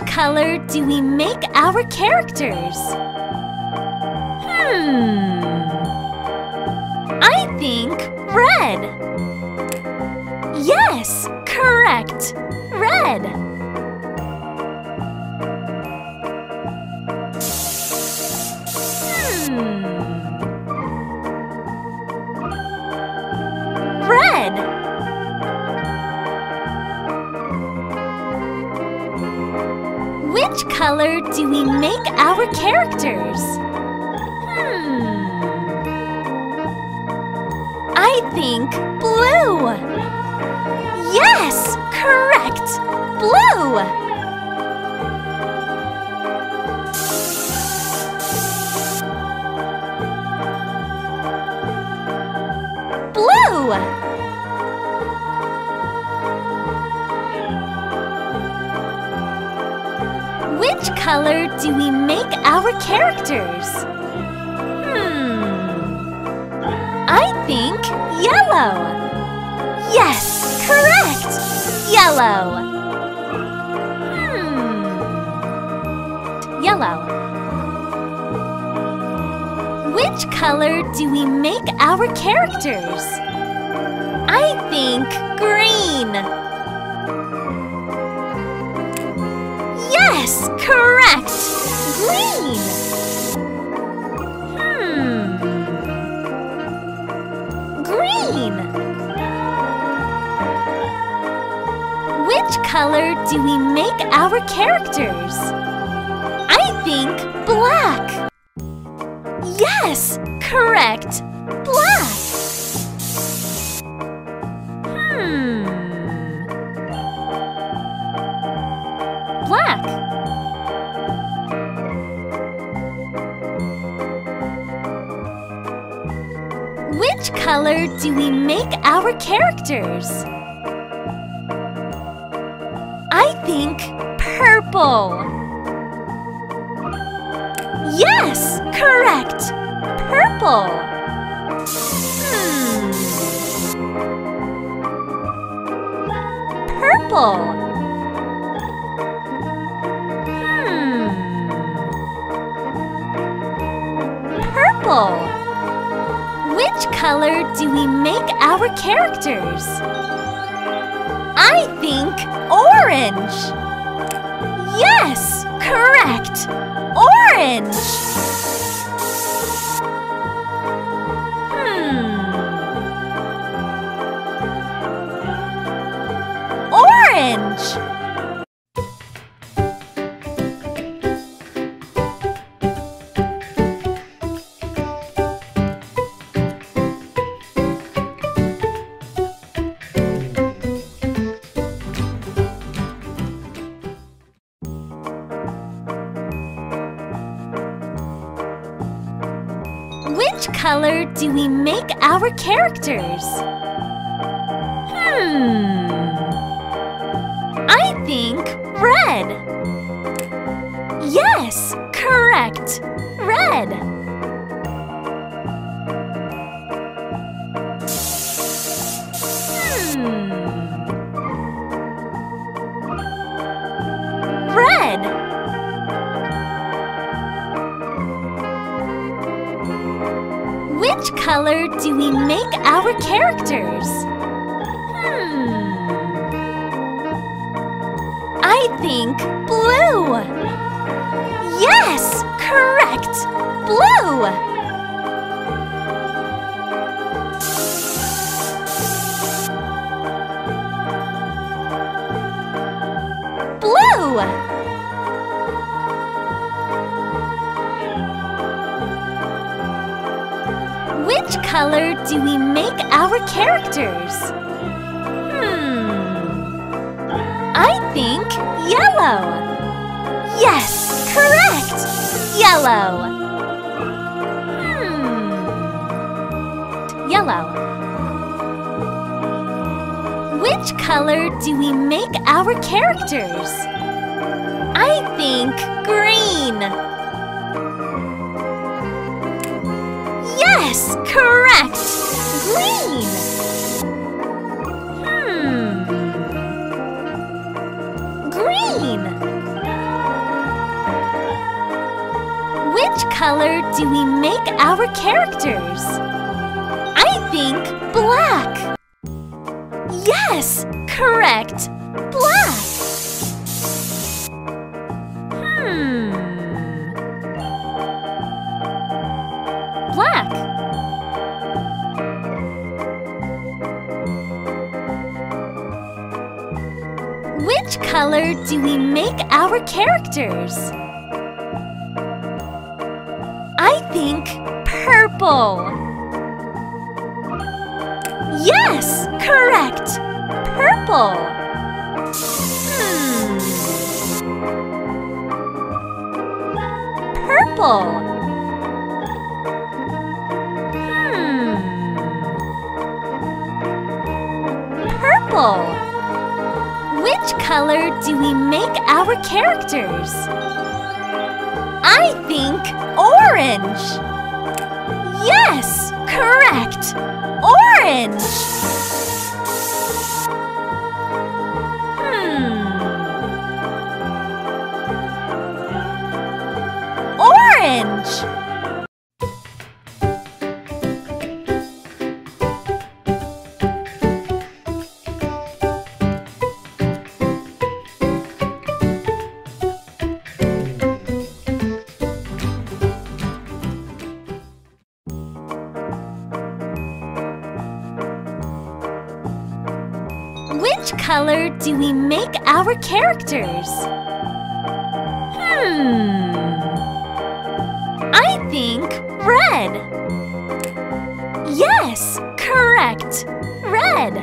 which color do we make our characters? I think red! Yes! Correct! Red! Red! Which color do we make our characters? I think blue! Yes! Correct! Blue! Blue! Which color do we make our characters? I think yellow! Yes! Correct! Yellow! Yellow. Which color do we make our characters? I think green! Yes! Correct! Green! Green! Which color do we make our characters? I think black! Yes! Correct! Black! Black. Which color do we make our characters? I think purple. Yes! Correct! Purple. Purple. Which color do we make our characters? I think orange! Yes! Correct! Orange! Orange! Which color do we make our characters? I think red! Yes! Correct! Red! Red! Which color do we make our characters? I think blue! Yes! Correct! Blue! Blue! Which color do we make our characters? I think yellow! Yes! Correct! Yellow! Yellow. Which color do we make our characters? I think green! Yes! Correct! Green! Green! do we make our characters? I think black! Yes! Correct! Black! Black. Which color do we make our characters? I think purple. Yes! Correct! Purple. Purple. Which color do we make our characters? I think orange! Yes! Correct! Orange! Orange! Which color do we make our characters? I think red. Yes, correct. Red.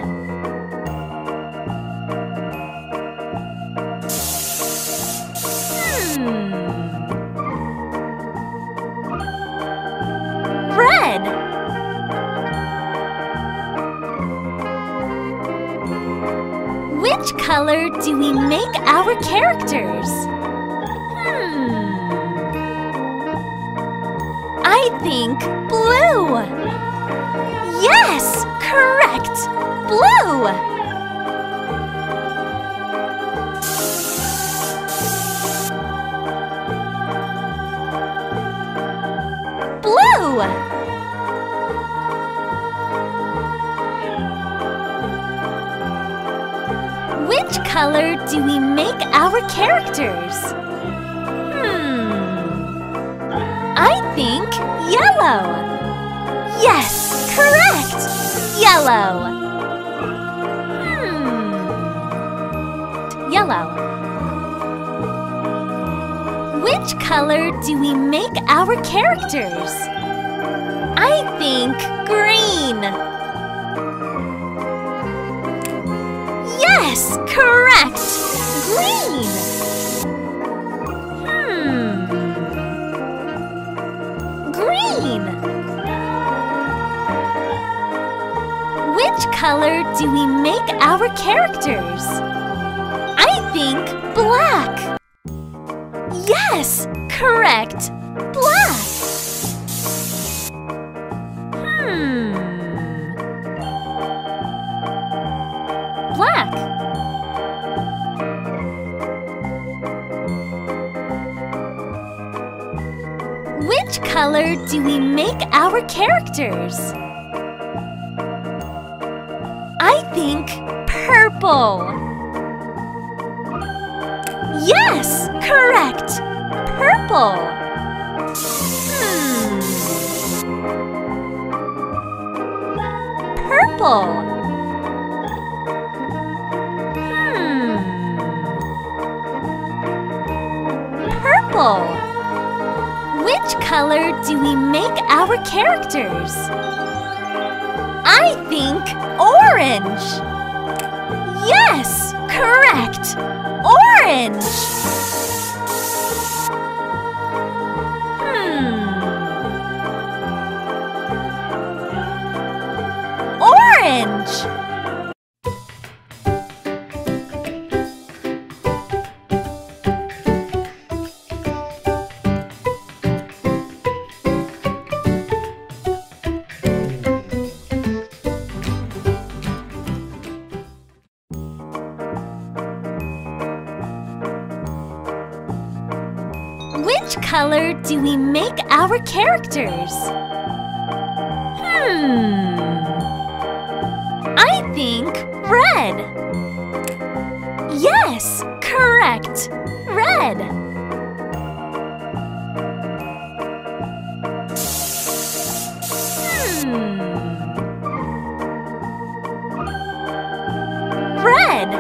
Red. Which color do we make our characters? I think blue! Yes! Correct! Blue! Blue! Which color do we make our characters? I think yellow! Yes! Correct! Yellow! Yellow. Which color do we make our characters? I think green! Yes! Correct! Green! Green! Which color do we make our characters? I think black! Yes! Correct! Black! Black. Which color do we make our characters? I think purple. Yes! Correct! Purple. Purple. Which color do we make our characters? I think orange! Yes! Correct! Orange! Orange! Which which color do we make our characters? I think red. Yes, correct. Red. Red.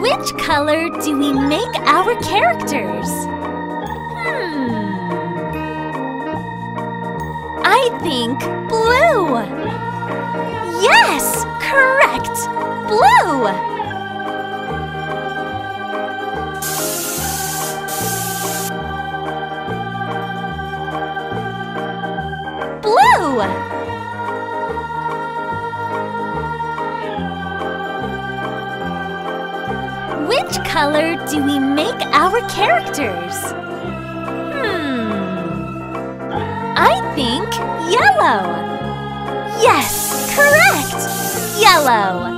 Which color do we make our characters? I think blue! Yes! Correct! Blue! Blue! Which color do we make our characters? I think yellow. Yes, correct. Yellow.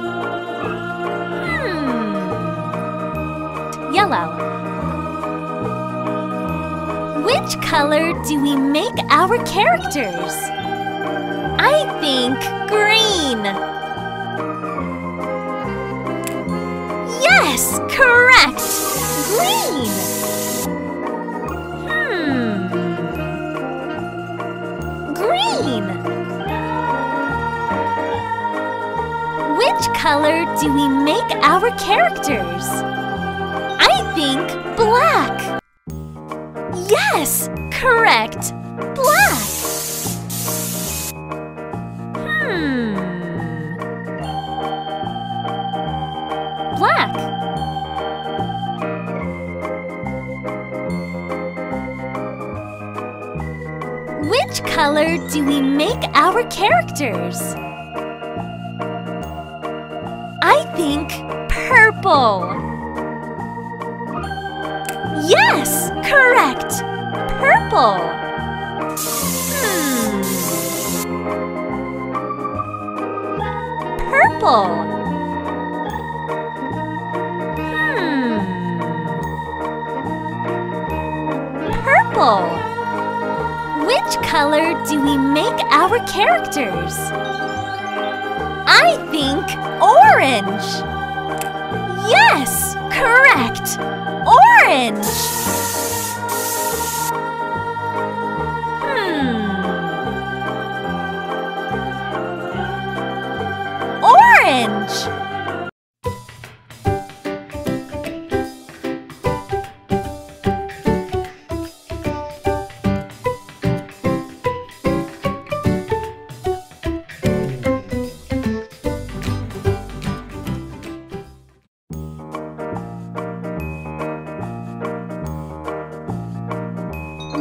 Yellow. Which color do we make our characters? I think green. Yes, correct! Green! Green! Which color do we make our characters? I think black! Yes, correct! Black! Black. Which color do we make our characters? I think purple. Yes, correct. Purple. Purple. Purple. Which color do we make our characters? I think orange. Yes, correct. Orange. Orange.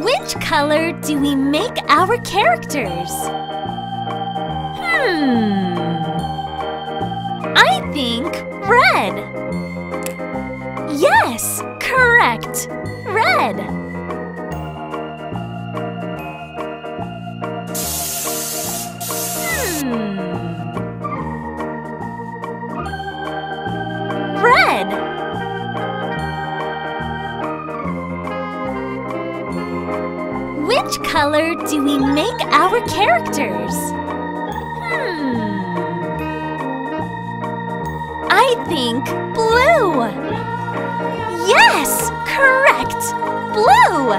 Which color do we make our characters? I think red. Yes, correct. Red. Red. Which color do we make our characters? I think blue. Yes, correct. Blue.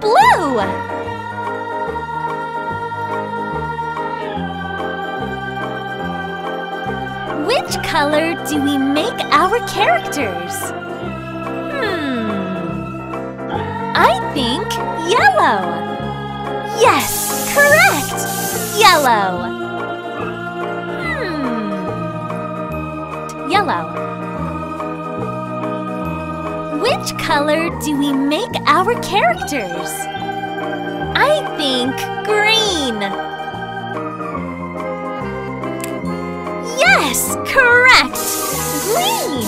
Blue. Which color do we make our characters? I think yellow. Yes, correct. Yellow. Yellow. Which color do we make our characters? I think green. Yes, correct! Green!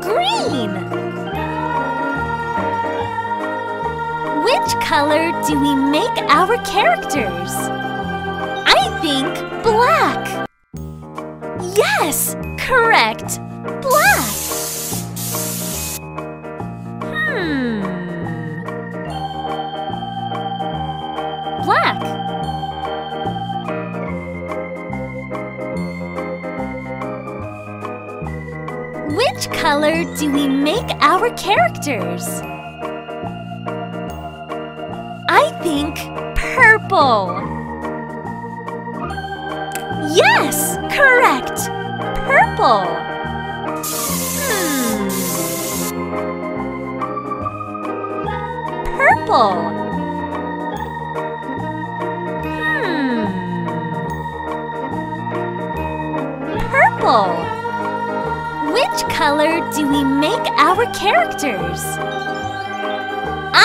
Green! color do we make our characters? I think black! Yes! Correct! Black! Black. Which color do we make our characters? I think purple. Yes! Correct! Purple. Purple. Purple. Which color do we make our characters?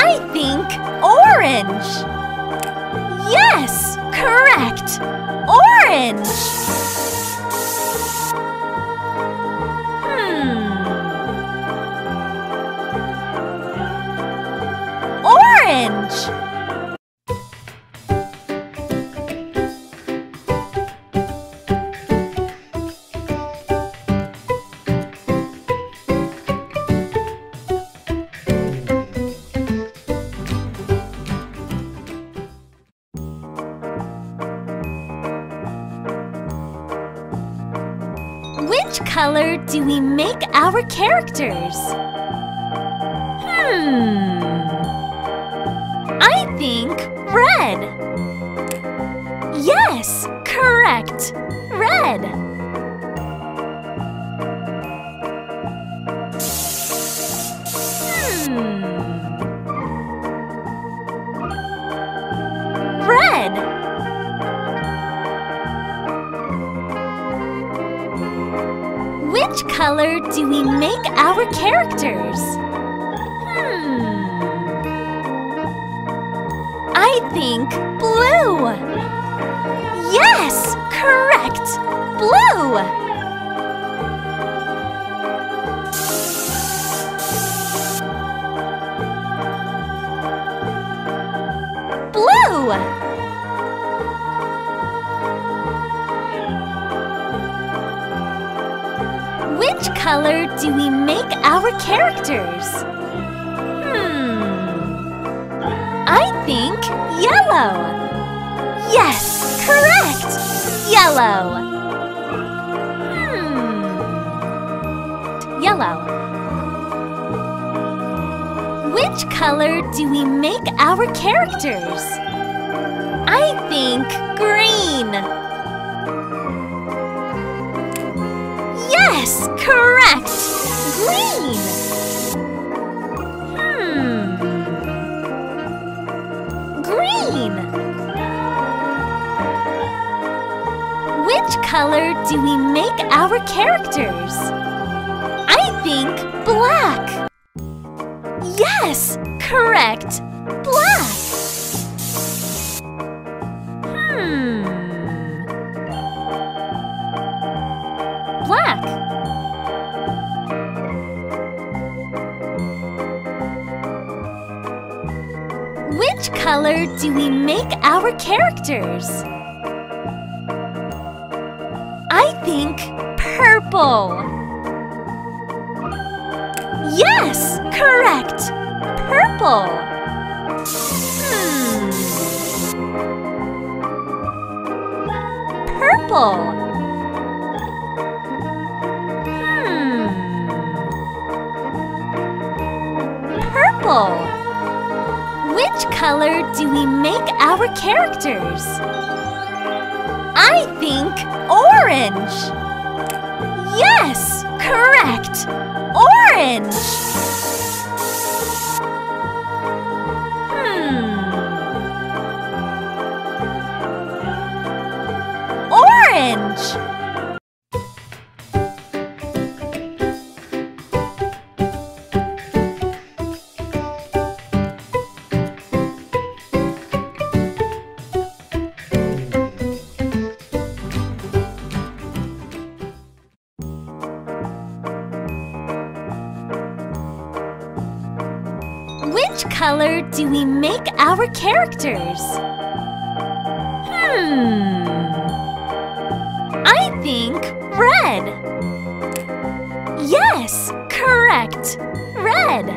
I think orange. Yes! Correct! Orange. Orange. Which color do we make our characters? I think red. Yes, correct. Red. Red. Which color do we make our characters? I think blue. Yes, correct. Blue. Blue. Which color do we make our characters? I think yellow. Yes, correct. Yellow. Yellow. Which color do we make our characters? I think green. Yes, correct! Green! Green! Which color do we make our characters? I think black! Yes, correct! Black! Black. Which color do we make our characters? I think purple. Yes, correct. Purple. Purple. Purple. Which color do we make our characters? I think orange. Yes, correct. Orange. Orange. Which color do we make our characters? I think red. Yes, correct. Red.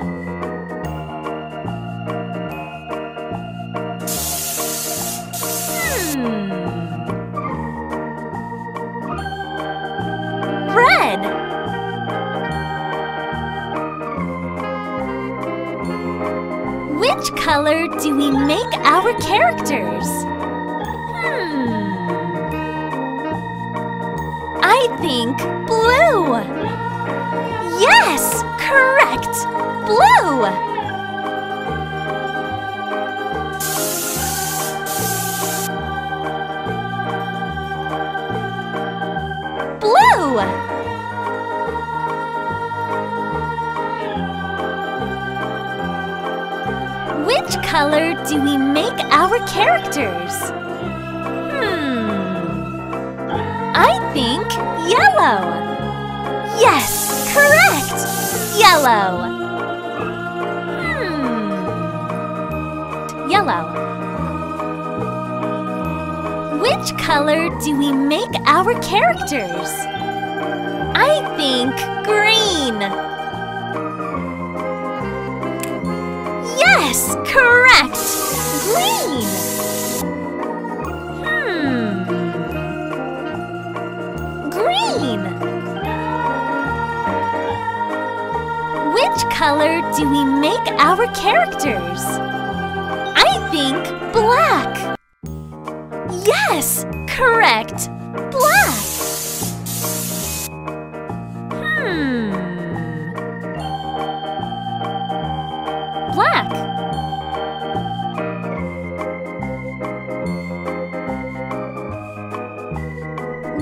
Red. Which color do we make our characters? I think blue! Yes! Correct! Blue! Blue! Which color do we make our characters? I think yellow! Yes! Correct! Yellow! Yellow. Which color do we make our characters? I think green! Yes, correct! Green! Green! Which color do we make our characters? I think black! Yes, correct! Black! Black.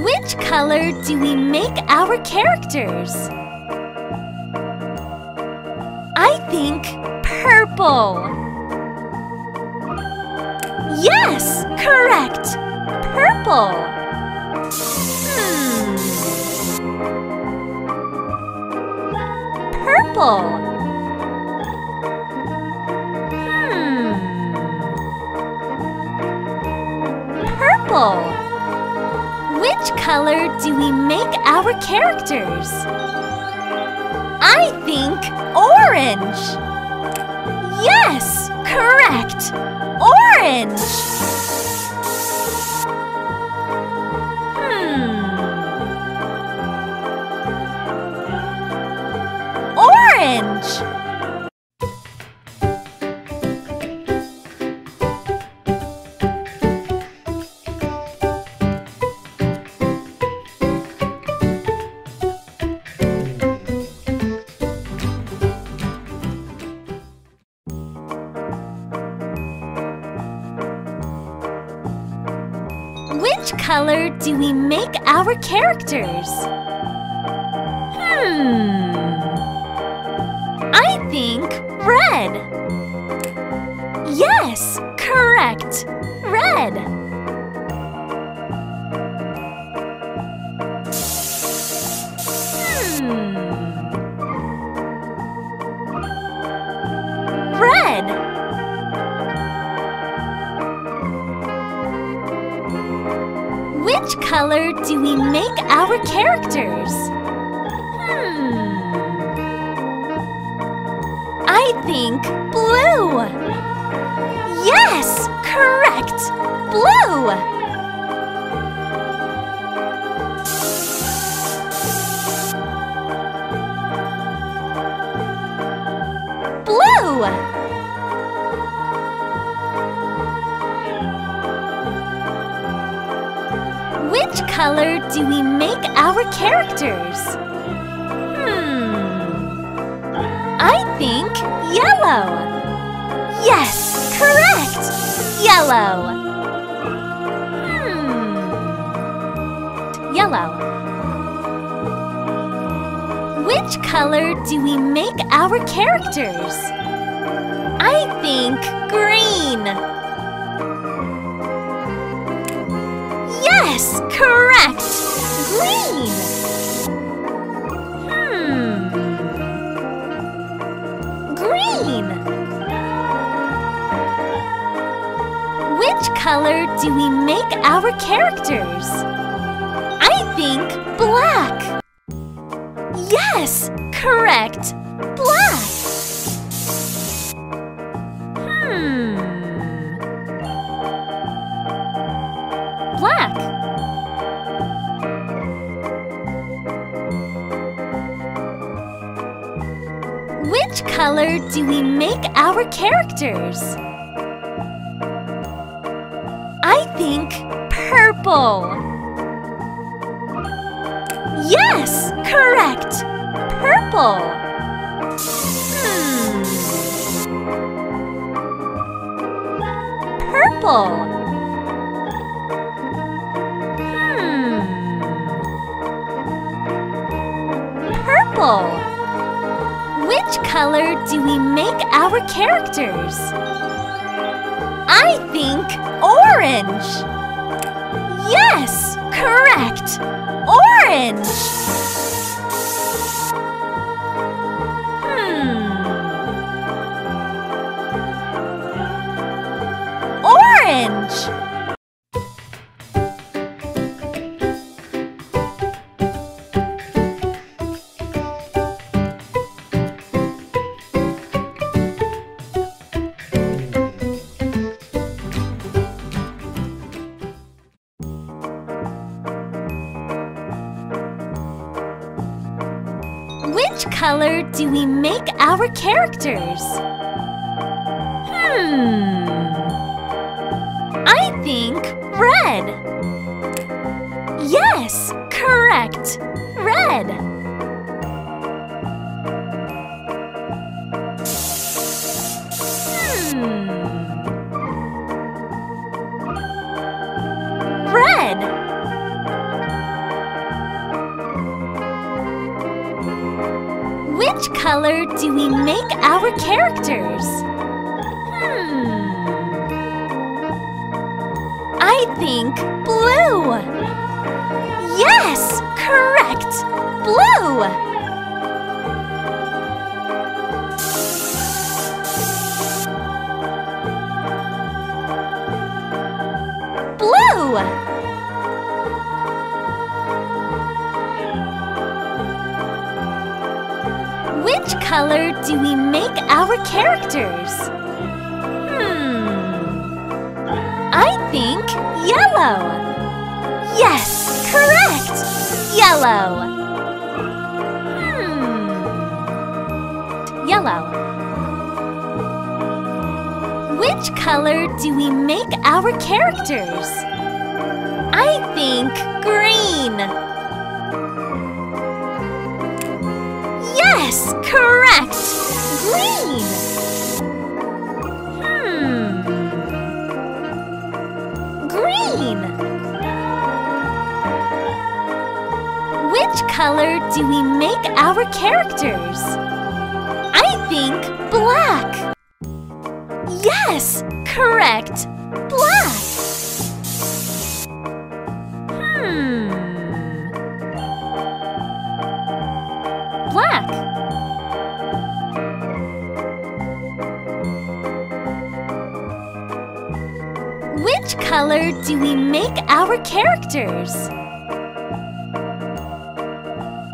Which color do we make our characters? I think purple. Yes, correct. Purple. Purple. Which color do we make our characters? I think orange! Yes! Correct! Orange! Orange! Which color do we make our characters? I think red. Yes, correct. Red. Red. Which color do we make our characters? I think blue! Yes! Correct! Blue! Blue! Which color do we make our characters? I think yellow! Yes! Correct! Yellow! Yellow. Which color do we make our characters? I think green! Yes, correct! Green! Green! color do we make our characters? I think black! Yes! Correct! Black! Black. Which color do we make our characters? I think purple. Yes, correct. Purple. Purple. Which color do we make our characters? I think orange! Yes! Correct! Orange! Orange! Which color do we make our characters? I think red. Yes, correct. Red. Red. Which color do we make our characters? I think blue! Yes! Correct! Blue! Blue! Which color do we make our characters? I think yellow! Yes! Correct! Yellow! Yellow. Which color do we make our characters? I think green! Yes, correct! Green! Green! Which color do we make our characters? I think black! Yes, correct! Black! Black. Which color do we make our characters?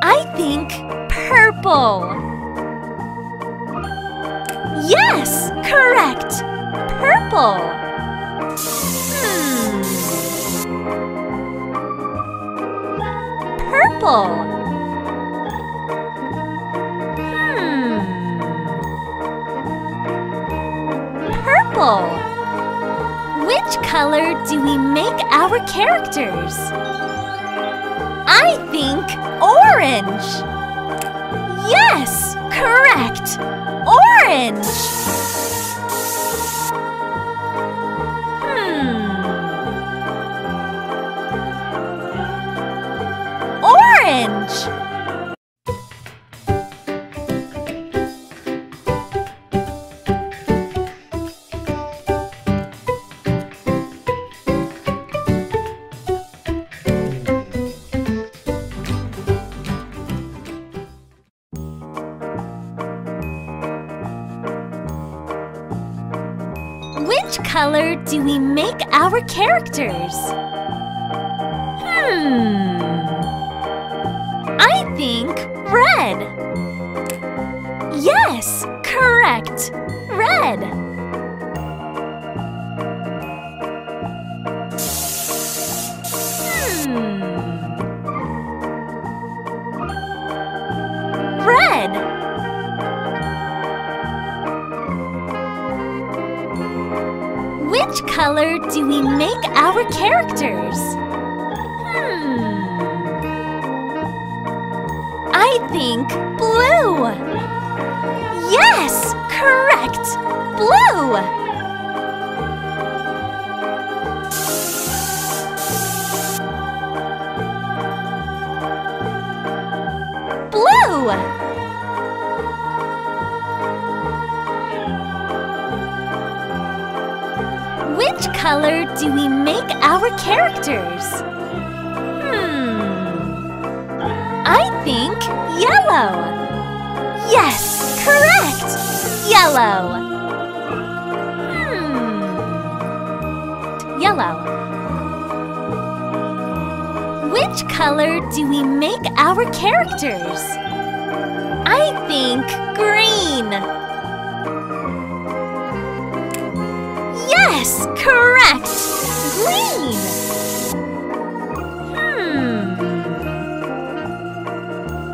I think purple. Yes, correct. Purple. Purple. Which color do we make our characters? I think orange! Yes! Correct! Orange! Orange! Which which color do we make our characters? I think red. Yes, correct. Red. Red. Which color do we make our characters? I think blue! Yes! Correct! Blue! Blue! Which color do we make our characters? I think yellow! Yes! Correct! Yellow! Yellow. Which color do we make our characters? I think green! Yes, correct! Green!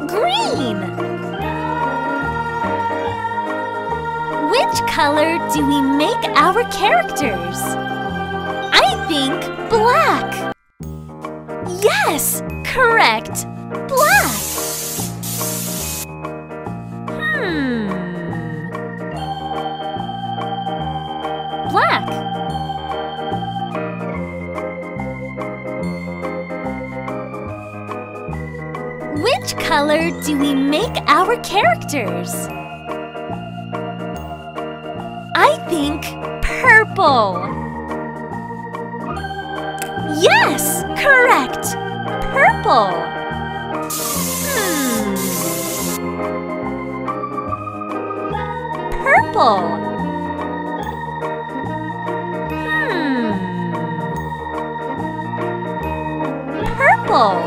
Green! Which color do we make our characters? I think black! Yes, correct! Black! Black. Which color do we make our characters? I think purple. Yes, correct. Purple. Purple.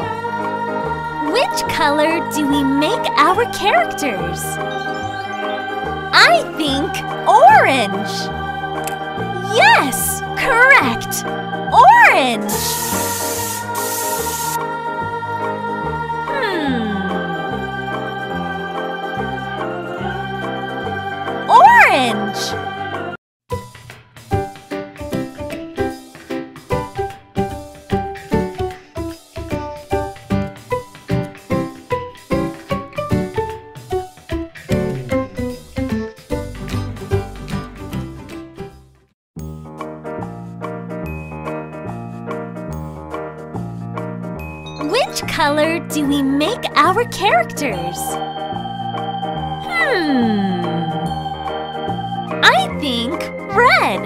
Which color do we make our characters? I think orange! Yes! Correct! Orange! Orange! Which color do we make our characters? I think red.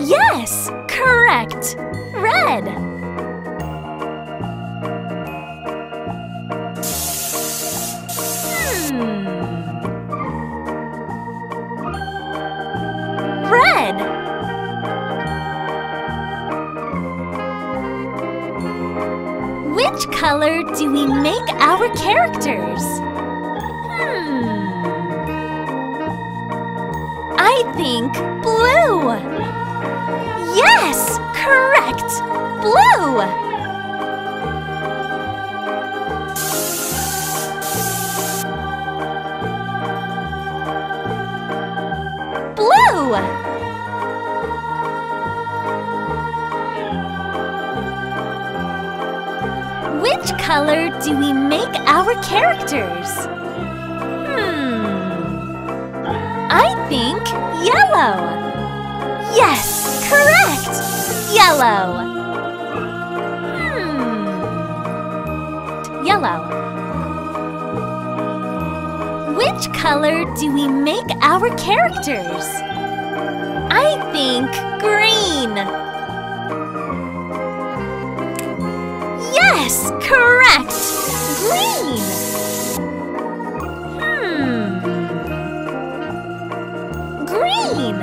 Yes, correct. Red. Red. Which color do we make our characters? I think blue! Yes! Correct! Blue! Blue! Which color do we make our characters? I think yellow! Yes! Correct! Yellow! Yellow. Which color do we make our characters? I think green! Yes, correct! Green! Green!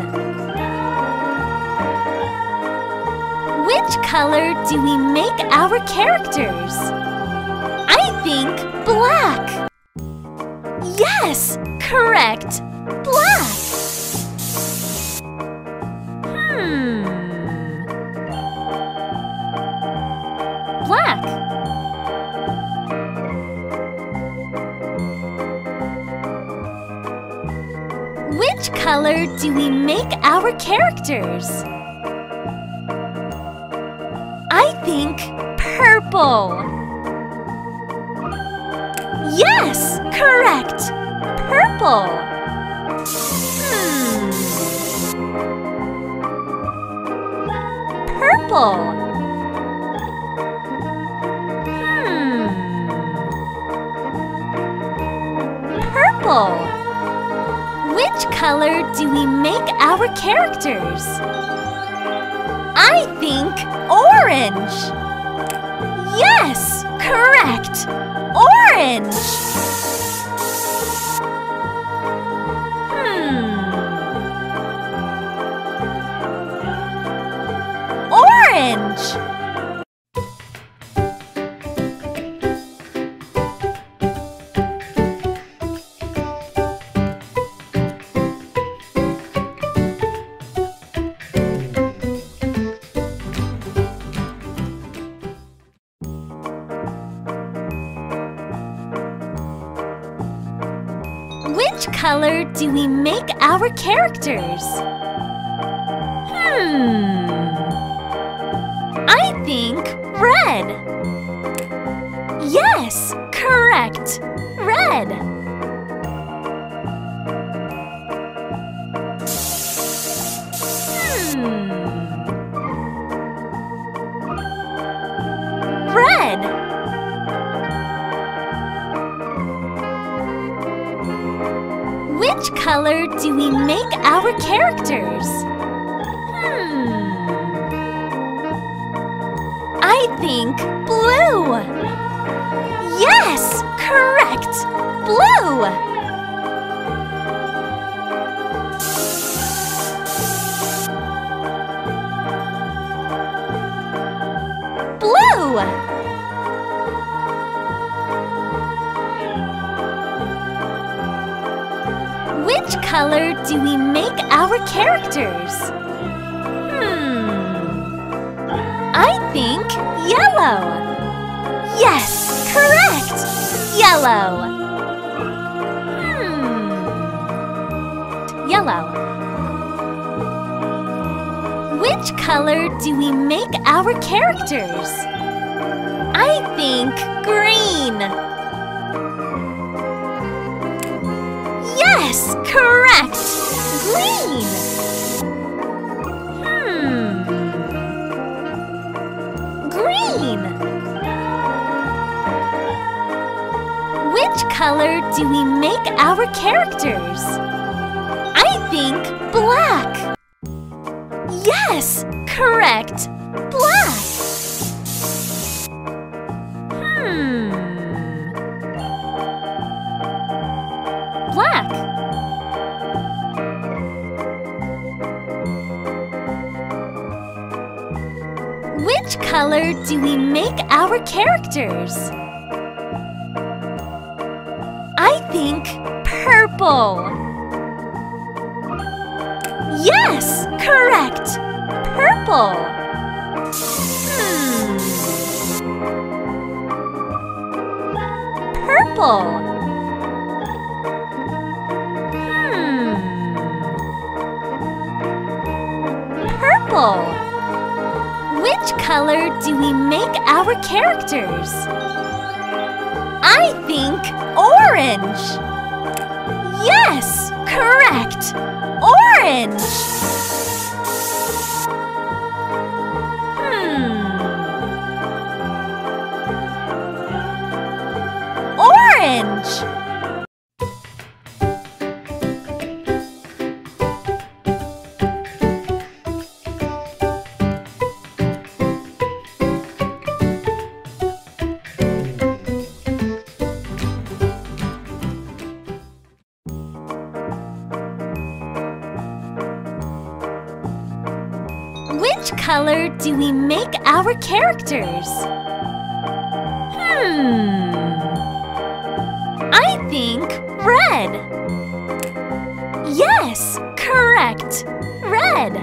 color do we make our characters? I think black! Yes! Correct! Black! Black. Which color do we make our characters? I think purple. Yes, correct. Purple. Purple. Which color do we make our characters? I think orange! Yes! Correct! Orange! Orange! Which color do we make our characters? I think red. Yes, correct. Red. Red. Which color do we make our characters? I think blue! Yes! Correct! Blue! Blue! Which color do we make our characters? I think yellow! Yes! Correct! Yellow! Yellow. Which color do we make our characters? I think green! Yes, correct! Green! Green! Which color do we make our characters? I think black! Yes, correct! Black! Black. Which color do we make our characters? I think purple. Yes, correct. Purple. Purple. Purple. Which color do we make our characters? I think orange! Yes! Correct! Orange! Orange! color do we make our characters? I think red. Yes, correct. Red.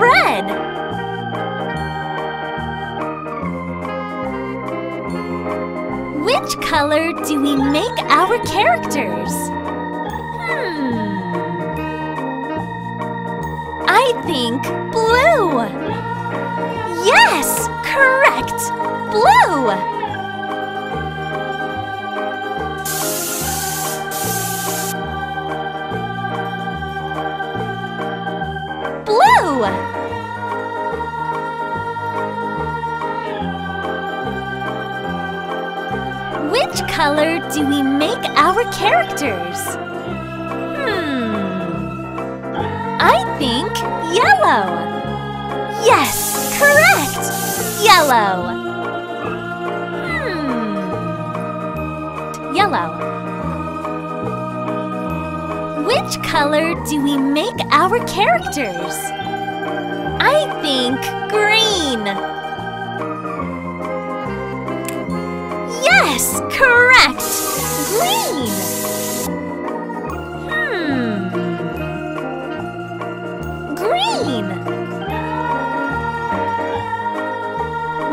Red. Which color do we make our characters? I think blue! Yes! Correct! Blue! Blue! Which color do we make our characters? I think yellow! Yes! Correct! Yellow! Yellow. Which color do we make our characters? I think green! Yes, correct! Green! Green!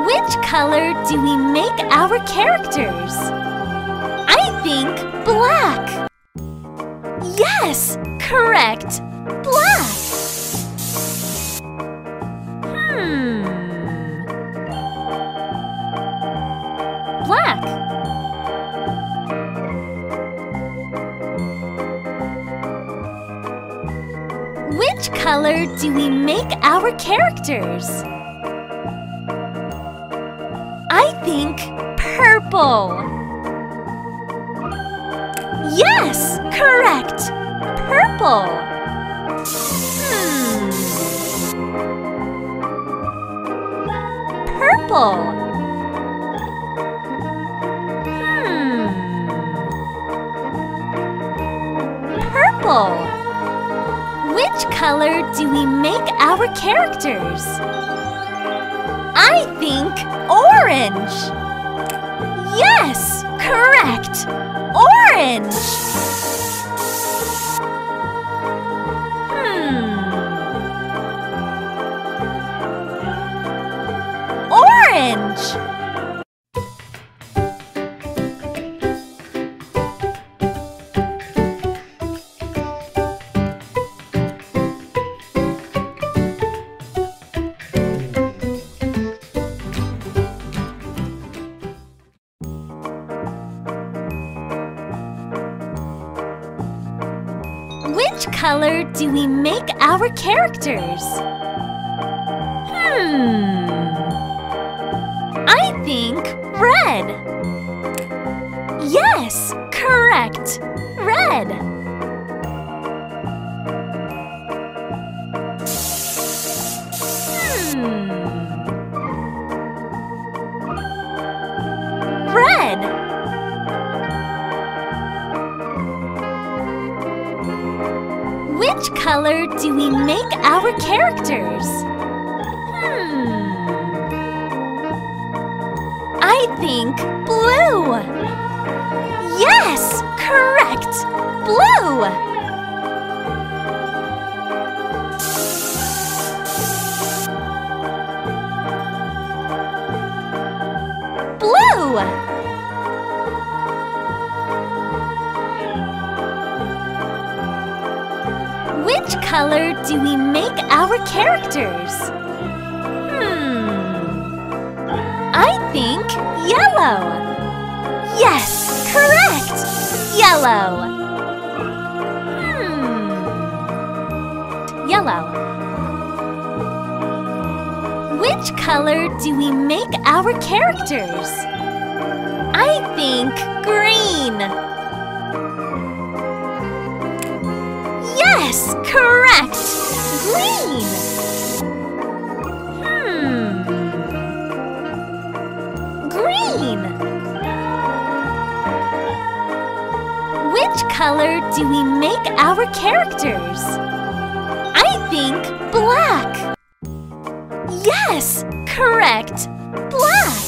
Which color do we make our characters? I think black! Yes, correct! Black! Black. Which color do we make our characters? I think purple. Yes, correct. Purple. Purple. Which color do we make our characters? I think orange! Yes! Correct! Orange! Orange! Which color do we make our characters? I think red. Yes, correct. Red. Red. Which color do we make our characters? I think blue! Yes! Correct! Blue! Blue! Which color do we make our characters? I think yellow! Yes! Correct! Yellow! Yellow. Which color do we make our characters? I think green! Yes, correct! Green! Green! Which color do we make our characters? I think black! Yes! Correct! Black!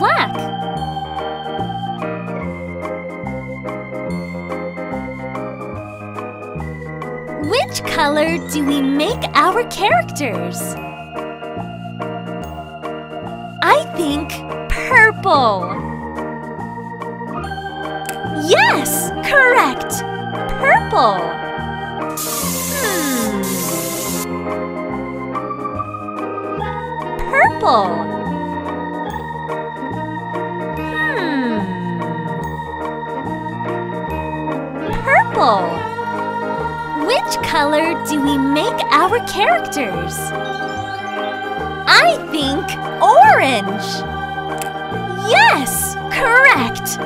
Black. Which color do we make our characters? I think purple. Yes, correct. Purple. Purple. Which color do we make our characters? I think orange! Yes! Correct!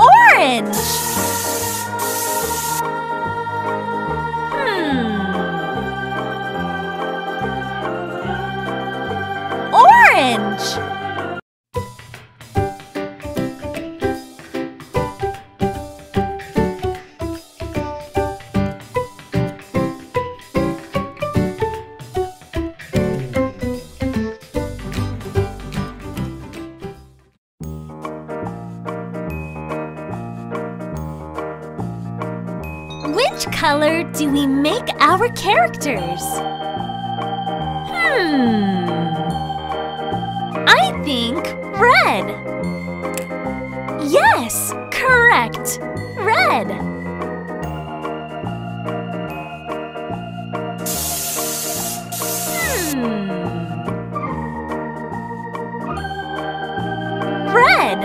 Orange! Orange! Which color do we make our characters? I think red. Yes, correct. Red. Red.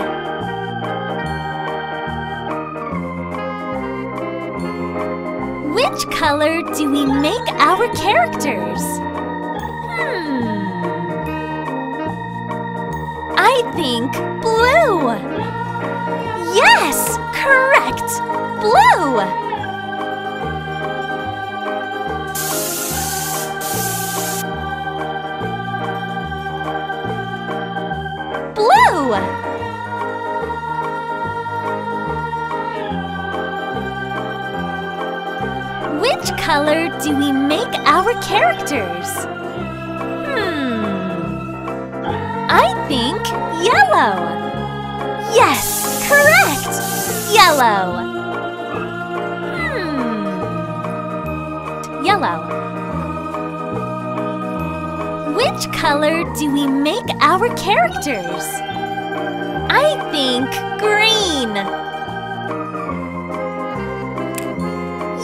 Which color do we make our characters? I think blue! Yes! Correct! Blue! Blue! Which color do we make our characters? I think yellow. Yes, correct. Yellow. Yellow. Which color do we make our characters? I think green.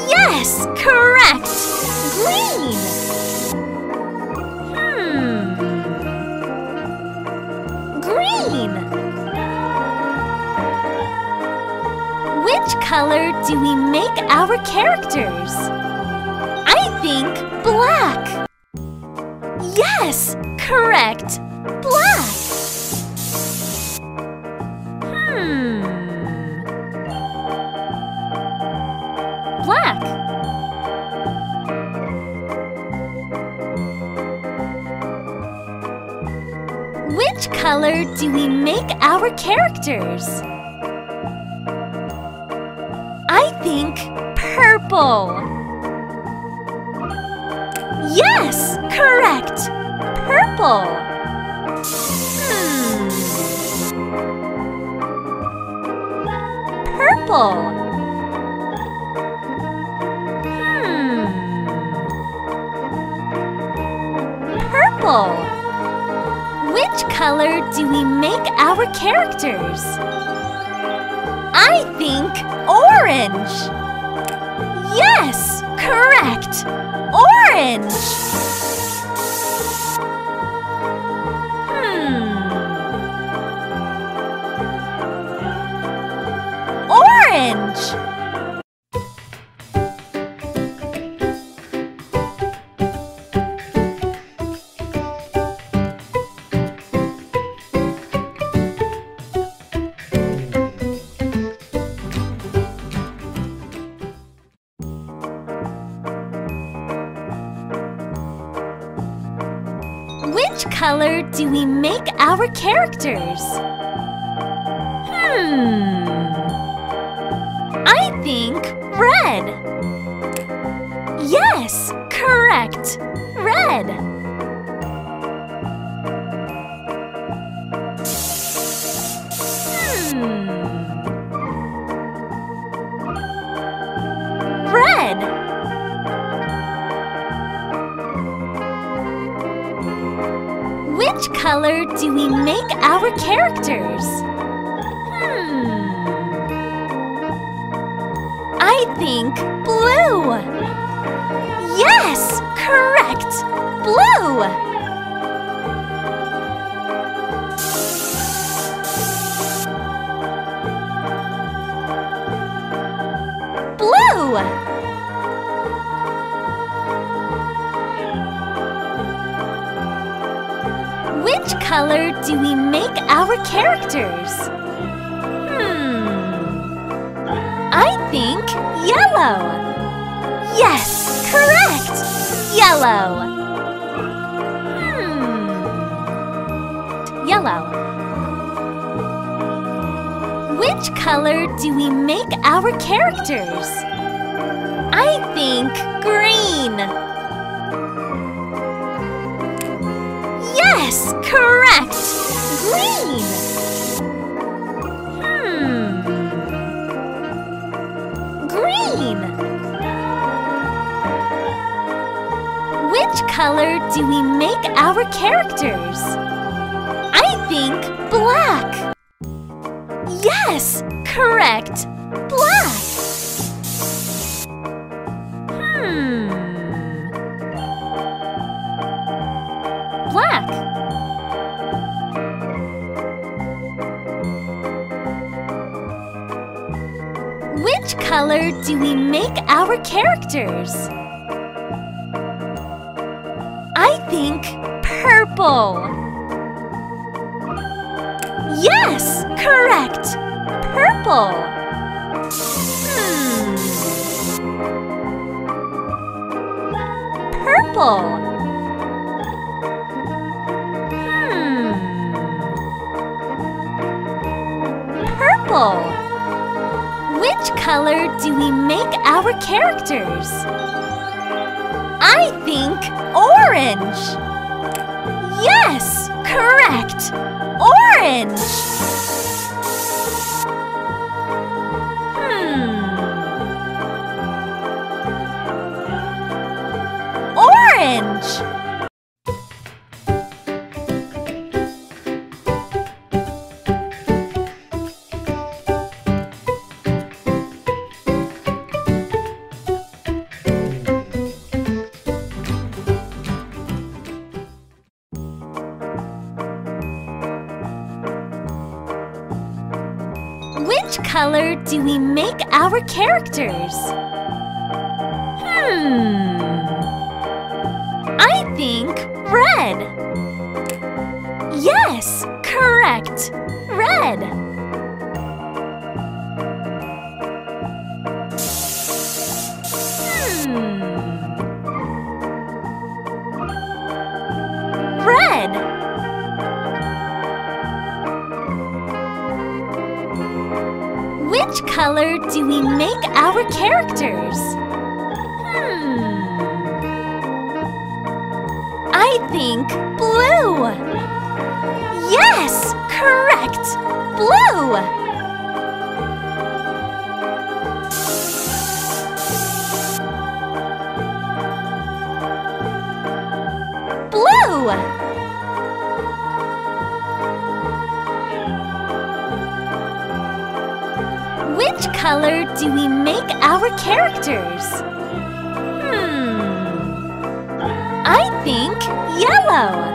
Yes, correct! Green! Green! Which color do we make our characters? I think black! Yes, correct! Black! Black. Which color do we make our characters? I think purple. Yes, correct. Purple. Purple. Purple. Which color do we make our characters? I think orange. Yes, correct. Orange. Orange. color do we make our characters? I think red. Yes, correct. Red. Red. Which color do we make our characters? I think blue! Yes! Correct! Blue! Blue! Which color do we make our characters? I think yellow! Yes! Correct! Yellow! Yellow. Which color do we make our characters? I think green! Yes, correct! Green! Green! Which color do we make our characters? I think black! Yes, correct! Black! Black. Which color do we make our characters? I think purple. Yes, correct. Purple. Purple. Which color do we make our characters? I think orange! Yes! Correct! Orange! Orange! Which color do we make our characters? I think red. Yes, correct. Red. Red. Which color do we make our characters? I think blue! Yes! Correct! Blue! Blue! Which color do we make our characters? I think yellow!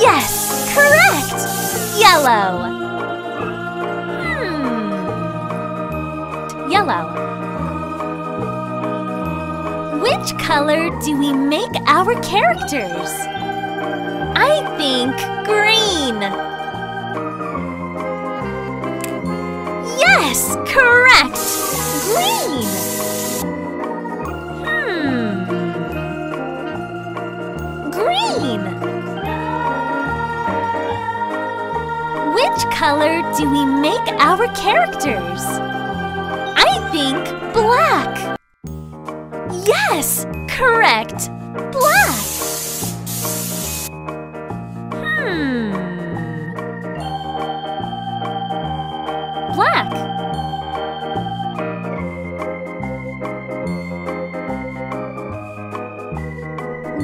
Yes! Correct! Yellow! Yellow. Which color do we make our characters? I think green! Yes, correct! Green! Green! Which color do we make our characters? I think black! Yes! Correct! Black! Black.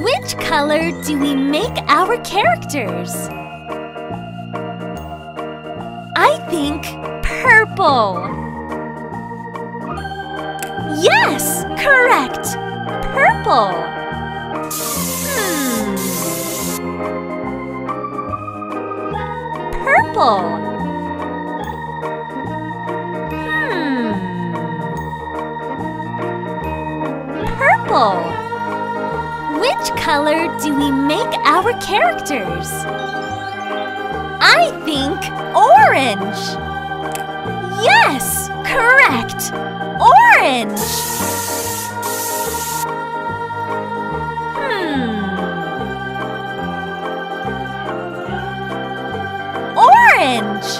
Which color do we make our characters? I think purple. Yes, correct. Purple. Purple. Which color do we make our characters? I think orange! Yes! Correct! Orange! Orange!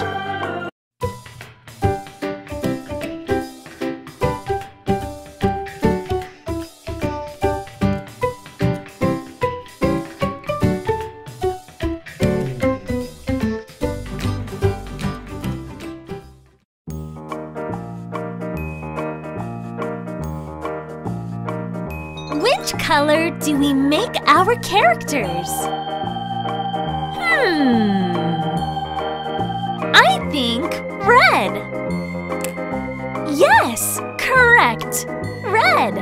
Which color do we make our characters? I think red. Yes, correct. Red.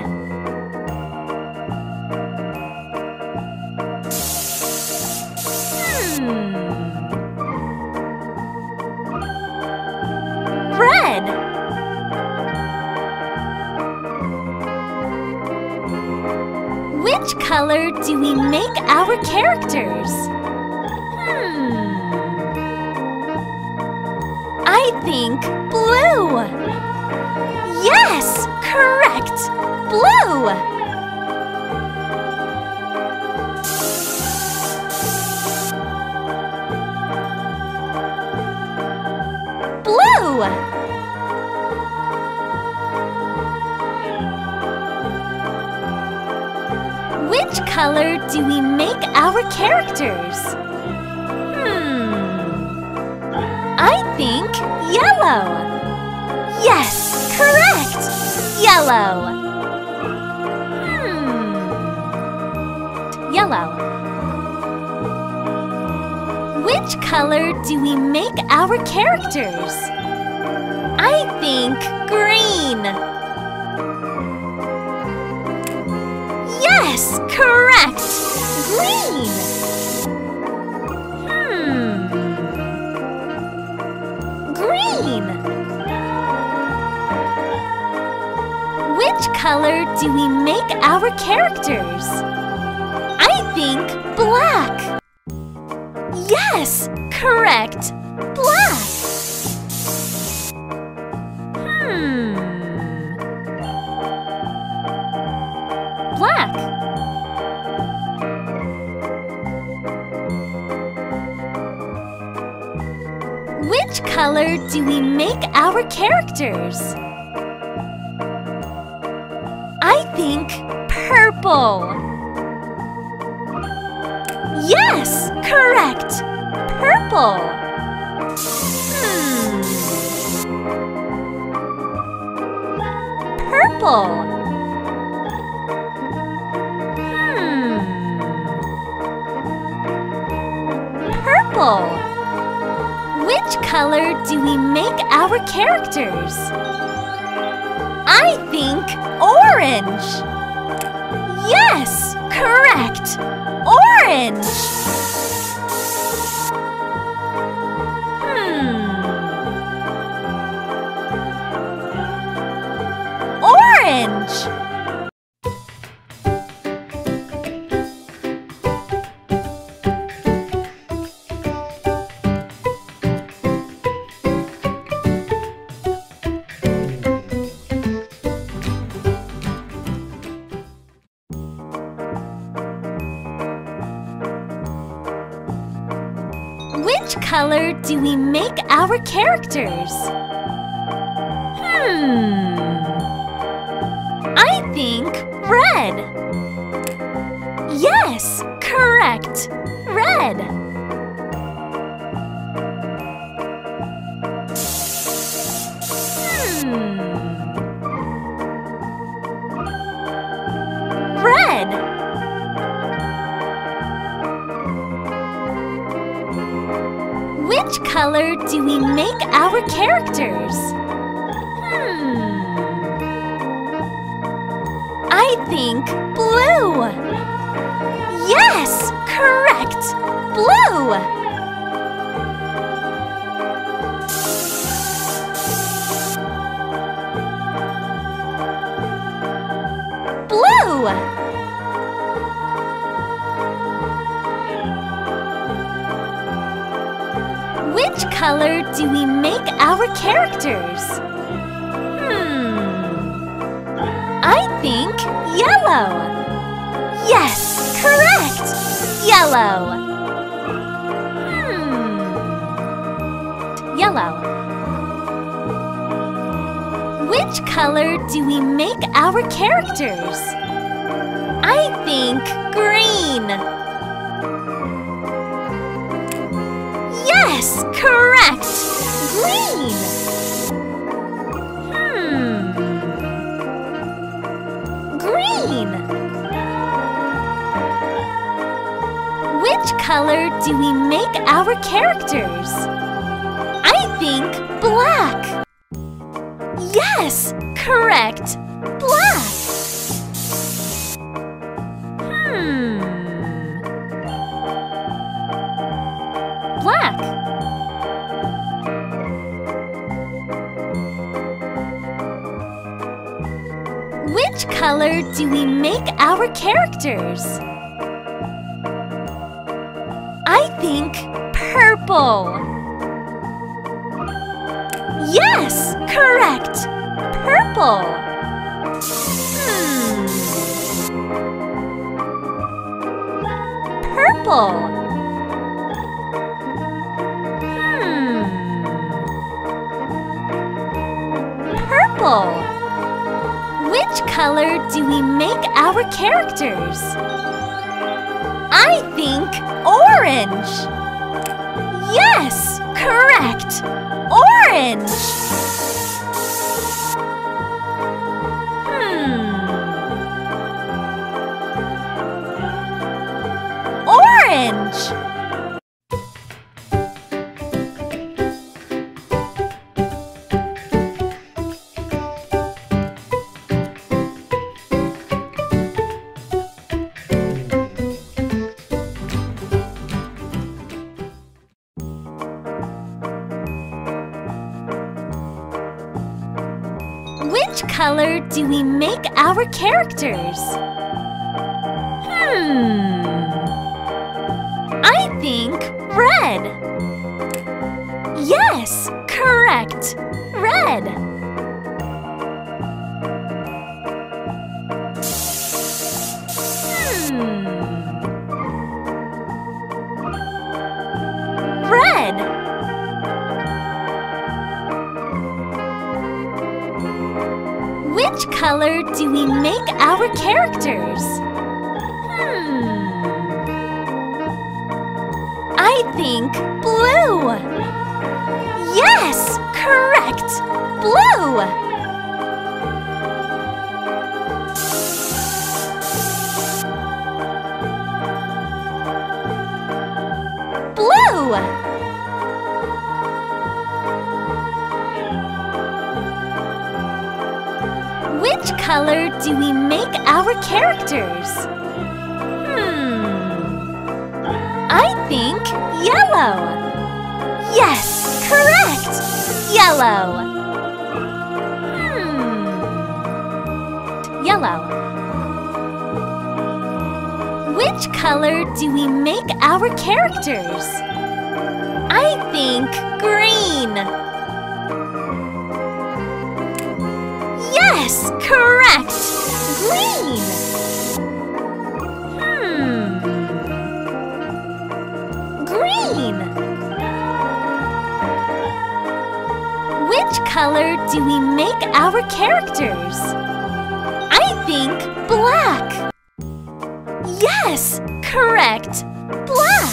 Red. Which color do we make our characters? I think blue! Yes! Correct! Blue! Blue! Which color do we make our characters? I think yellow. Yes, correct. Yellow. Yellow. Which color do we make our characters? I think green. Yes, correct! Green! Green! Which color do we make our characters? I think black! Yes, correct! Black! Black. Which color do we make our characters? I think purple. Yes, correct. Purple. Purple. Which color do we make our characters? I think orange! Yes! Correct! Orange! Orange! Which color do we make our characters? I think red. Yes, correct. Red. Red. Which color do we make our characters? I think blue! Yes! Correct! Blue! Blue! Which color do we make our characters? I think yellow! Yes! Correct! Yellow! Yellow. Which color do we make our characters? I think green! Yes, correct! Green! Green! Which color do we make our characters? I think black! Yes, correct! Black! Black. Which color do we make our characters? I think purple. Yes, correct. Purple. Purple. Which color do we make our characters? I think orange! Yes! Correct! Orange! Orange! Which color do we make our characters? I think red. Yes, correct. Red. Red. Which color do we make our characters? I think blue! Yes! Correct! Blue! Blue! Which color do we make our characters? I think yellow! Yes! Correct! Yellow! Yellow. Which color do we make our characters? I think green! Yes, correct! Green! Green! color do we make our characters? I think black! Yes! Correct! Black!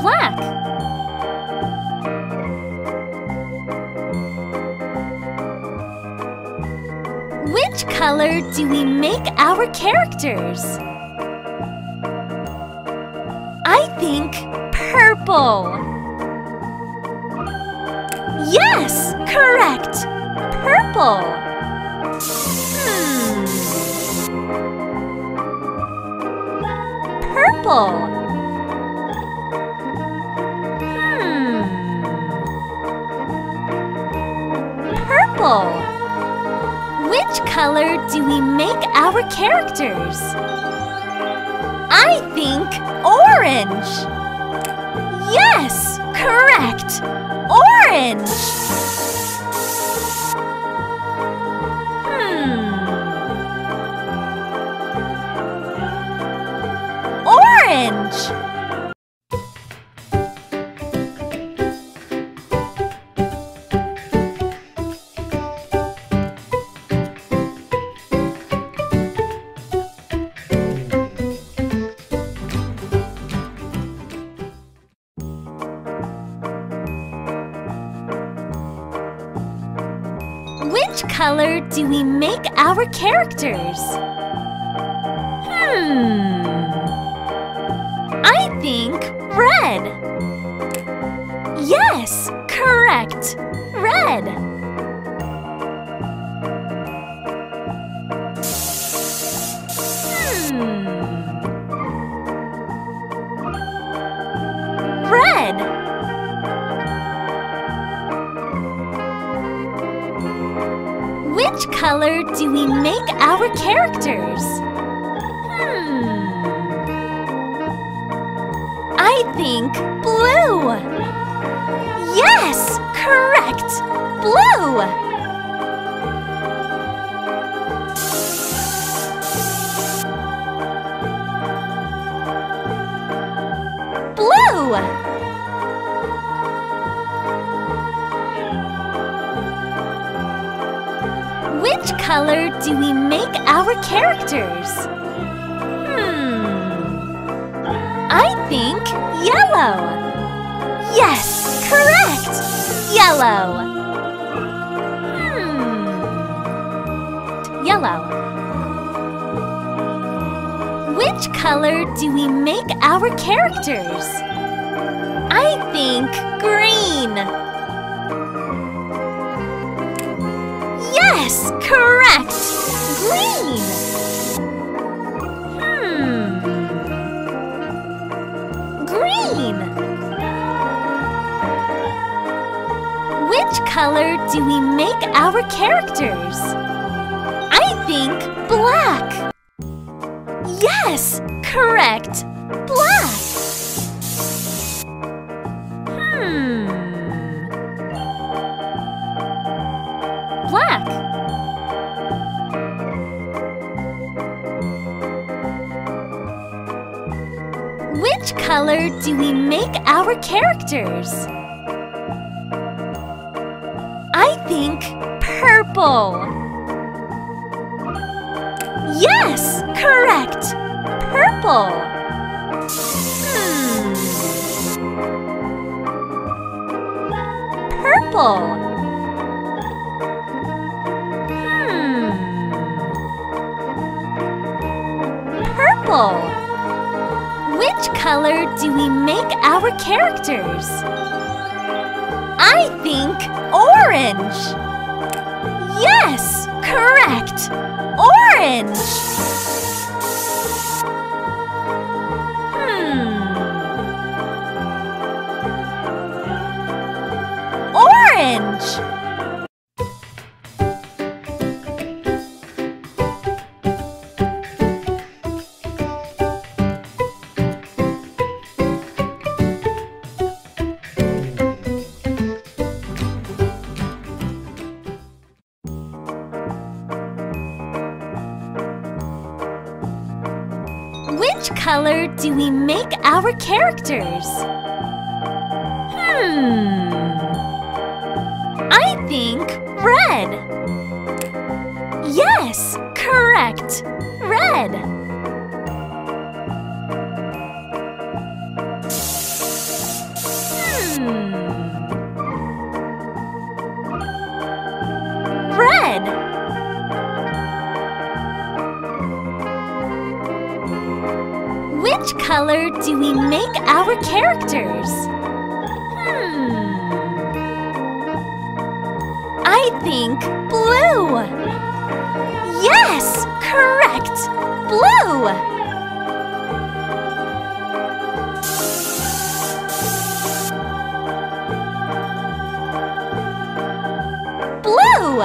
Black. Which color do we make our characters? I think purple. Yes, correct. Purple. Purple. Which color do we make our characters? I think orange! Yes! Correct! Orange! Orange! Which color do we make our characters? I think red. Yes, correct. Red. Red. Which color do we make our characters? I think blue! Yes! Correct! Blue! Blue! Which color do we make our characters? I think yellow. Yes, correct. Yellow. Yellow. Which color do we make our characters? I think green. Yes, correct! Green! Green! Which color do we make our characters? I think black! Yes, correct! Black! Black. Which color do we make our characters? I think purple. Yes, correct. Purple. Purple. Which color do we make our characters? I think orange! Yes! Correct! Orange! Orange! Which color do we make our characters? I think red. Yes, correct. Red. Red. Which color do we make our characters? I think blue! Yes! Correct! Blue! Blue!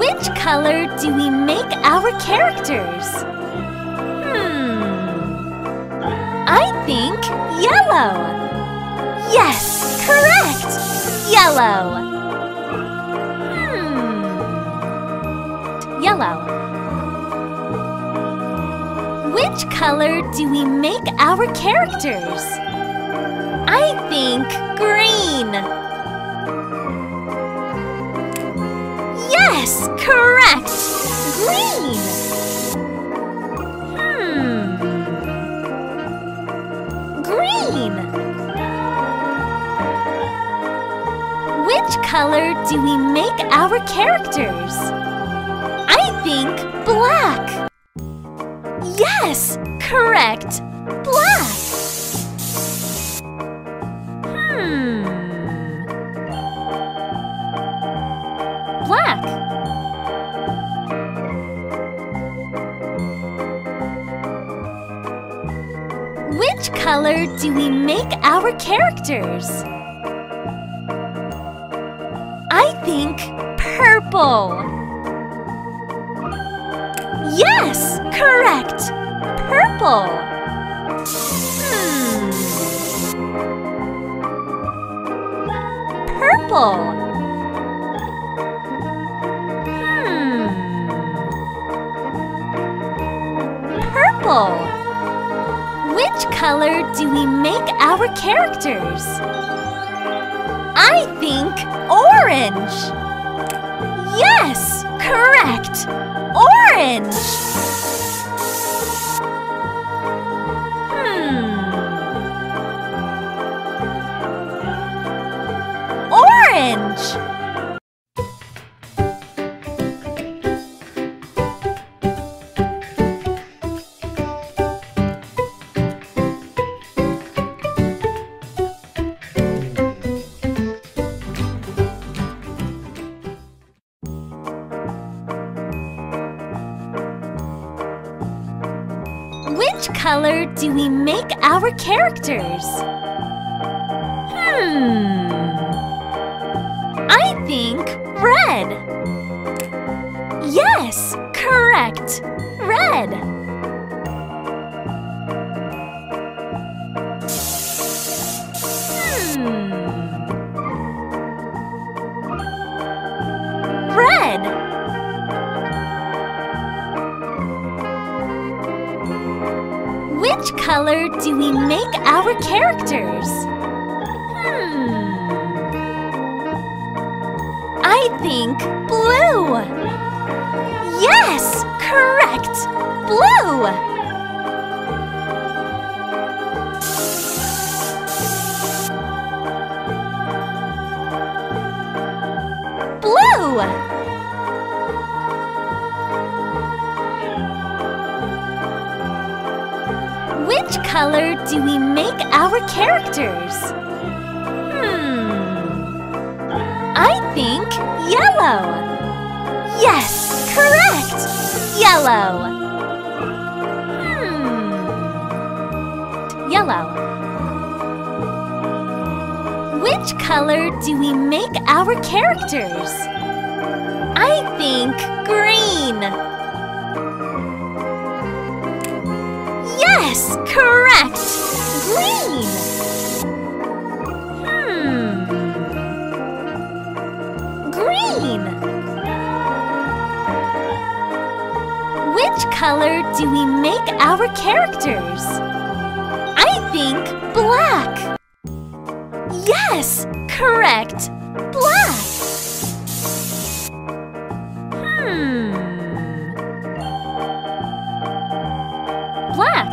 Which color do we make our characters? I think yellow! Yes! Correct! Yellow! Yellow. Which color do we make our characters? I think green! Yes, correct! Green! Green! Which color do we make our characters? I think black! Yes, correct! Black! Black. Which color do we make our characters? I think purple. Yes, correct. Purple. Purple. Which color do we make our characters? I think orange! Yes! Correct! Orange! Orange! Which color do we make our characters? I think red. Yes, correct. Red. Red. Which color do we make our characters? I think blue! Yes! Correct! Blue! Blue! Which color do we make our characters? I think yellow! Yes! Correct! Yellow! Yellow. Which color do we make our characters? I think green! Yes, correct! Green! Green! green. Which color do we make our characters? I think black. Yes, correct. Black. Black.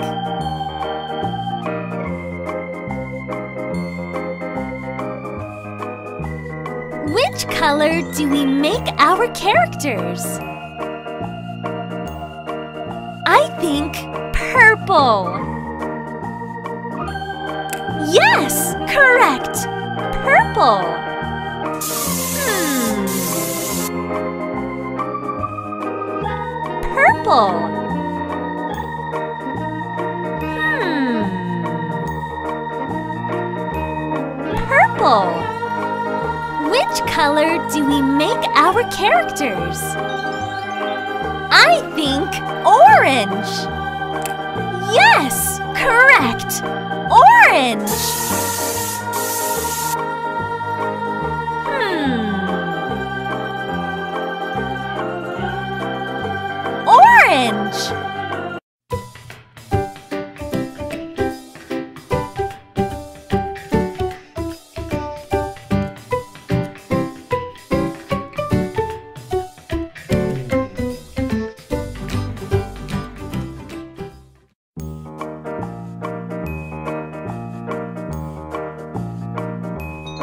Which color do we make our characters? I think purple. Yes, correct. Purple. Purple. Which color do we make our characters? I think orange. Yes, correct. Orange. Orange.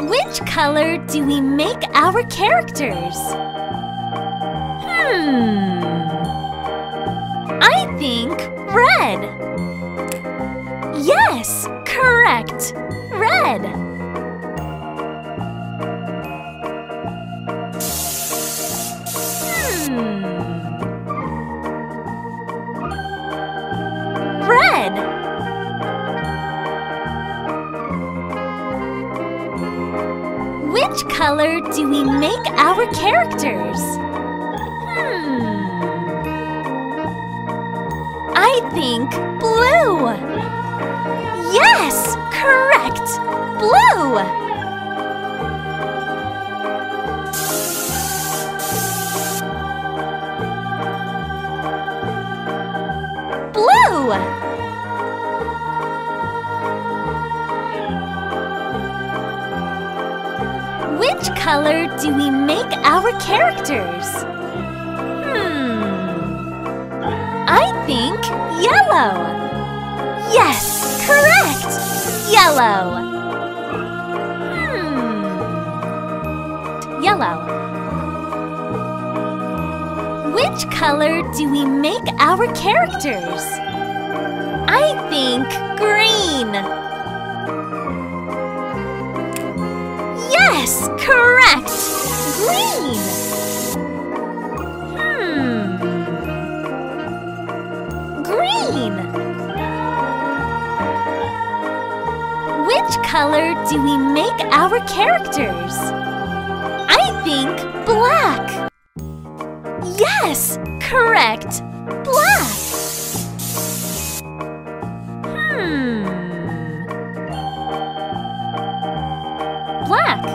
Which color do we make our characters? I think red. Yes, correct. Red. Red. Which color do we make our characters? I think blue. Yes, correct. Blue. Blue. Which color do we make our characters? I think yellow. Yes, correct. Yellow. Yellow. Which color do we make our characters? I think green. Yes, correct. Green. Green. Which color do we make our characters? I think black. Yes, correct. Black. Black.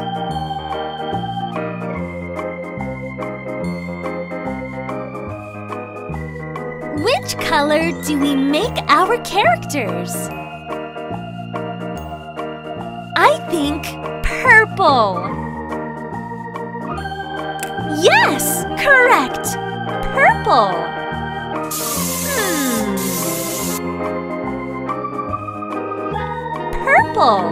Which color do we make our characters? I think purple. Yes, correct. Purple. Purple.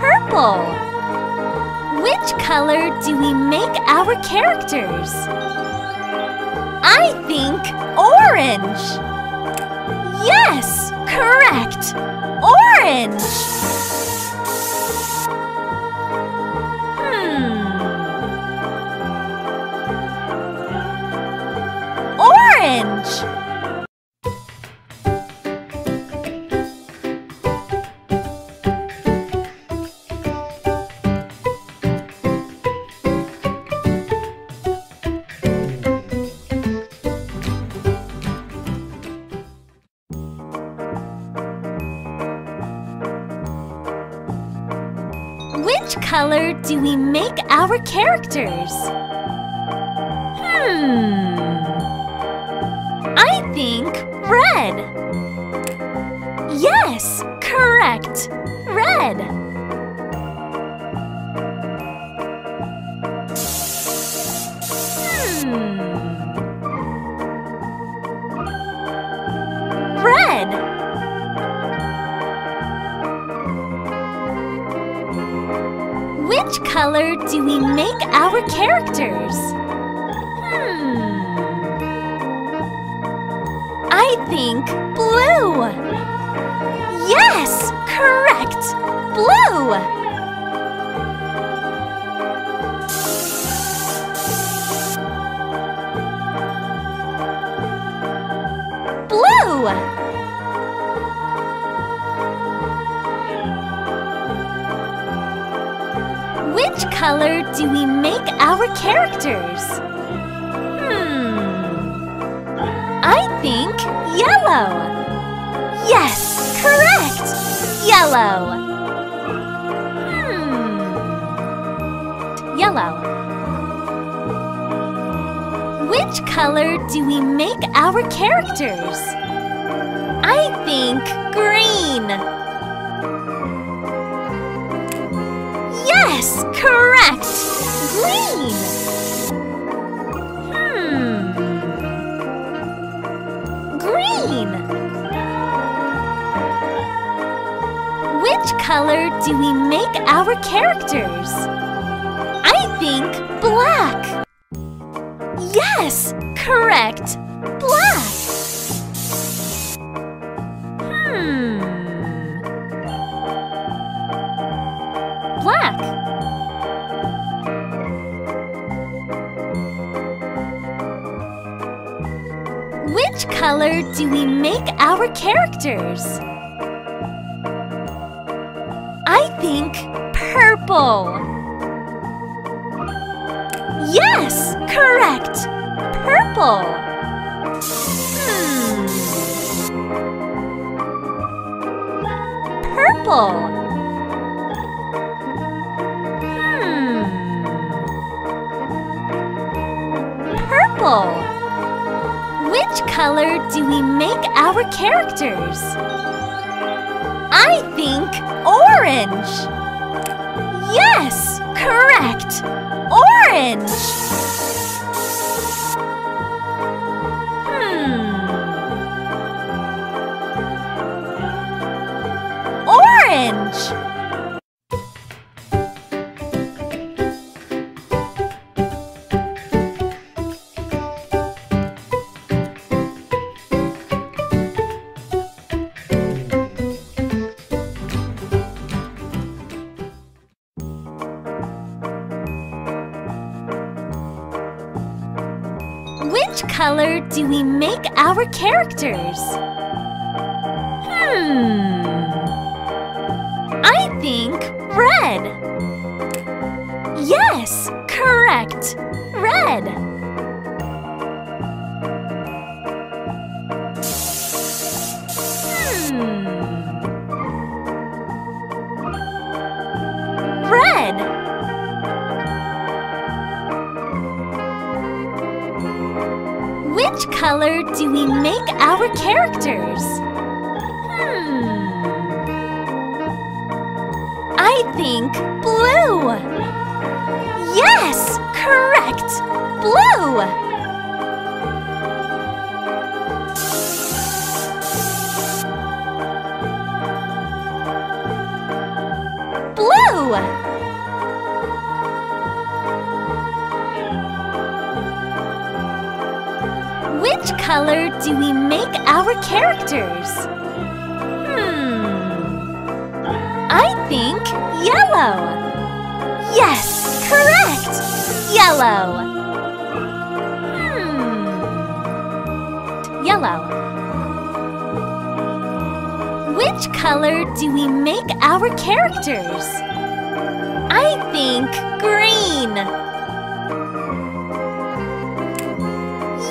Purple. Which color do we make our characters? I think orange. Yes, correct. Orange. Orange. Which color do we make our characters? I think red. Yes, correct. Red. Red. Which color do we make our characters? I think blue! Yes! Correct! Blue! Blue! Which color do we make our characters? I think yellow! Yes! Correct! Yellow! Yellow. Which color do we make our characters? I think green! Yes, correct! Green! Green! Which color do we make our characters? I think black! Yes, correct! Black! Black. Which color do we make our characters? I think purple. Yes, correct. Purple. Purple. Which color do we make our characters? I think orange! Yes! Correct! Orange! Orange! Which color do we make our characters? I think red. Yes, correct. Red. Red. Which color do we make our characters? I think blue! Yes! Correct! Blue! Blue! Which color do we make our characters? I think yellow! Yes! Correct! Yellow! Yellow. Which color do we make our characters? I think green!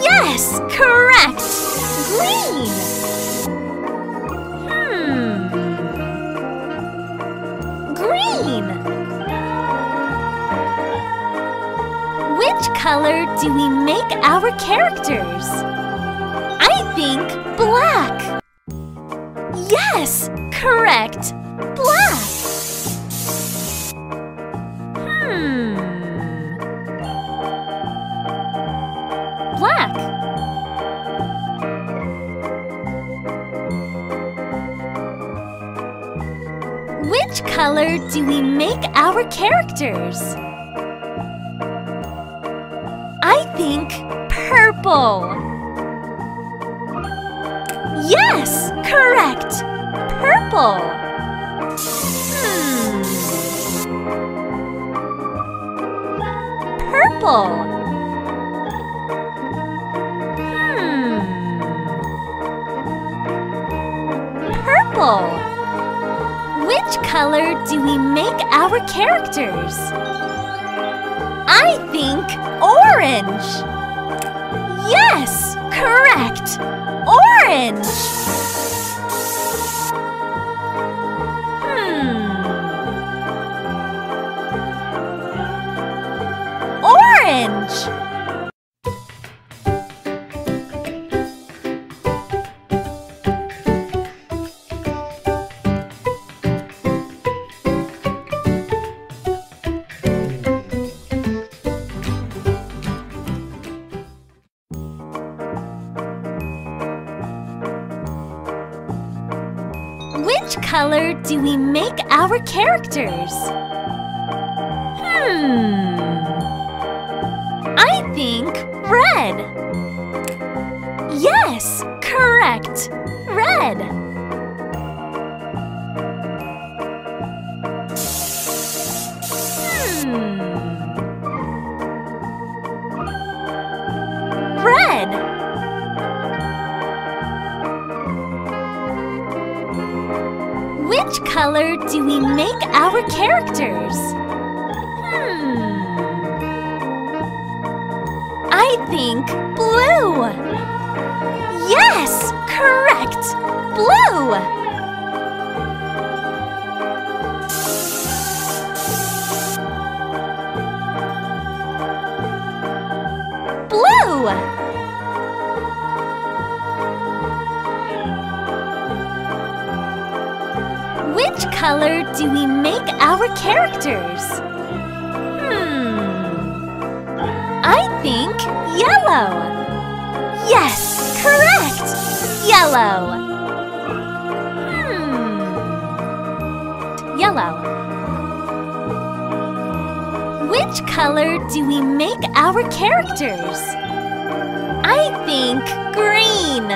Yes, correct! Green! Green! color do we make our characters? I think black! Yes! Correct! Black! Black. Which color do we make our characters? I think purple. Yes, correct. Purple. Purple. Purple. Which color do we make our characters? I think orange. Yes, correct. Orange. Which color do we make our characters? I think red. Yes, correct. Red. Red. Which color do we make our characters? I think blue. Yes, correct. Blue. Blue. Which color do we make our characters? I think yellow. Yes, correct. Yellow. Yellow. Which color do we make our characters? I think green.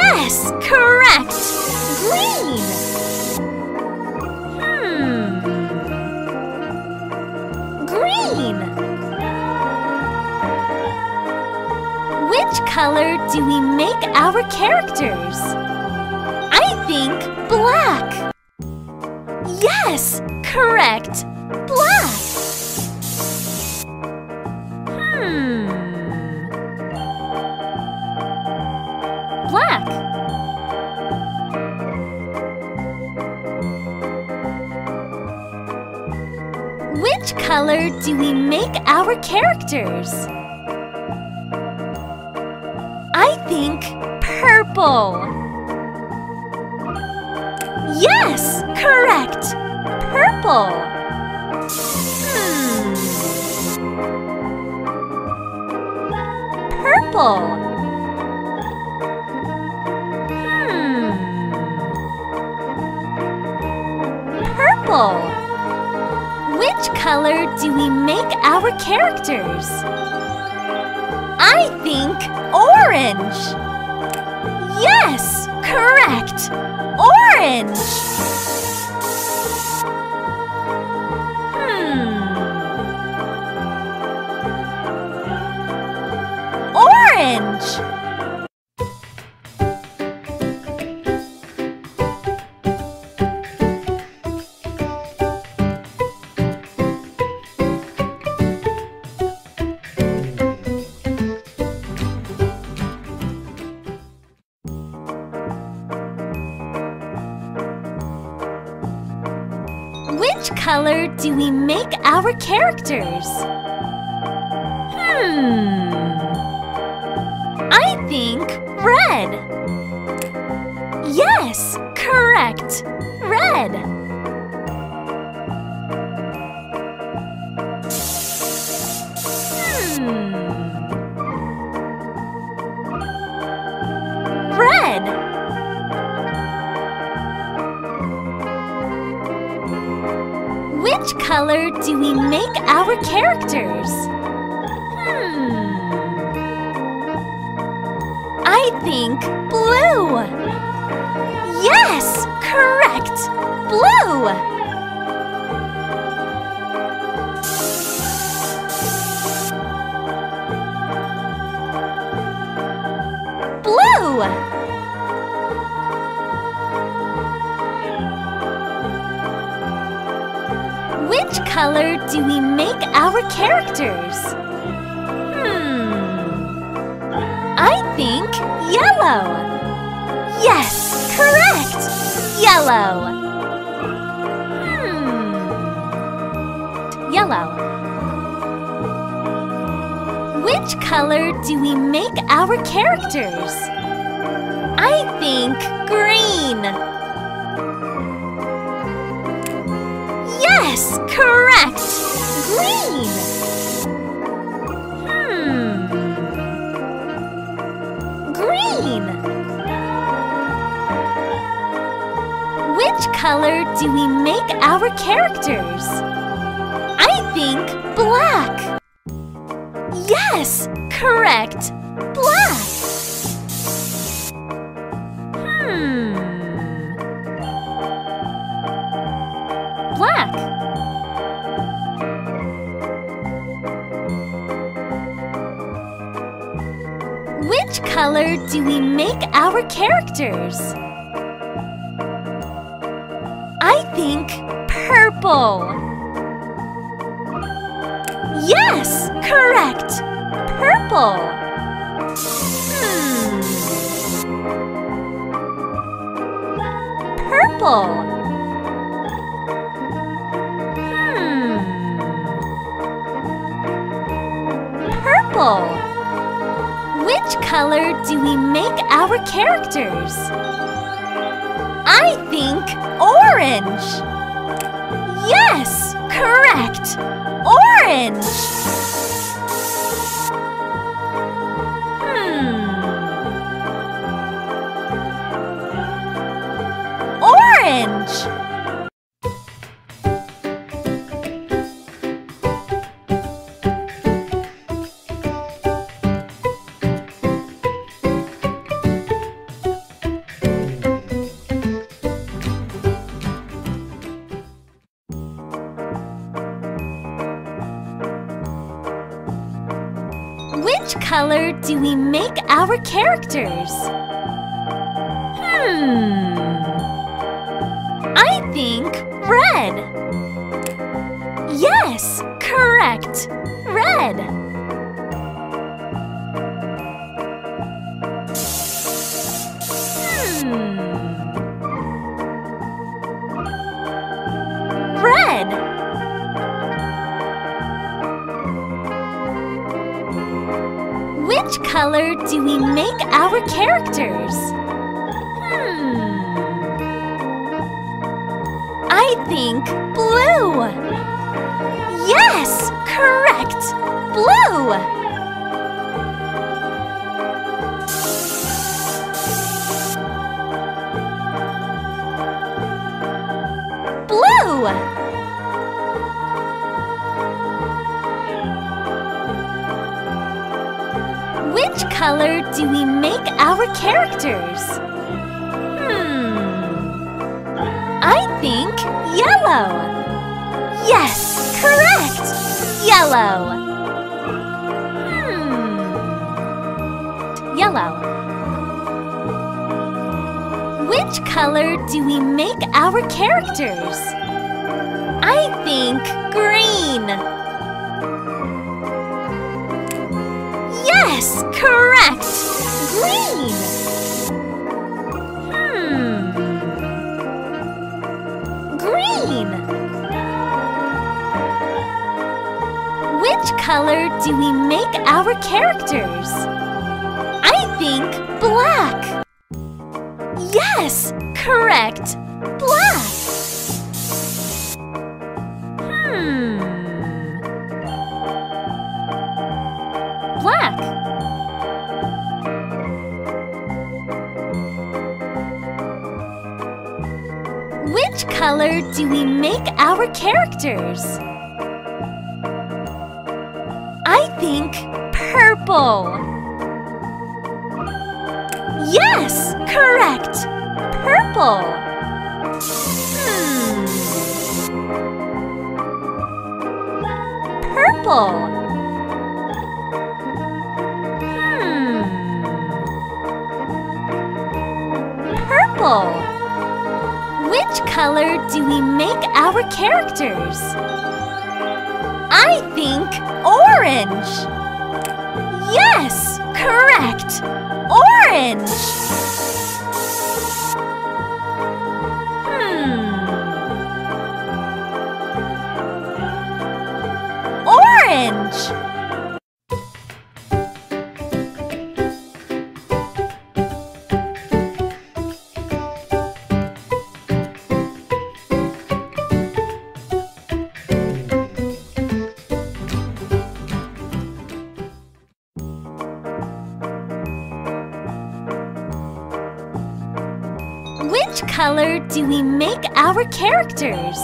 Yes, correct. Green. Which color do we make our characters? I think black. Yes, correct. Black. Black. Which color do we make our characters? I think purple. Yes, correct. Purple. Purple. Purple. Which color do we make our characters? I think orange. Yes, correct. Orange. Orange. Which color do we make our characters? I think red. Yes, correct. Red. Red. Which color do we make our characters? I think blue! Yes! Correct! Blue! Blue! Which color do we make our characters? I think yellow! Yes! Correct! Yellow! Yellow. Which color do we make our characters? I think green! Yes, correct! Green! Green! Which color do we make our characters? I think black! Yes, correct! Black! Black. Which color do we make our characters? I think purple. Yes, correct. Purple. Purple. Purple. Which color do we make our characters? I think orange! Yes! Correct! Orange! Orange! Which color do we make our characters? I think red. Yes, correct. Red. Red. Which color do we make our characters? I think blue! Yes! Correct! Blue! Blue! Which color do we make our characters? I think yellow! Yes! Correct! Yellow! Yellow. Which color do we make our characters? I think green! Yes, correct! Green! Green! color do we make our characters? I think black. Yes, correct. Black. Black. Which color do we make our characters? I think purple. Yes, correct. Purple. Purple. Which color do we make our characters? I think orange. Yes, correct. Orange. Orange. Which color do we make our characters?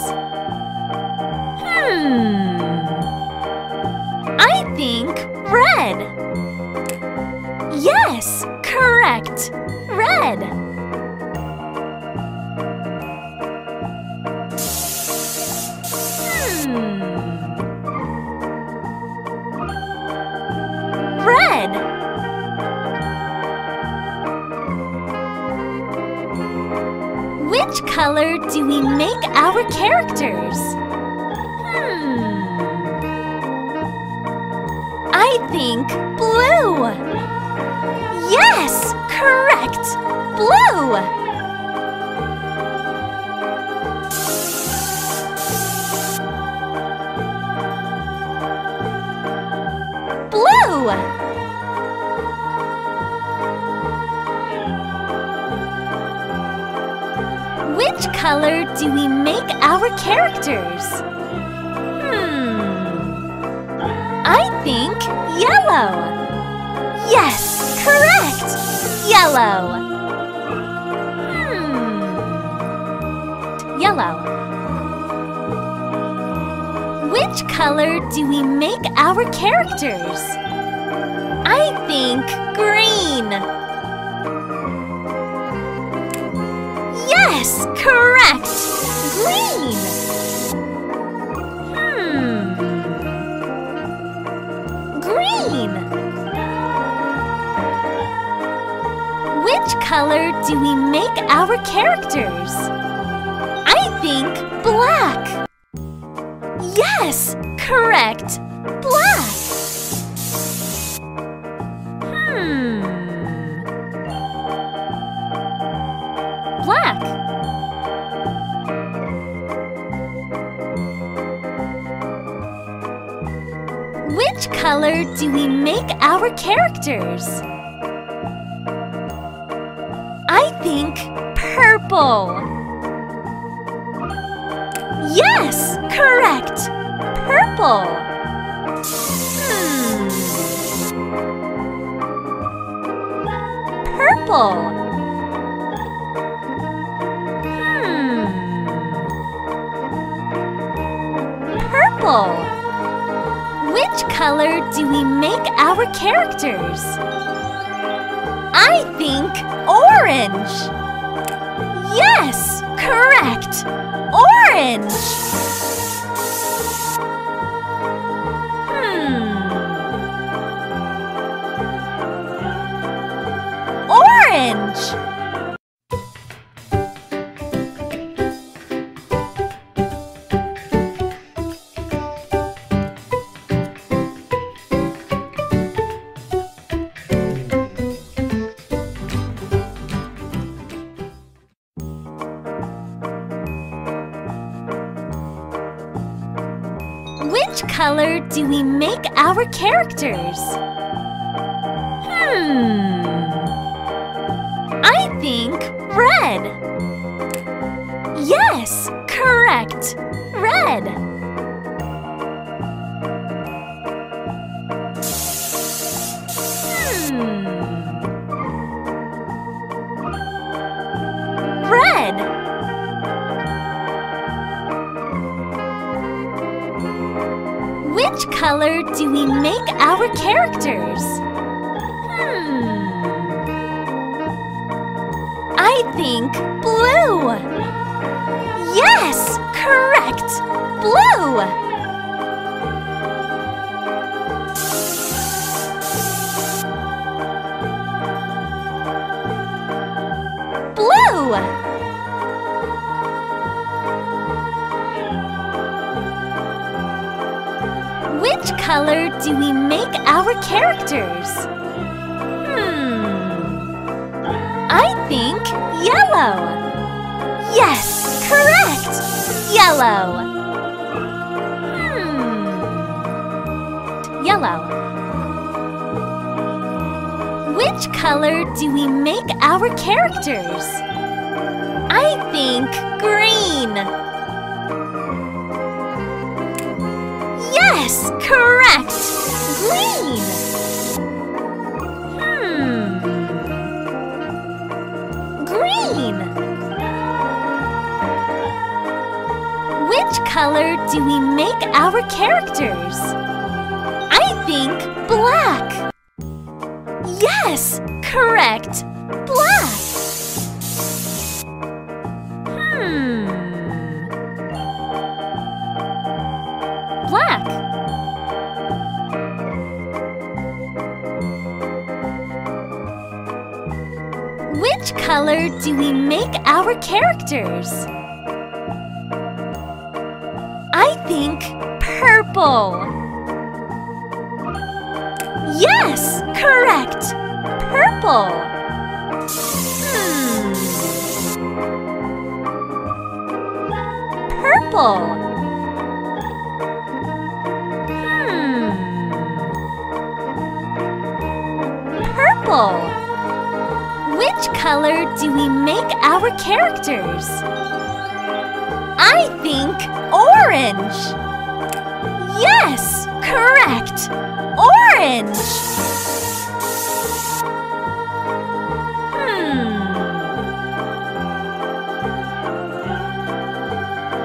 I think red. Yes, correct. Red. Red. Which color do we make our characters? I think blue. Yes, correct. Blue. Blue. Which color do we make our characters? I think yellow. Yes, correct. Yellow. Yellow. Which color do we make our characters? I think green. Yes, correct. Green. Green. Which color do we make our characters? I think black. Yes, correct. Black. Black. Which color do we make our characters? I think purple. Yes, correct. Purple. Purple. Which color do we make our characters? I think orange. Yes, correct. Orange. Orange. Which color do we make our characters? I think red. Yes, correct. Red. Red. Which color do we make our characters? I think blue! Yes! Correct! Blue! Blue! Which color do we make our characters? I think yellow! Yes! Correct! Yellow! Yellow. Which color do we make our characters? I think green! Yes, correct! Green! Green! Which color do we make our characters? I think black! Yes, correct! Black! Black. Which color do we make our characters? I think purple. Yes, correct. Purple. Purple. Which color do we make our characters? I think orange! Yes! Correct! Orange!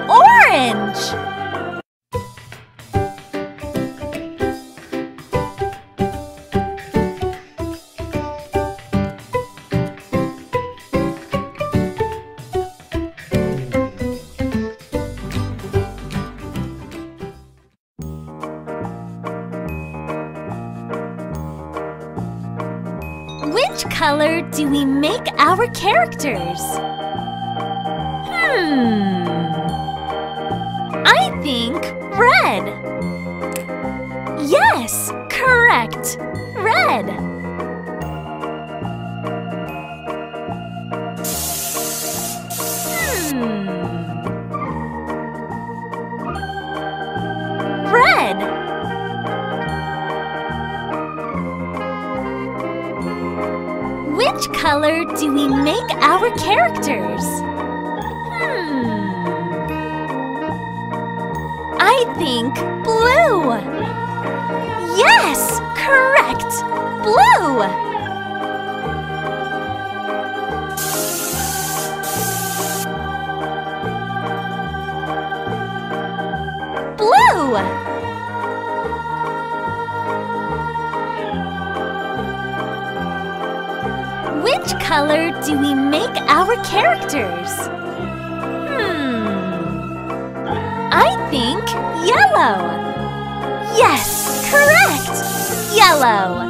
Orange! Which color do we make our characters? I think red. Yes, correct. Red. Red. Which color do we make our characters? I think blue! Yes! Correct! Blue! Blue! Which color do we make our characters? I think yellow! Yes! Correct! Yellow!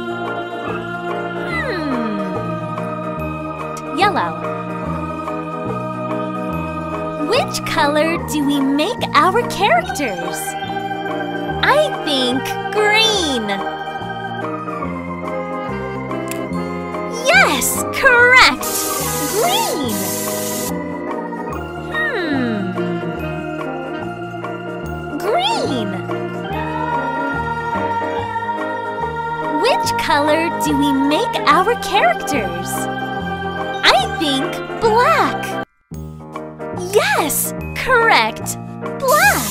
Yellow. Which color do we make our characters? I think green! Yes, correct! Green! Green! color do we make our characters? I think black. Yes, correct. Black.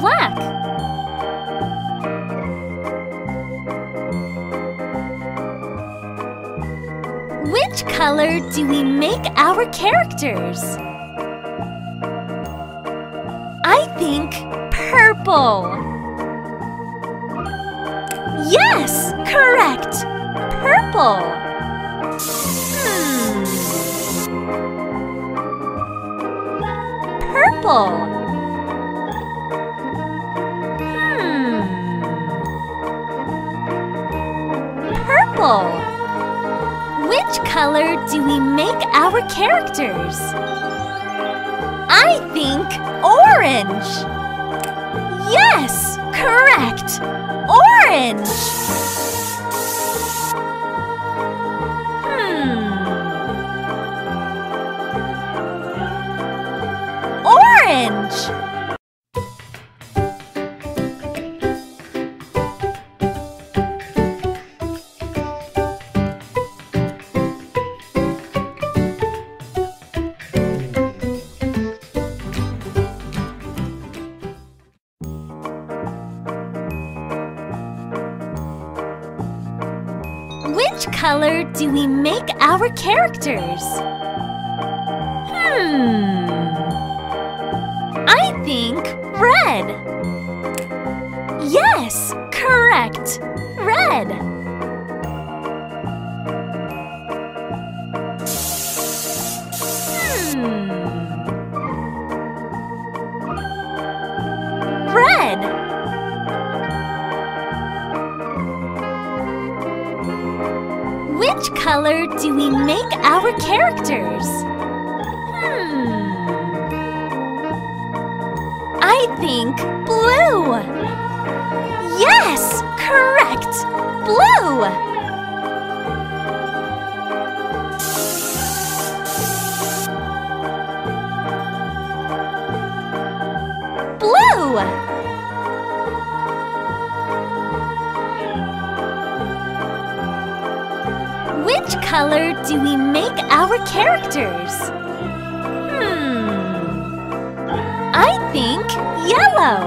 Black. Which color do we make our characters? I think purple. Yes, correct. Purple. Purple. Which color do we make our characters? I think orange! Yes! Correct! Orange! Orange! Which color do we make our characters? I think red. Yes, correct. Red. Red. Which color do we make our characters? I think blue! Yes! Correct! Blue! Blue! Which color do we make our characters? I think yellow.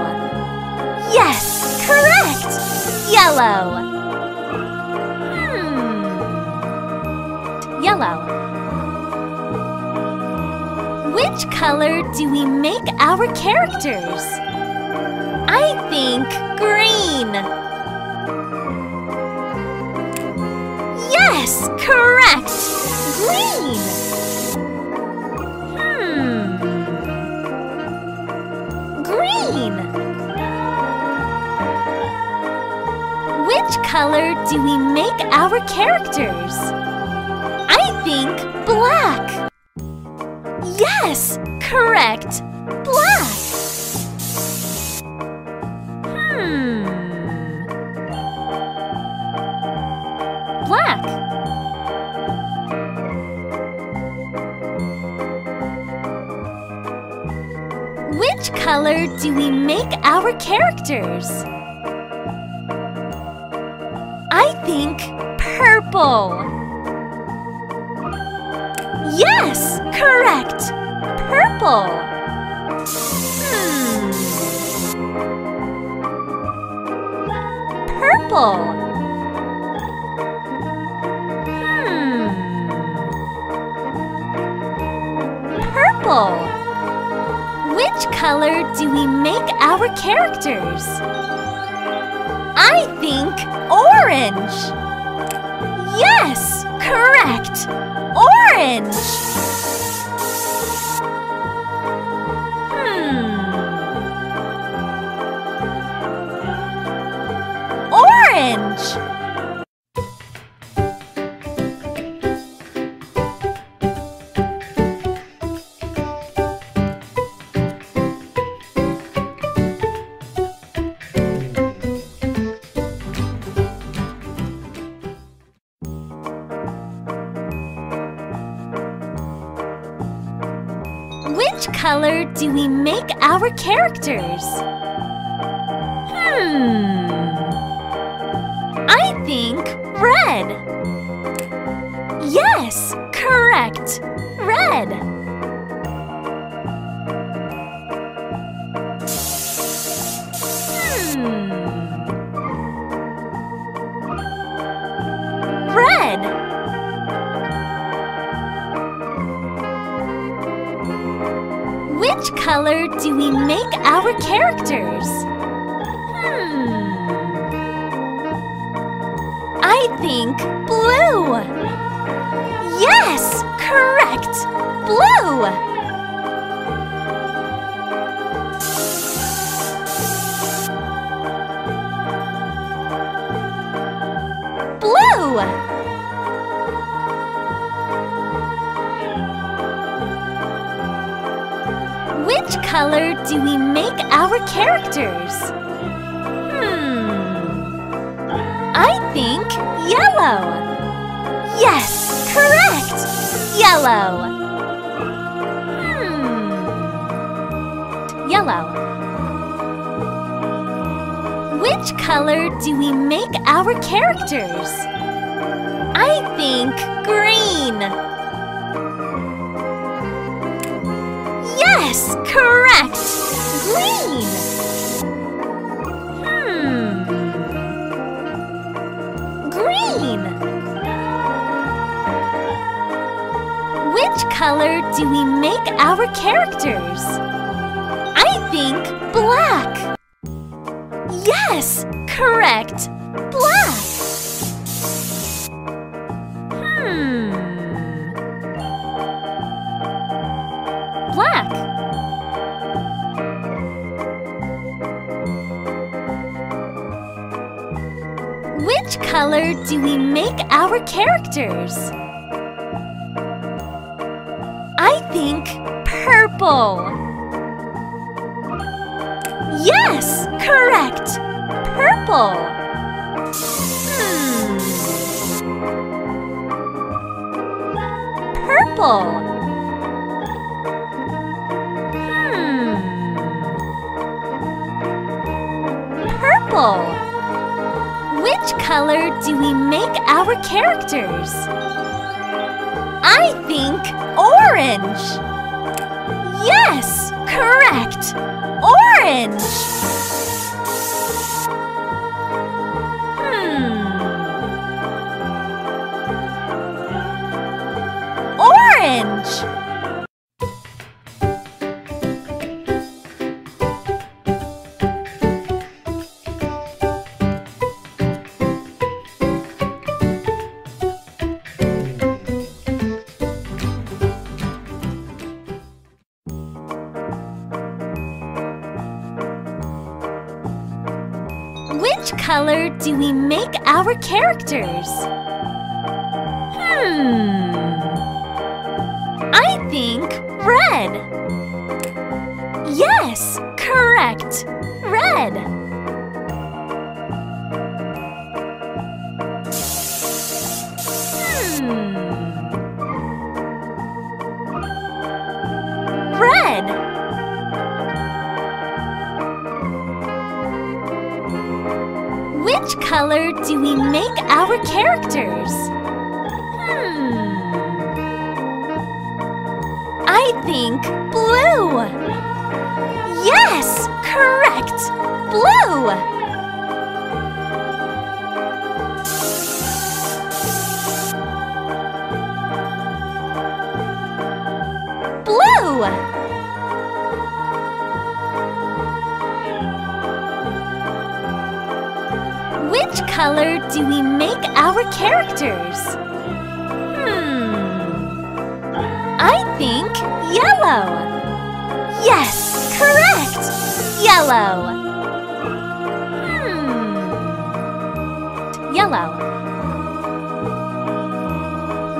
Yes, correct. Yellow. Yellow. Which color do we make our characters? I think green. Yes, correct! Green! Green! Which color do we make our characters? I think black! Yes, correct! Black! Black. Which color do we make our characters? I think purple. Yes, correct. Purple. Purple. Which color do we make our characters? I think orange! Yes! Correct! Orange! Orange! which color do we make our characters? I think red. Yes, correct. Red. Red. Which color do we make our characters? I think blue! Yes! Correct! Blue! Blue! Which color do we make our characters? I think yellow. Yes, correct. Yellow. Yellow. Which color do we make our characters? I think green. Yes, correct! Green! Green! Which color do we make our characters? I think black! Yes, correct! Black! Black. Which color do we make our characters? I think purple. Yes, correct. Purple. Purple. Purple. Which color do we make our characters? I think orange. Yes, correct. Orange. Orange. Which color do we make our characters? I think red. Yes, correct. Red. Red. Which color do we make our characters? I think blue. Yes, correct. Blue. Blue. Which color do we make our characters? I think yellow. Yes, correct. Yellow. Yellow.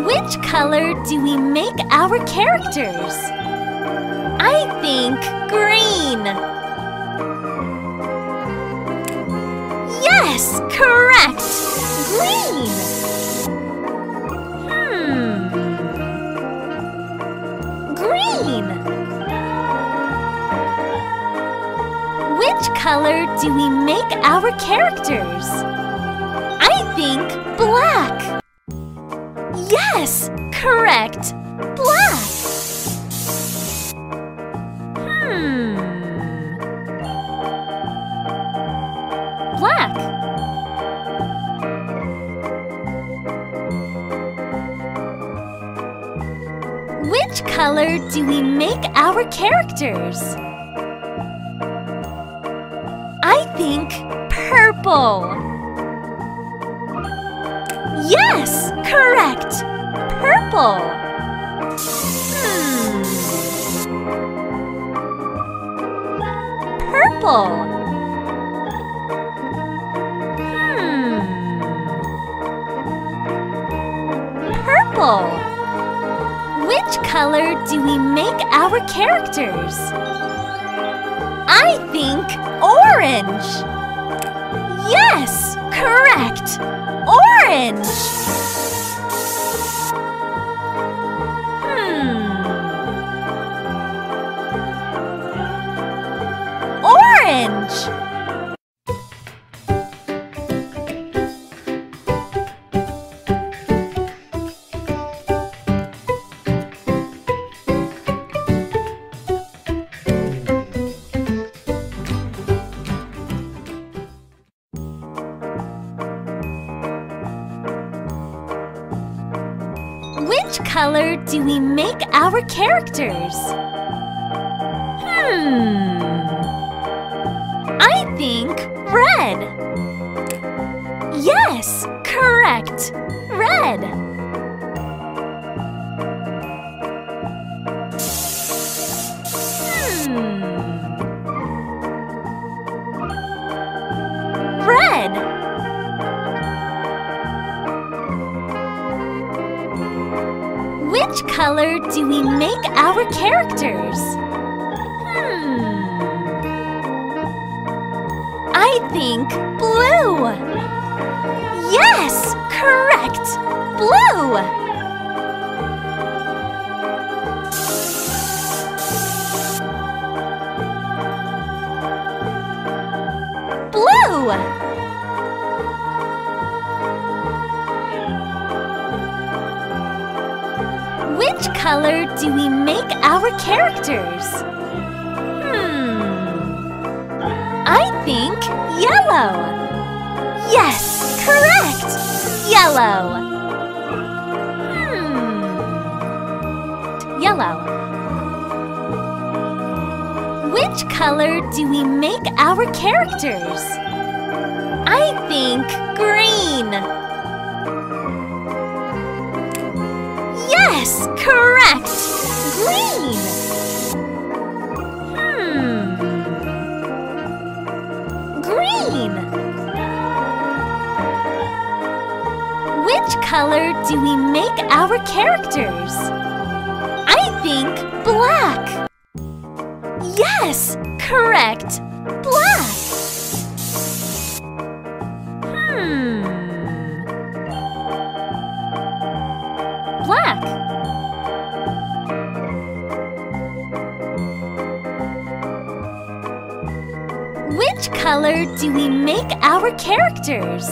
Which color do we make our characters? I think green. Yes, correct! Green! Green! color do we make our characters? I think black! Yes! Correct! Black! Black. Which color do we make our characters? I think purple. Yes, correct. Purple. Purple. Purple. Which color do we make our characters? I think orange. Yes, correct. Orange. Orange. Which color do we make our characters? I think red. Yes, correct. Red. Red. Which color do we make our characters? I think blue. Yes, correct. Blue. Blue. Which color do we make our characters? I think yellow. Yes, correct. Yellow. Yellow. Which color do we make our characters? I think green. Yes, correct! Green! Green! Which color do we make our characters? I think black! Yes, correct! Black! Black. Which color do we make our characters?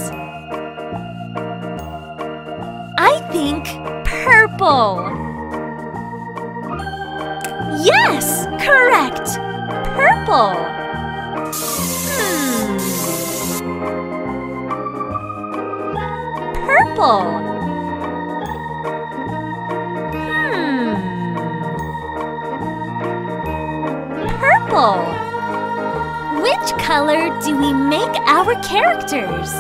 I think purple. Yes, correct. Purple. Purple. Purple. Which color do we make our characters?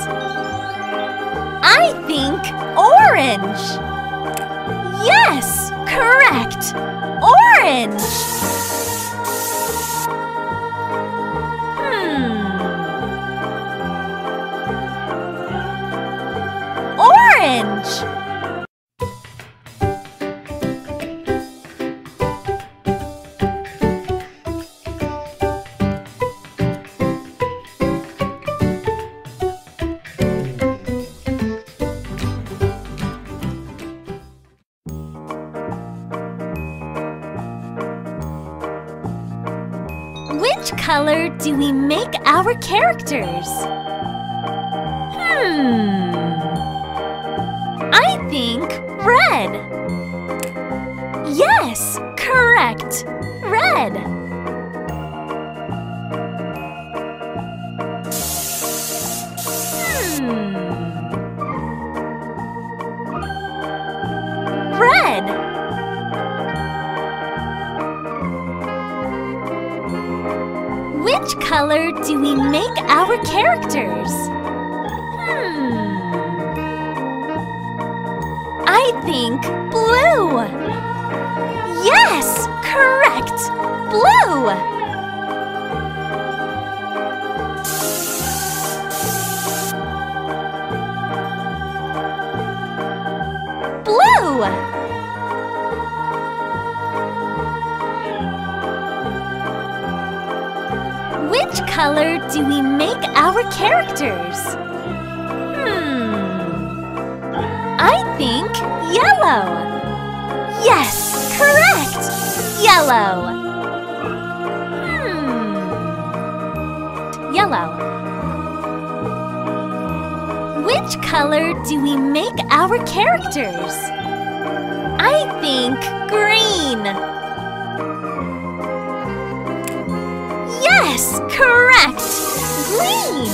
I think orange. Yes, correct. Orange. Orange. Which color do we make our characters? I think red. Yes, correct. Red. Red. Which color do we make our characters? I think blue! Yes! Correct! Blue! Blue! Which color do we make our characters? I think yellow! Yes! Correct! Yellow! Yellow. Which color do we make our characters? I think green! Yes, correct! Green!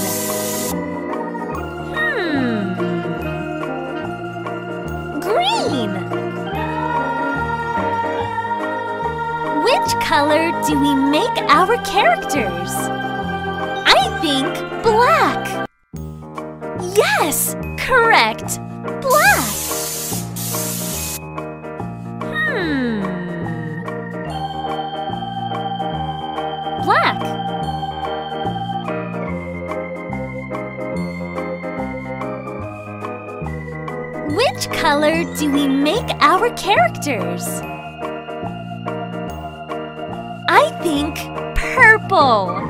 Green! Which color do we make our characters? I think black! Yes, correct! Black! Black. Which color do we make our characters? I think purple.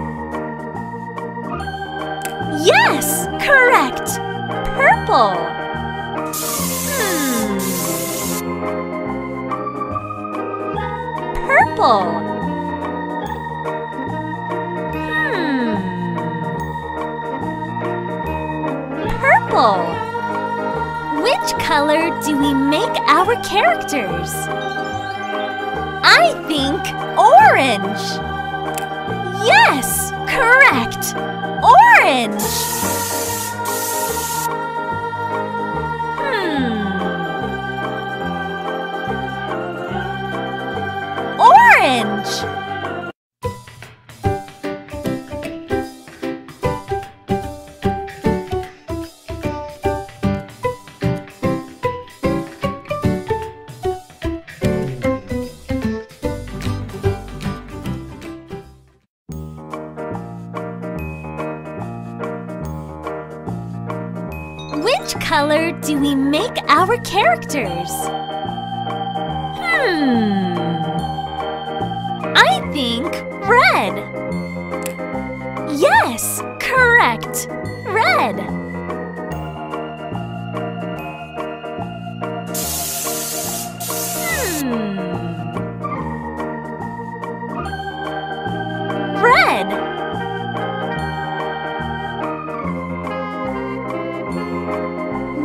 Yes, correct. Purple. Purple. Purple. Which color do we make our characters? I think orange! Yes! Correct! Orange! Orange! Which color do we make our characters? I think red. Yes, correct. Red. Red.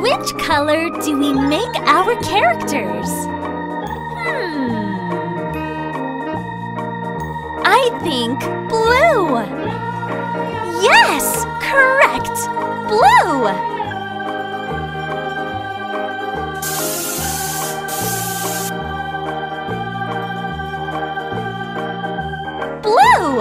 Which color do we make our characters? I think blue! Yes! Correct! Blue! Blue!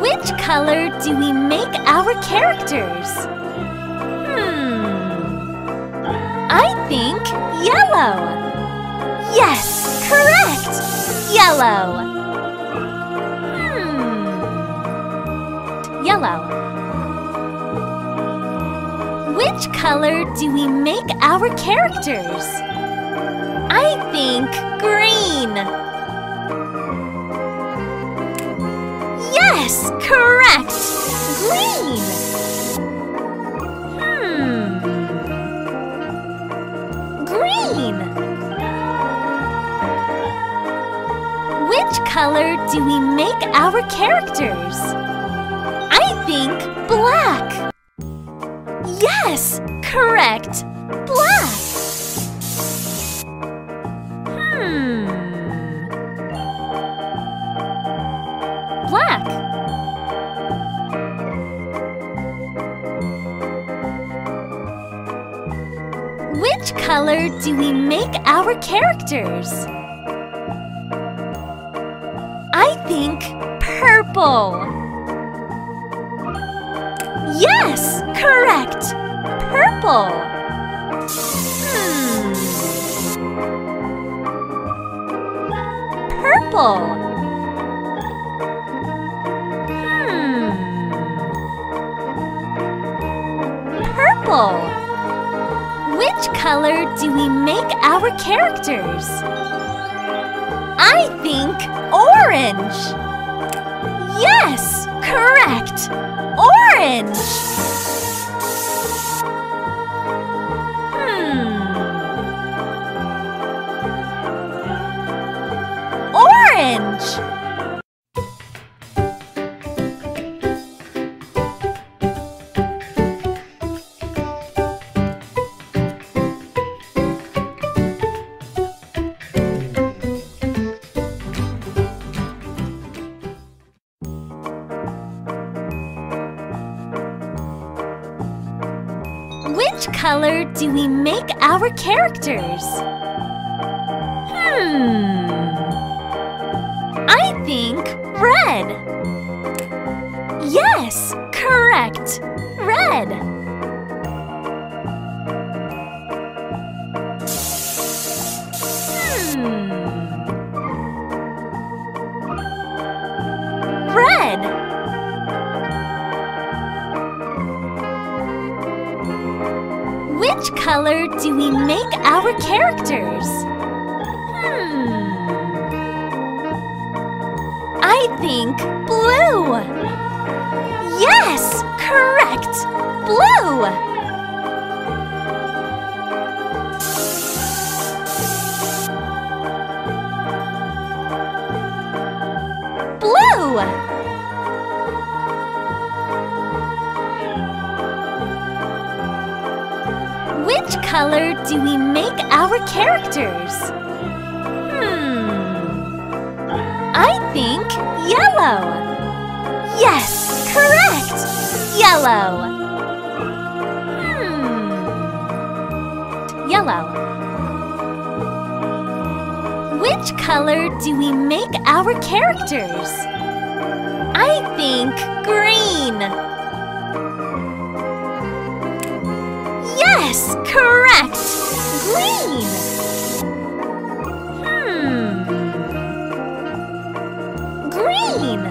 Which color do we make our characters? I think yellow! Yes! Correct! Yellow! Yellow. Which color do we make our characters? I think green! Yes, correct! Green! Green! color do we make our characters? I think black! Yes! Correct! Black! Black. Which color do we make our characters? I think purple. Yes! Correct! Purple. Purple. Which color do we make our characters? I think orange! Yes! Correct! Orange! Orange! Which color do we make our characters? I think red. Yes, correct. Red. Red. Which color do we make our characters? I think blue! Yes! Correct! Blue! Blue! Which color do we make our characters? I think yellow! Yes! Correct! Yellow! Yellow. Which color do we make our characters? I think green! Yes! Correct! Green! Green!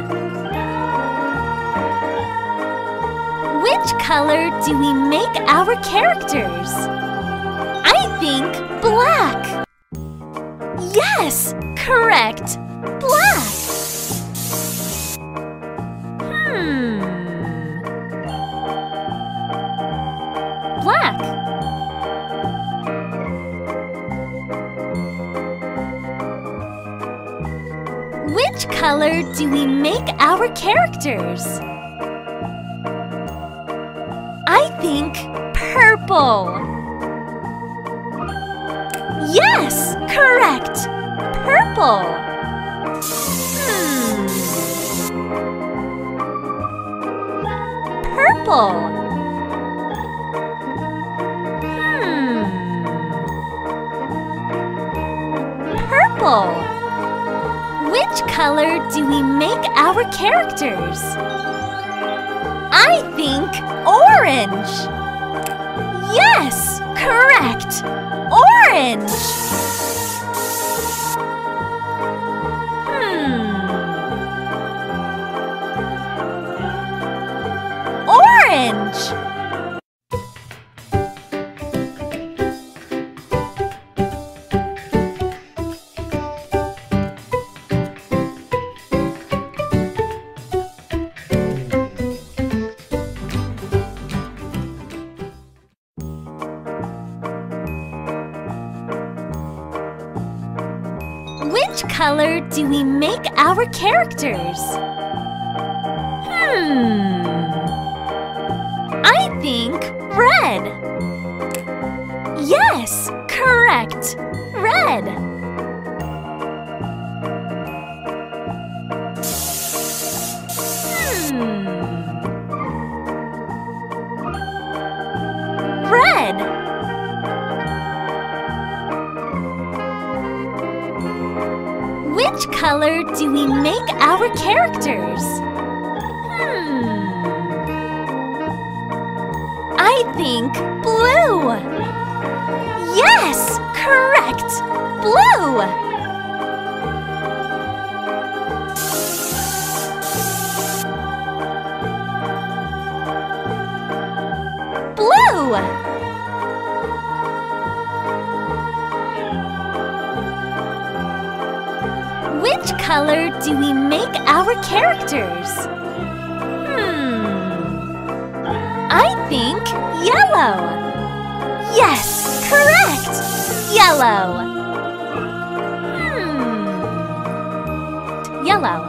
Which color do we make our characters? I think black! Yes! Correct! Black! Black. Which color do we make our characters? I think purple. Yes! Correct! Purple. Purple. Which color do we make our characters? I think orange! Yes! Correct! Orange! Orange! color do we make our characters? I think red. Yes, correct. Red. Red. Which color do we make our characters? I think blue! Yes! Correct! Blue! Blue! Which color do we make our characters? I think yellow! Yes! Correct! Yellow! Yellow.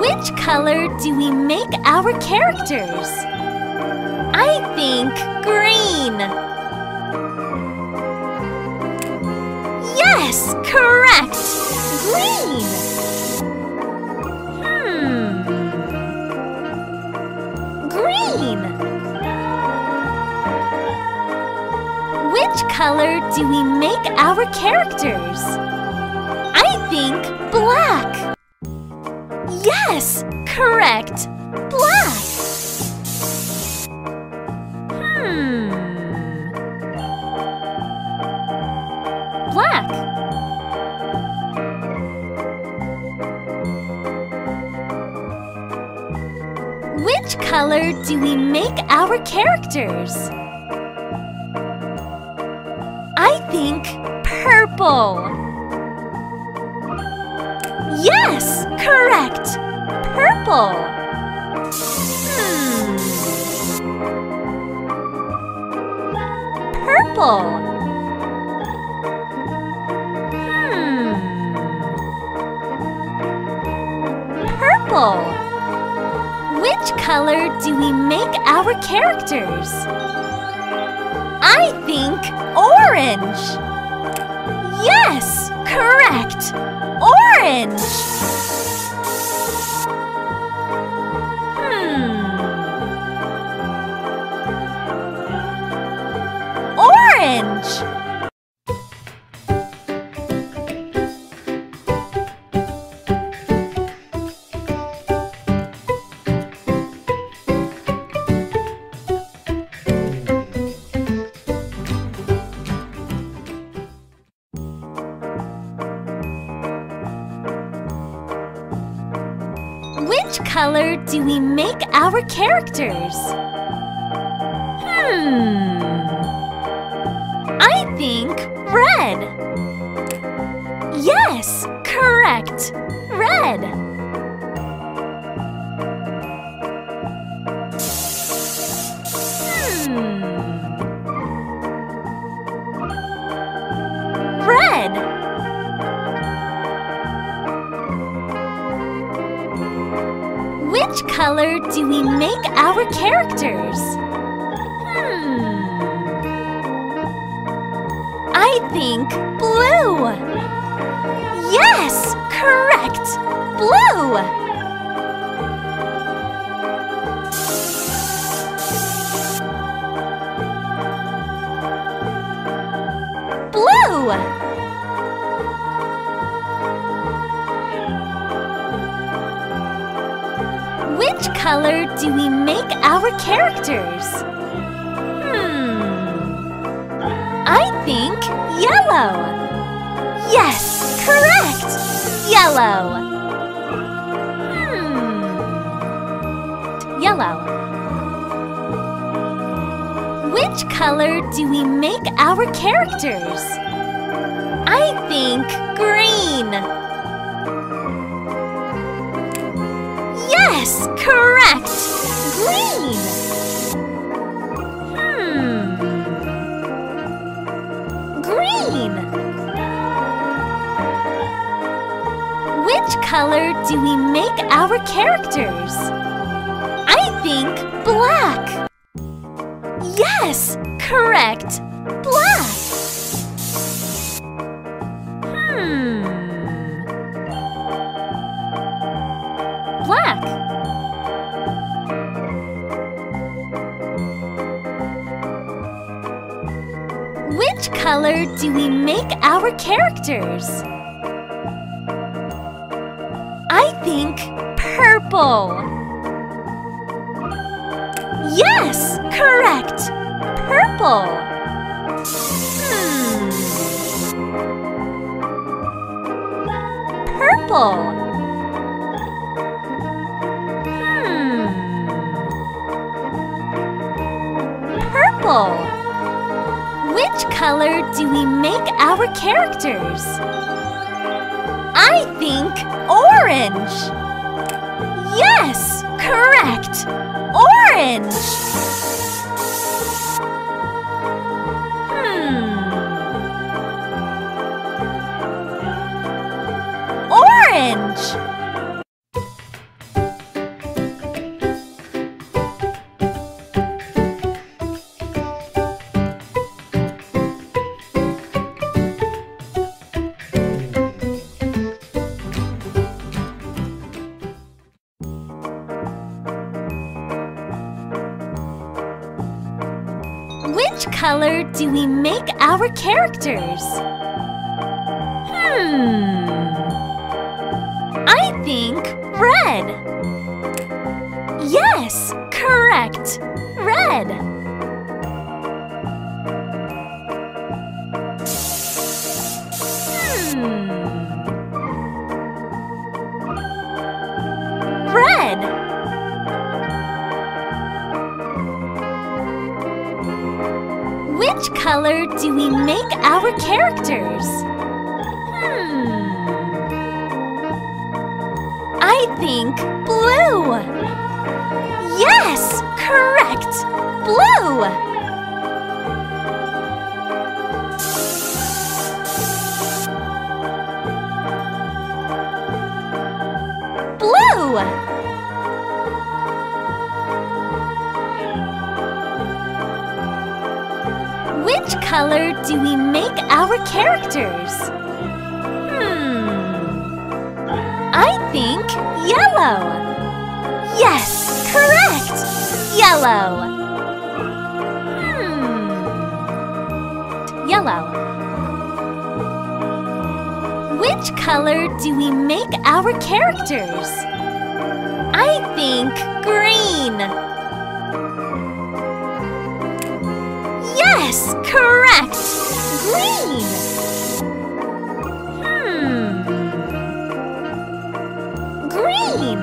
Which color do we make our characters? I think green! Yes, correct! Green! Green! Which color do we make our characters? I think black! Yes, correct! Black! Black. Which color do we make our characters? I think purple. Yes, correct. Purple. Purple. Purple. Which color do we make our characters? I think orange! Yes! Correct! Orange! Orange! Which color do we make our characters? I think red. Yes, correct. Red. Red. Which color do we make our characters? I think blue! Yes! Correct! Blue! Blue! Which color do we make our characters? I think yellow! Yes! Correct! Yellow! Yellow. Which color do we make our characters? I think green! Yes, correct! Green! Green! color do we make our characters? I think black! Yes! Correct! Black! Black. Which color do we make our characters? I think purple. Yes! Correct! Purple. Purple. Purple. Which color do we make our characters? I think orange! Yes! Correct! Orange! Orange! Which color do we make our characters? I think red. Yes, correct. Red. Red. Which color do we make our characters? I think blue! Yes! Correct! Blue! Blue! Which color do we make our characters? I think yellow! Yes! Correct! Yellow! Yellow. Which color do we make our characters? I think green! Yes! Correct! Green! Green!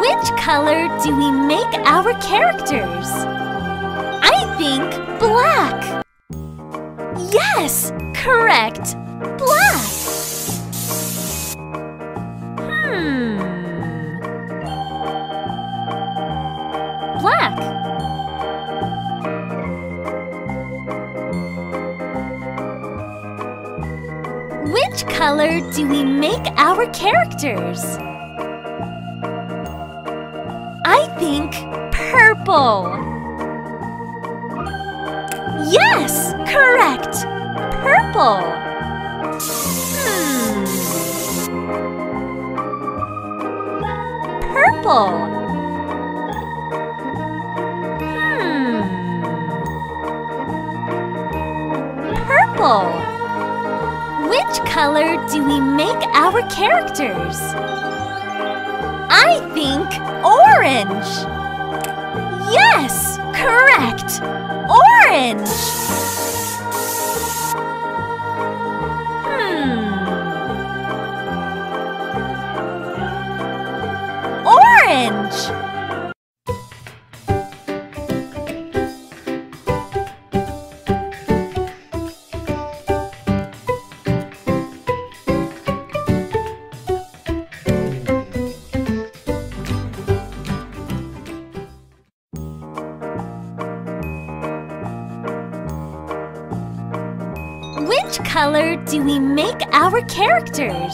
Which color do we make our characters? I think black! Yes! Correct! Black! Black. Which color do we make our characters? I think purple. Yes! Correct! Purple. Purple. Purple. Which color do we make our characters? I think orange! Yes! Correct! Orange! Orange! color do we make our characters?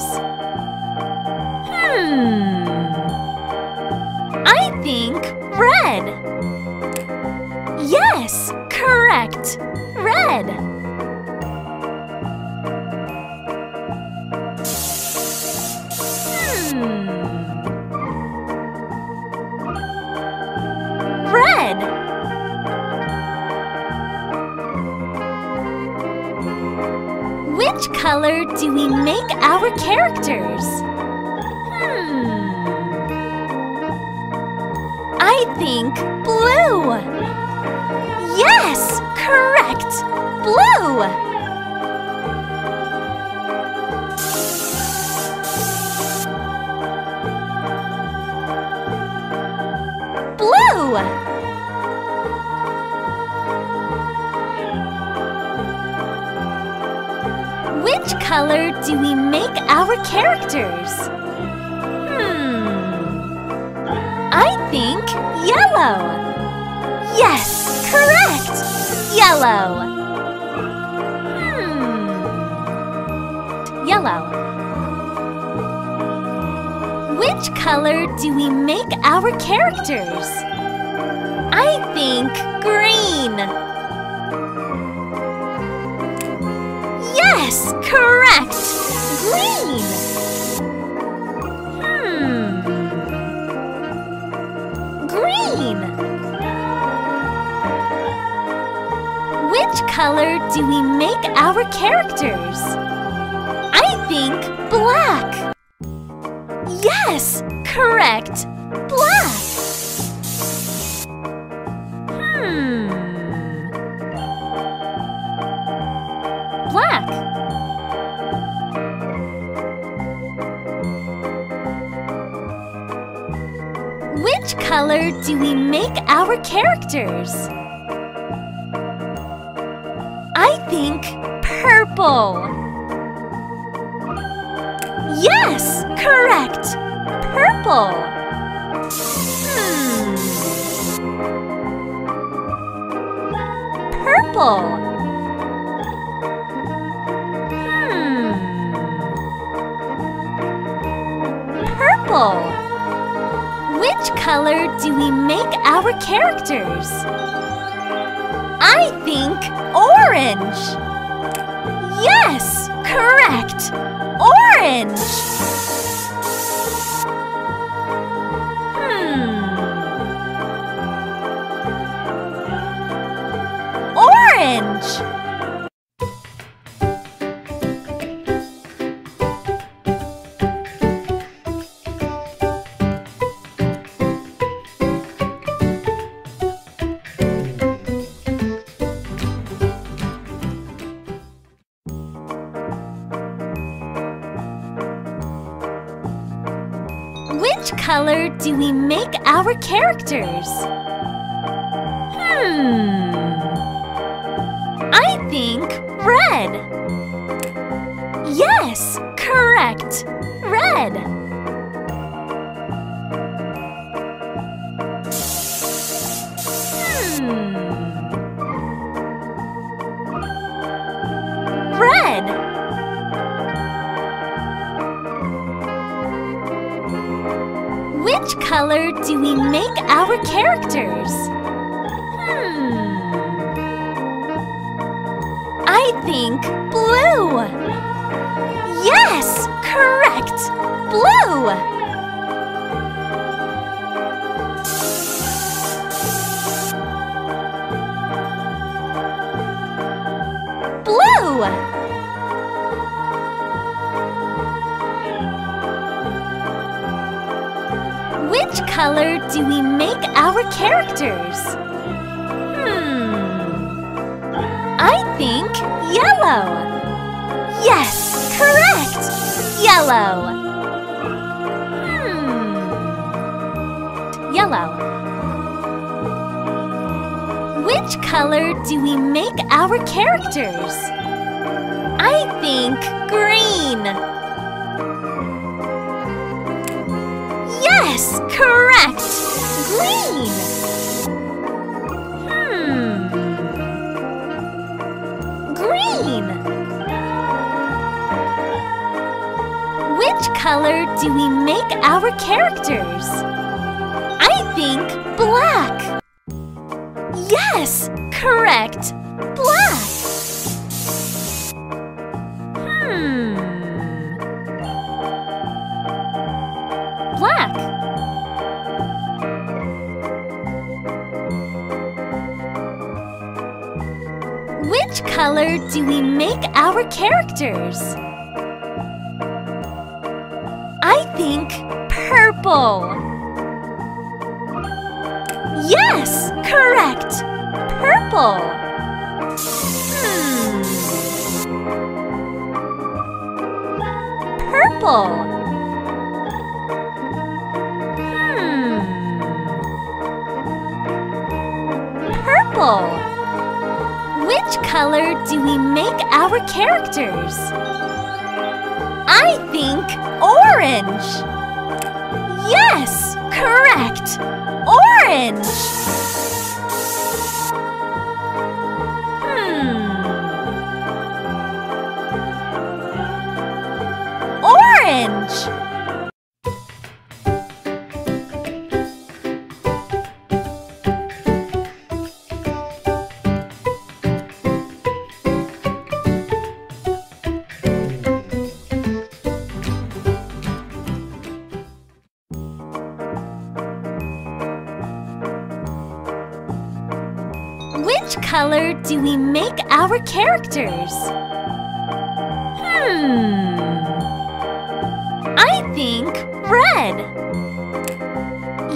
I think red. Yes, correct. Red. Red. Which color do we make our characters? I think blue! Yes! Correct! Blue! Blue! Which color do we make our characters? I think yellow! Yes! Correct! Yellow! Yellow. Which color do we make our characters? I think green! Yes, correct! Green! Green! Which color do we make our characters? I think black! Yes, correct! Black! Black. Which color do we make our characters? I think purple. Yes, correct. Purple. Purple. Purple. Which color do we make our characters? I think orange! Yes! Correct! Orange! Orange! Which color do we make our characters? I think red. Yes, correct. Red. Red. Which color do we make our characters? I think blue! Yes! Correct! Blue! Blue! Which color do we make our characters? I think yellow! Yes! Correct! Yellow! Yellow. Which color do we make our characters? I think green! Yes, correct! Green! Green! color do we make our characters? I think black. Yes, correct. Black. Black. Which color do we make our characters? I think purple. Yes, correct. Purple. Purple. Which color do we make our characters? I think orange. Yes, correct. Orange. Orange. Which color do we make our characters? I think red.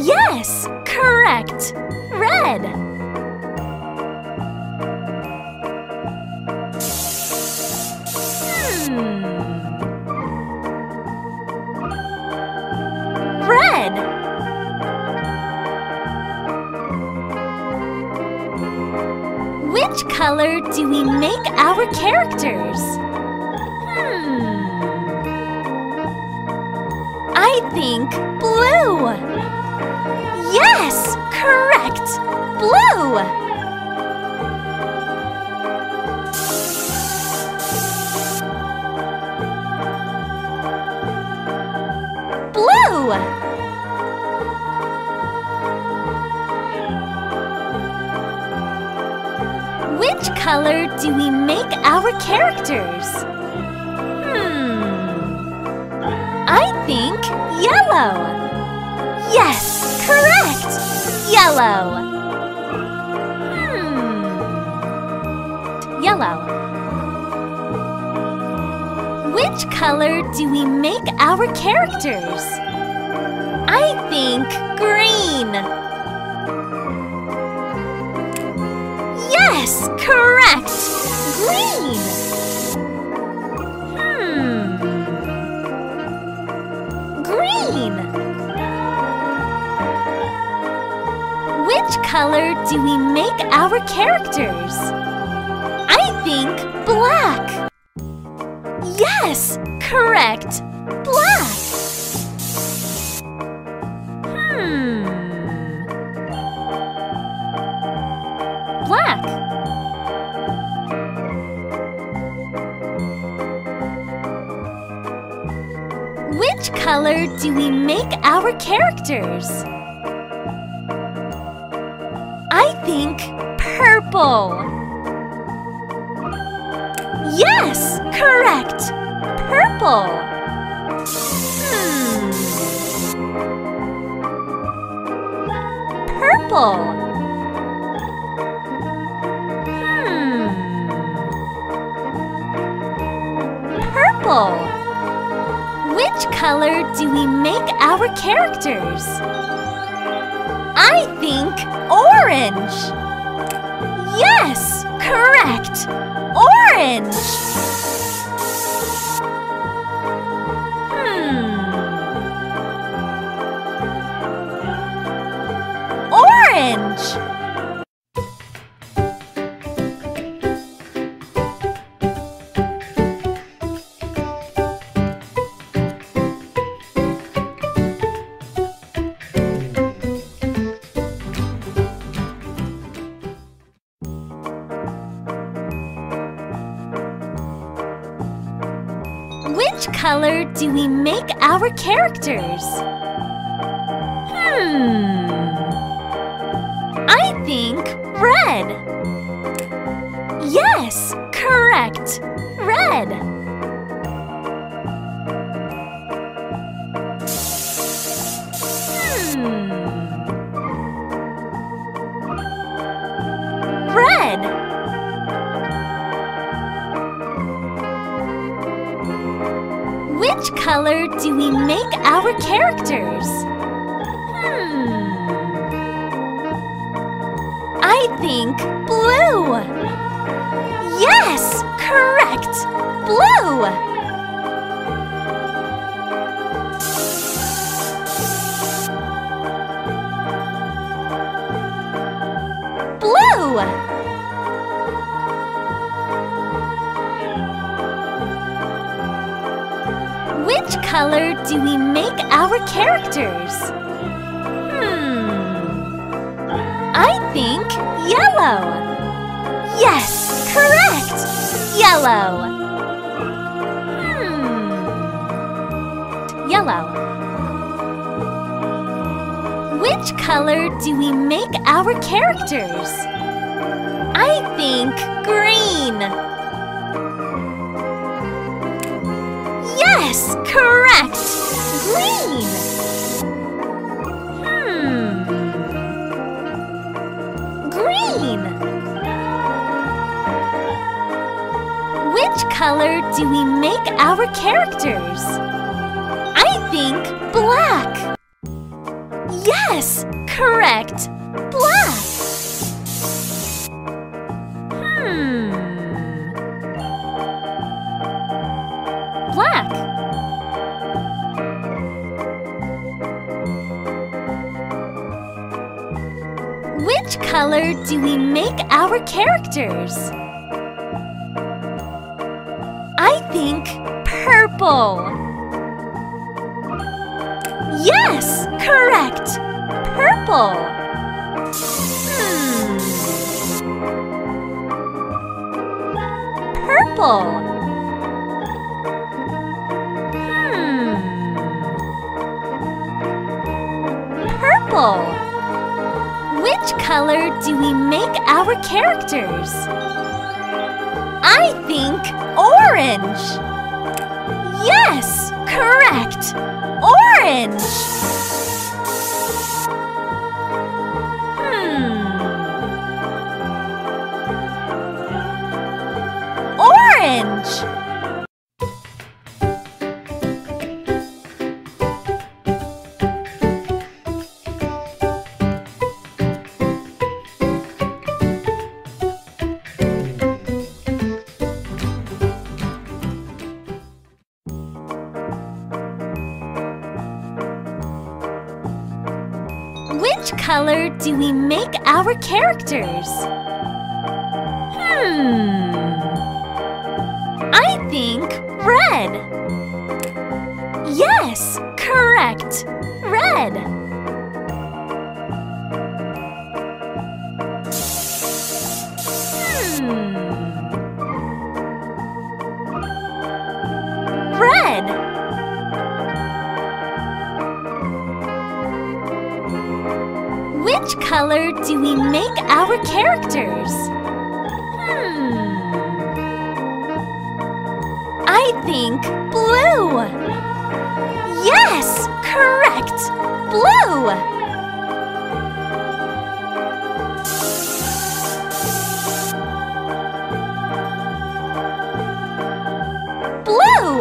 Yes, correct. Red. Red. Which color do we make our characters? I think blue. Yes, correct. Blue. Blue. Which color do we make our characters? I think yellow. Yes, correct. Yellow. Yellow. Which color do we make our characters? I think green. Yes, correct. Green. Green. Which color do we make our characters? I think black. Yes, correct. Black. Black. Which color do we make our characters? I think purple. Yes, correct. Purple. Purple. Which color do we make our characters? I think orange. Yes, correct. Orange. Orange. which color do we make our characters? I think red. Yes, correct. Red. Red. Which color do we make our characters? I think blue! Yes! Correct! Blue! Blue! Which color do we make our characters? I think yellow! Yes! Correct! Yellow! Yellow. Which color do we make our characters? I think green! Yes, correct! Green! Green! Which color do we make our characters? I think black! Yes, correct! Black! Black. Which color do we make our characters? I think purple. Yes, correct. Purple. Purple. Purple. Which color do we make our characters? I think orange! Yes! Correct! Orange! Orange! Which color do we make our characters? I think red. Yes, correct. Red. Red. Which color do we make our characters? I think blue! Yes! Correct! Blue! Blue!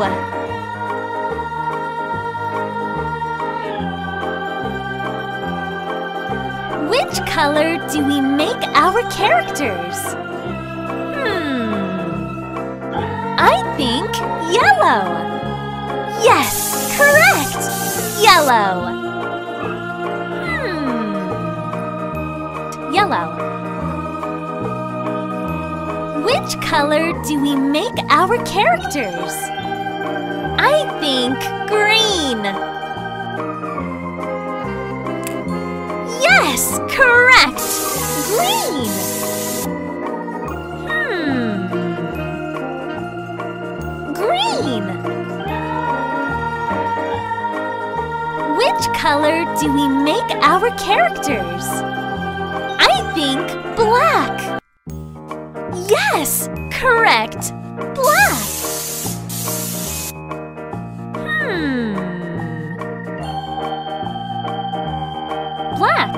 Which color do we make our characters? I think yellow! Yes! Correct! Yellow! Yellow. Which color do we make our characters? I think green! Yes, correct! Green! Green! Which color do we make our characters? I think black! Yes! Correct! Black! Black.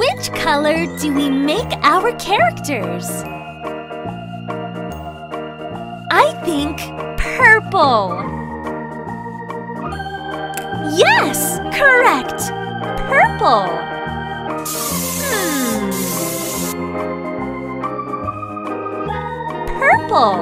Which color do we make our characters? I think purple. Yes! Correct! Purple. Purple.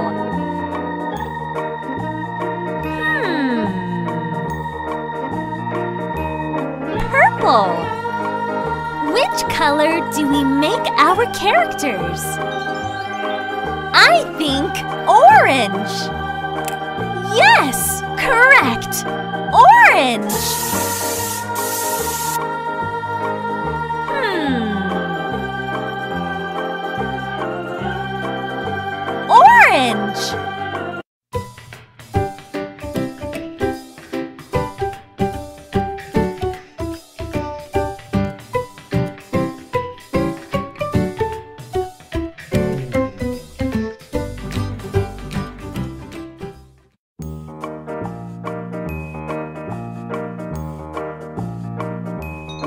Which color do we make our characters? I think orange! Yes! Correct! Orange! Orange!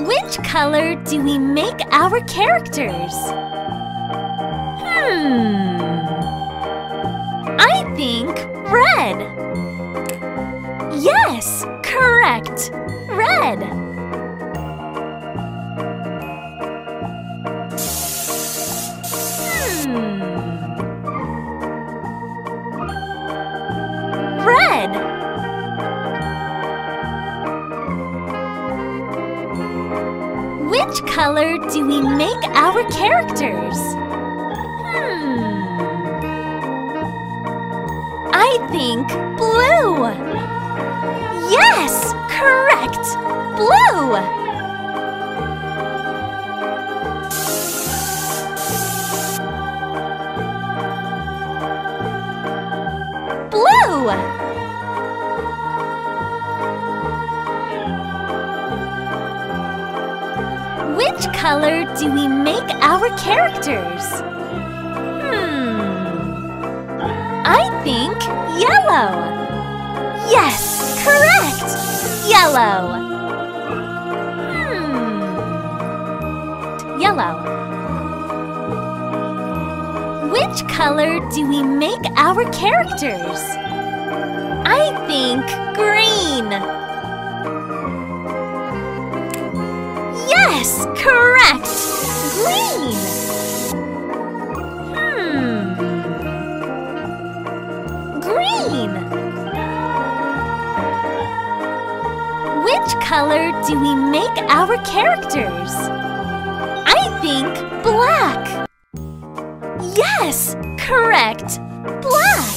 Which color do we make our characters? I think red. Yes, correct. Red. Red. Which color do we make our characters? I think blue! Yes! Correct! Blue! Blue! Which color do we make our characters? I think yellow! Yes! Correct! Yellow! Yellow. Which color do we make our characters? I think green! Yes! Correct! Green! Green! Which color do we make our characters? I think black! Yes! Correct! Black!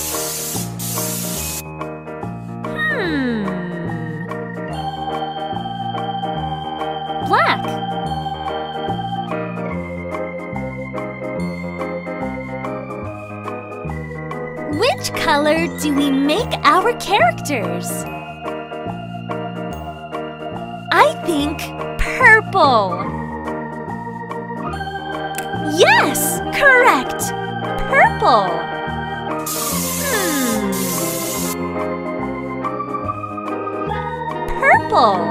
Black. Which color do we make our characters? I think purple. Yes! Correct! Purple. Purple.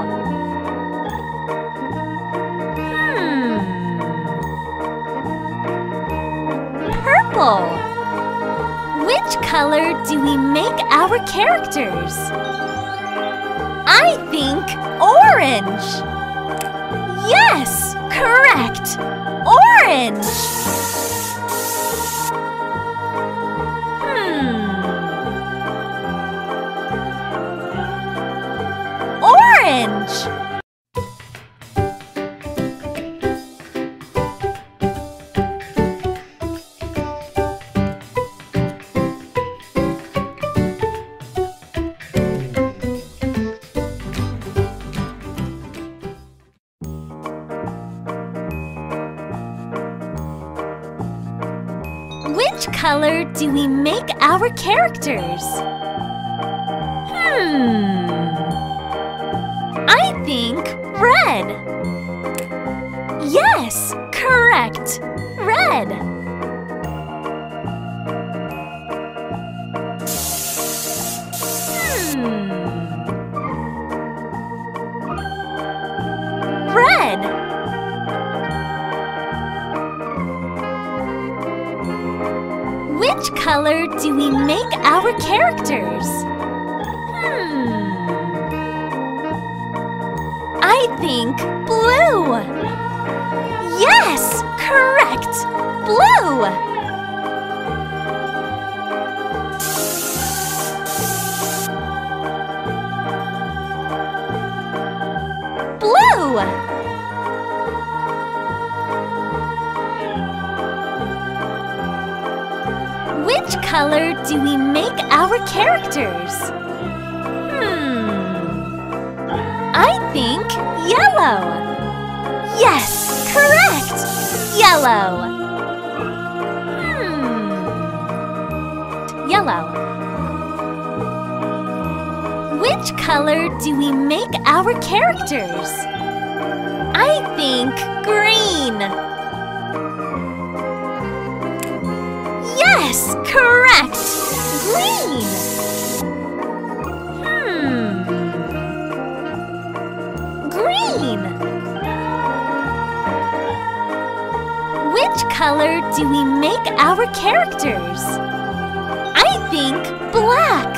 Purple. Which color do we make our characters? I think orange! Yes! Correct! Orange! Orange! color do we make our characters? I think red. Yes, correct. Red. Red. Which color do we make our characters? I think blue! Yes! Correct! Blue! Blue! Which color do we make our characters? I think yellow! Yes! Correct! Yellow! Yellow. Which color do we make our characters? I think green! Yes, correct! Green! Green! Which color do we make our characters? I think black!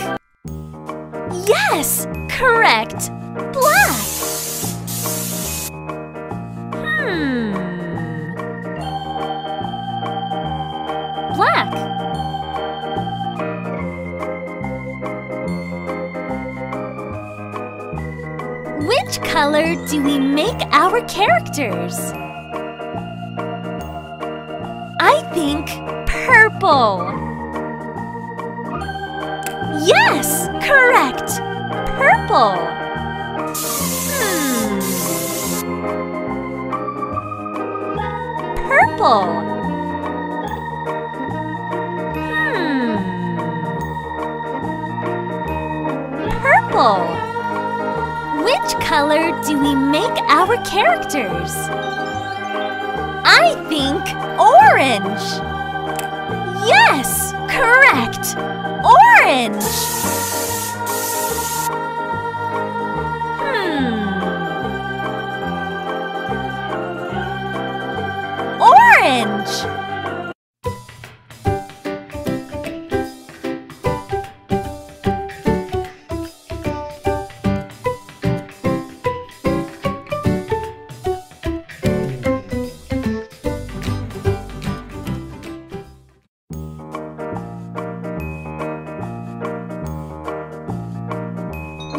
Yes, correct! Black! Black. Which color do we make our characters? I think purple. Yes, correct. Purple. Purple. Which color do we make our characters? I think orange! Yes! Correct! Orange! Orange!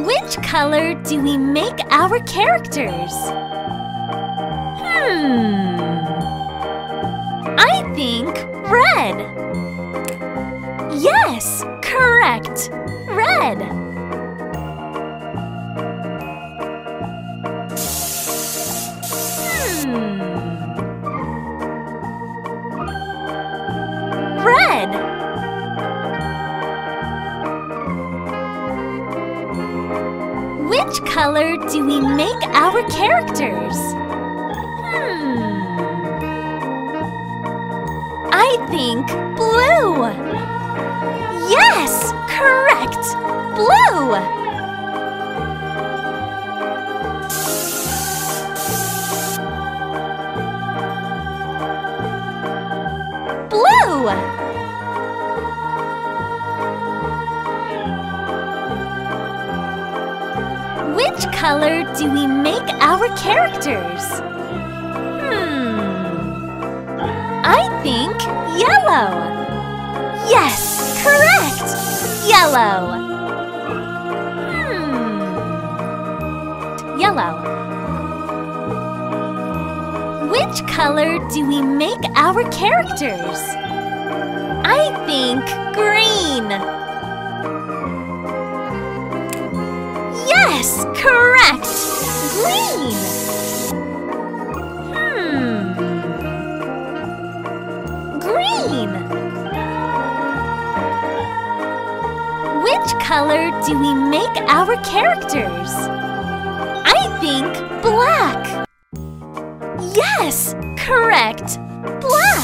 Which color do we make our characters? I think red. Yes, correct. Red. Red. Which color do we make our characters? I think blue! Yes! Correct! Blue! Blue! Which color do we make our characters? I think yellow! Yes! Correct! Yellow! Yellow. Which color do we make our characters? I think green! Yes, correct! Green! Green! Which color do we make our characters? I think black! Yes! Correct! Black!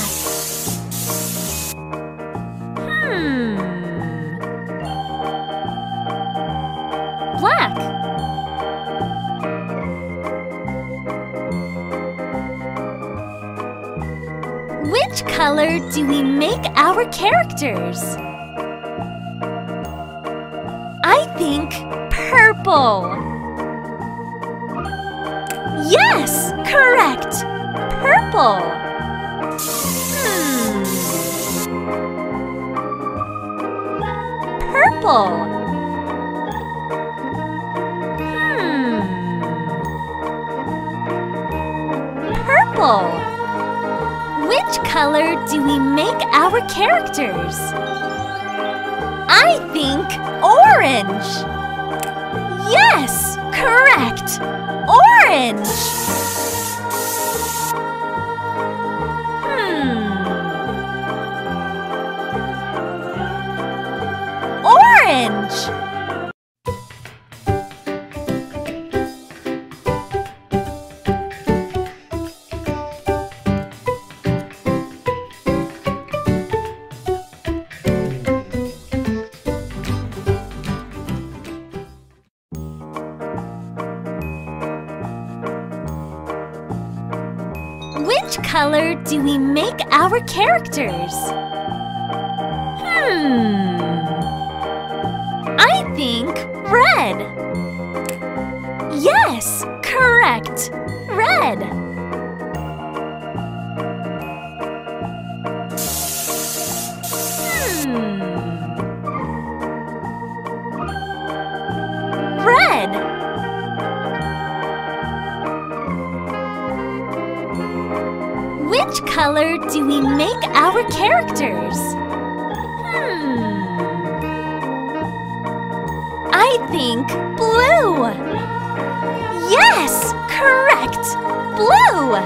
Black. Which color do we make our characters? I think purple. Yes! Correct! Purple. Purple. Which color do we make our characters? I think orange! Yes! Correct! Orange! Orange! Which color do we make our characters? I think red. Yes, correct. Red. Red. Which color do we make our characters? I think blue! Yes! Correct! Blue!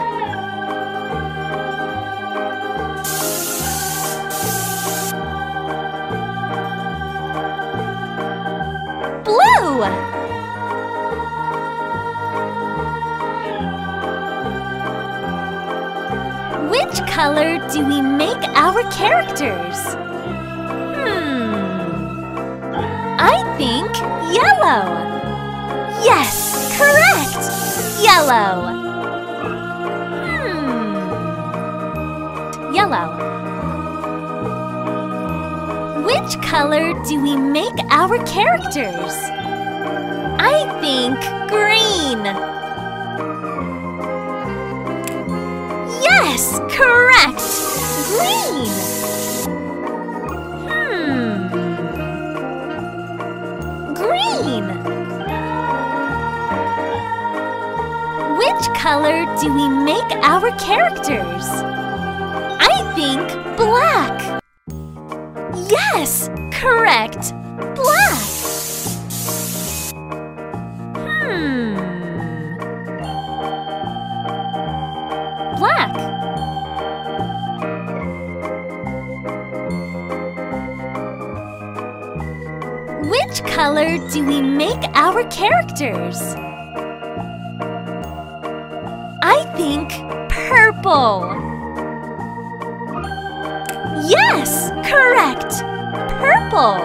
Blue! Which color do we make our characters? I think yellow! Yes! Correct! Yellow! Yellow. Which color do we make our characters? I think green! Yes! Correct! Green! Green! Which color do we make our characters? I think black! Yes! Correct! Black! Black. Which color do we make our characters? I think purple. Yes! Correct! Purple.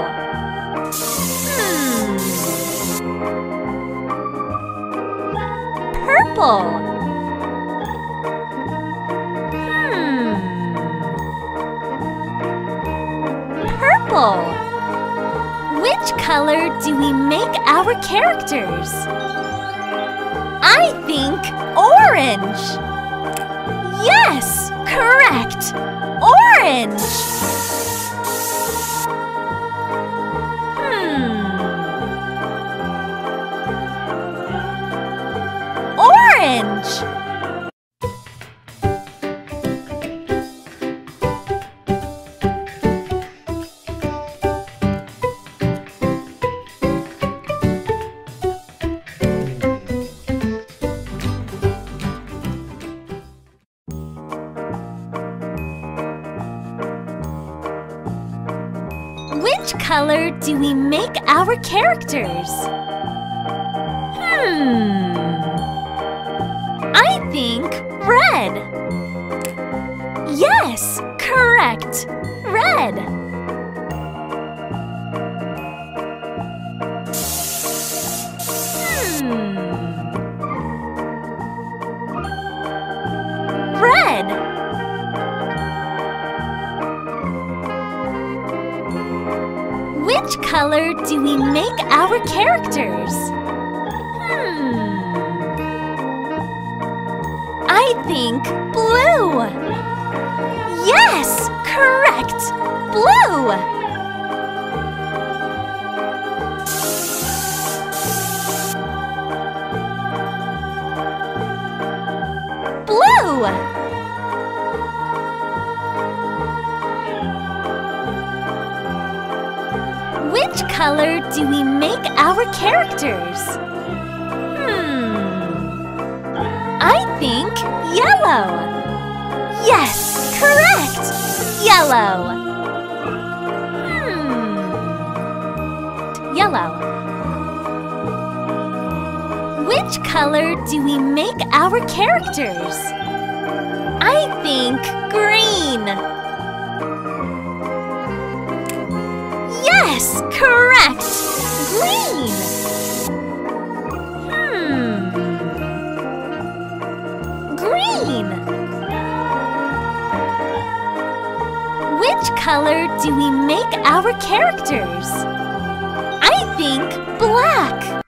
Purple. Which color do we make our characters? I think orange! Yes! Correct! Orange! Orange! Which color do we make our characters? I think red. Yes, correct. Red. Red. Which color do we make our characters? I think blue! Yes! Correct! Blue! Blue! Which color do we make our characters? I think yellow. Yes, correct. Yellow. Yellow. Which color do we make our characters? I think green. Yes, correct! Green! Green! Which color do we make our characters? I think black!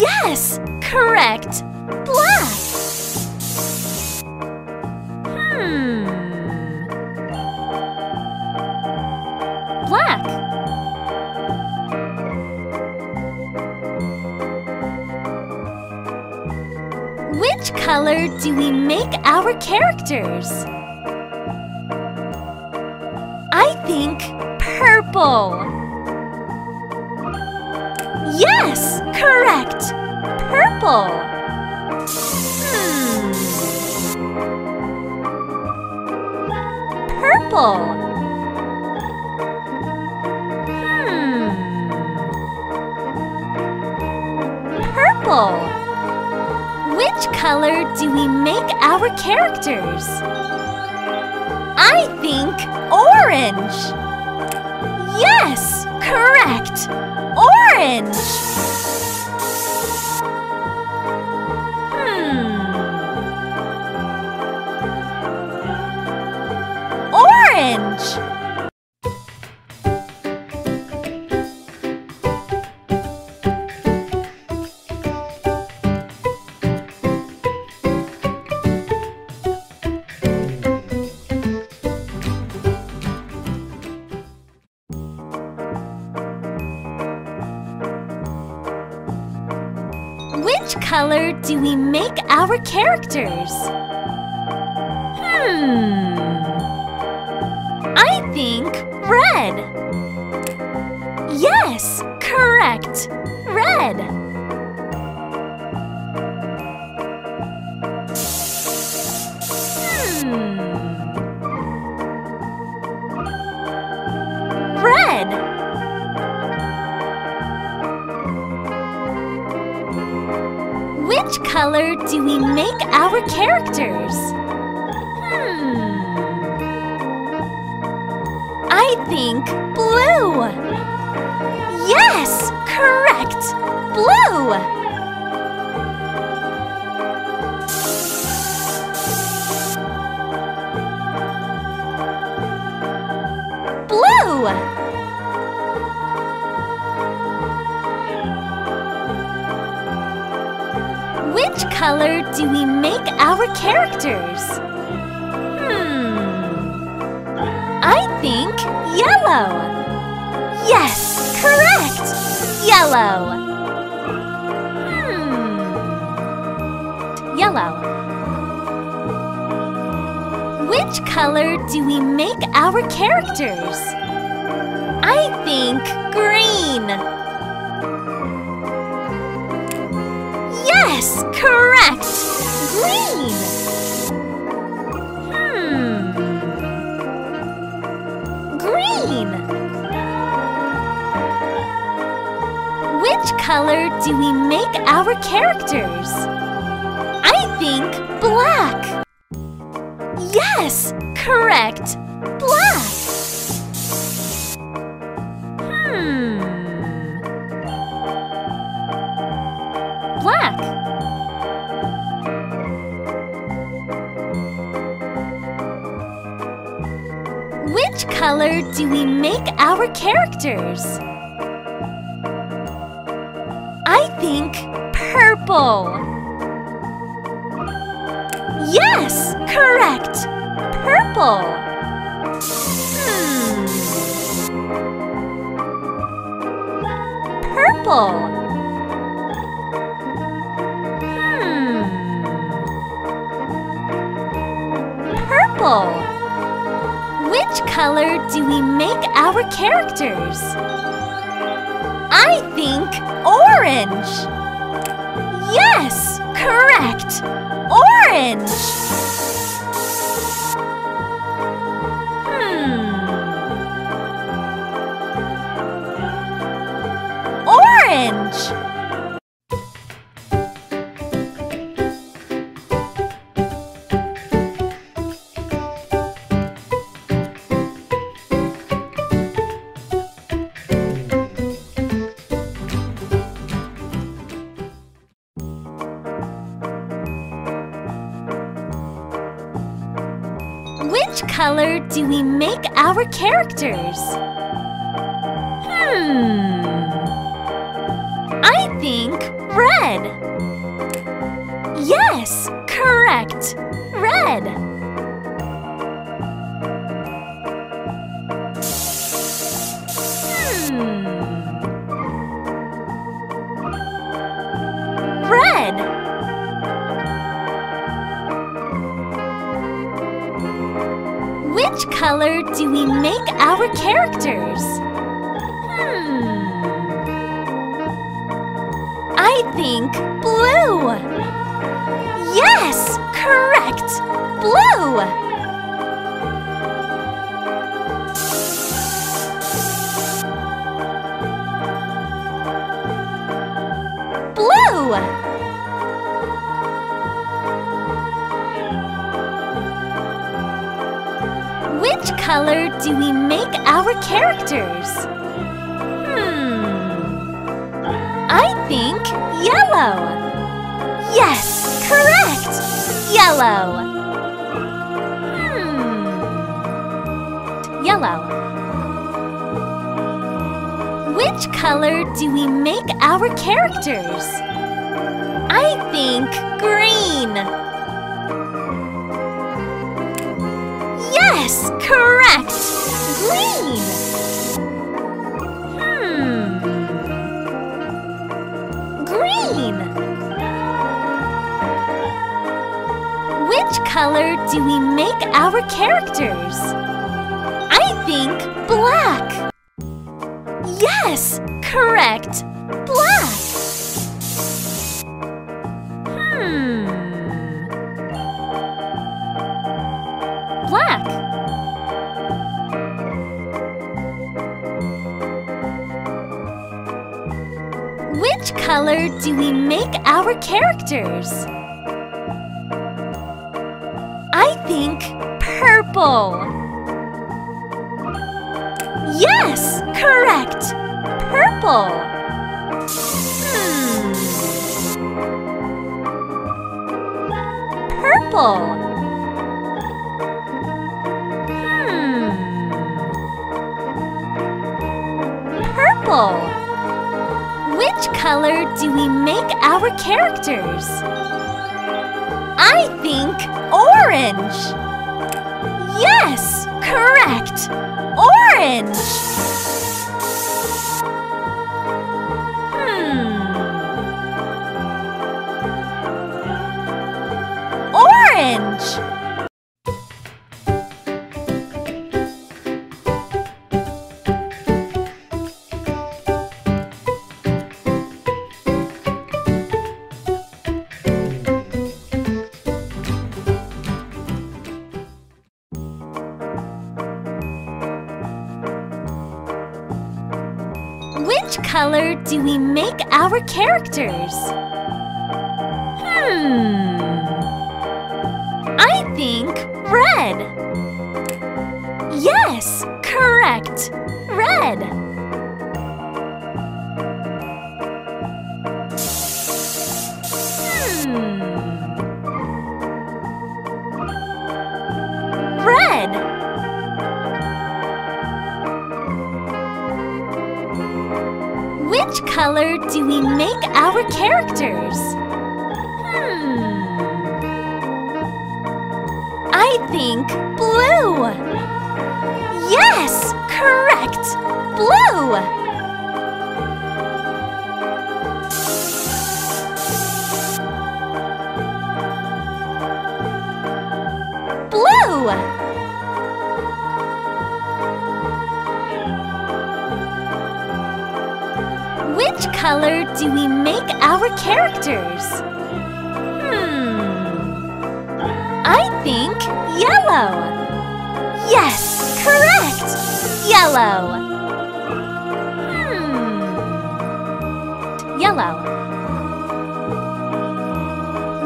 Yes, correct! Black! Black. Which color do we make our characters? I think purple. Yes, correct. Purple. Purple. Which color do we make our characters? I think orange! Yes! Correct! Orange! Orange! Which color do we make our characters? I think red. Yes, correct. Red. Red. Which color do we make our characters? I think blue! Yes! Correct! Blue! Blue! Which color do we make our characters? I think yellow. Yes, correct. Yellow. Yellow. Which color do we make our characters? I think green. Yes, correct! Green! Green! Which color do we make our characters? I think black! Yes! Correct! Black! Black. Which color do we make our characters? I think purple. Yes, correct. Purple. Purple. Which color do we make our characters? I think orange! Yes! Correct! Orange! Orange! Which color do we make our characters? I think red. Yes, correct. Red. Red. Which color do we make our characters? I think blue! Yes! Correct! Blue! Blue! Which color do we make our characters? I think yellow! Yes! Correct! Yellow! Yellow. Which color do we make our characters? I think green! Yes, correct! Green! Green! Which color do we make our characters? I think black! Yes, correct! Black! Black. Which color do we make our characters? I think purple. Yes, correct. Purple. Purple. Purple. Which color do we make our characters? I think orange! Yes! Correct! Orange! Orange! Which color do we make our characters? I think red. Yes, correct. Red. Red. Which color do we make our characters? I think blue! Yes! Correct! Blue! Blue! Which color do we make our characters? I think yellow. Yes, correct. Yellow. Yellow.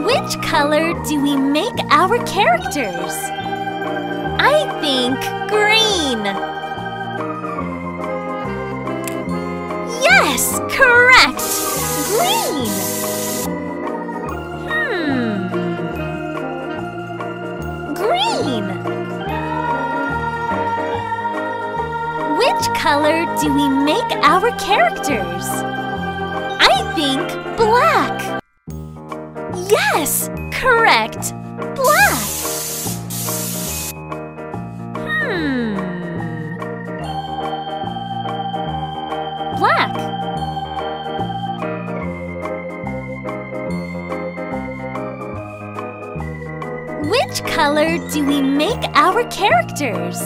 Which color do we make our characters? I think green. Yes, correct! Green! Green! Which color do we make our characters? I think black! Yes, correct! Black! Black. Which color do we make our characters?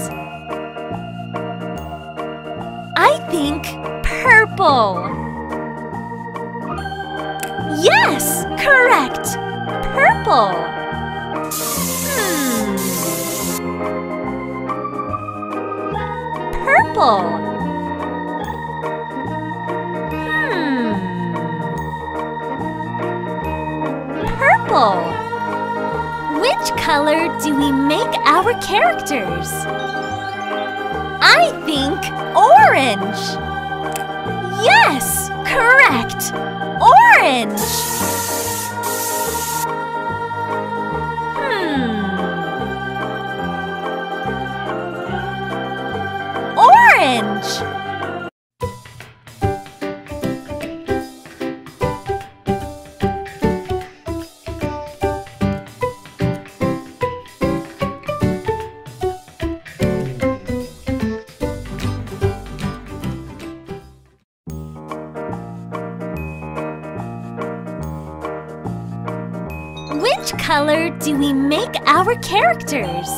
I think purple. Yes, correct. Purple. Purple. Which color do we make our characters? I think orange! Yes! Correct! Orange! Orange! Which color do we make our characters?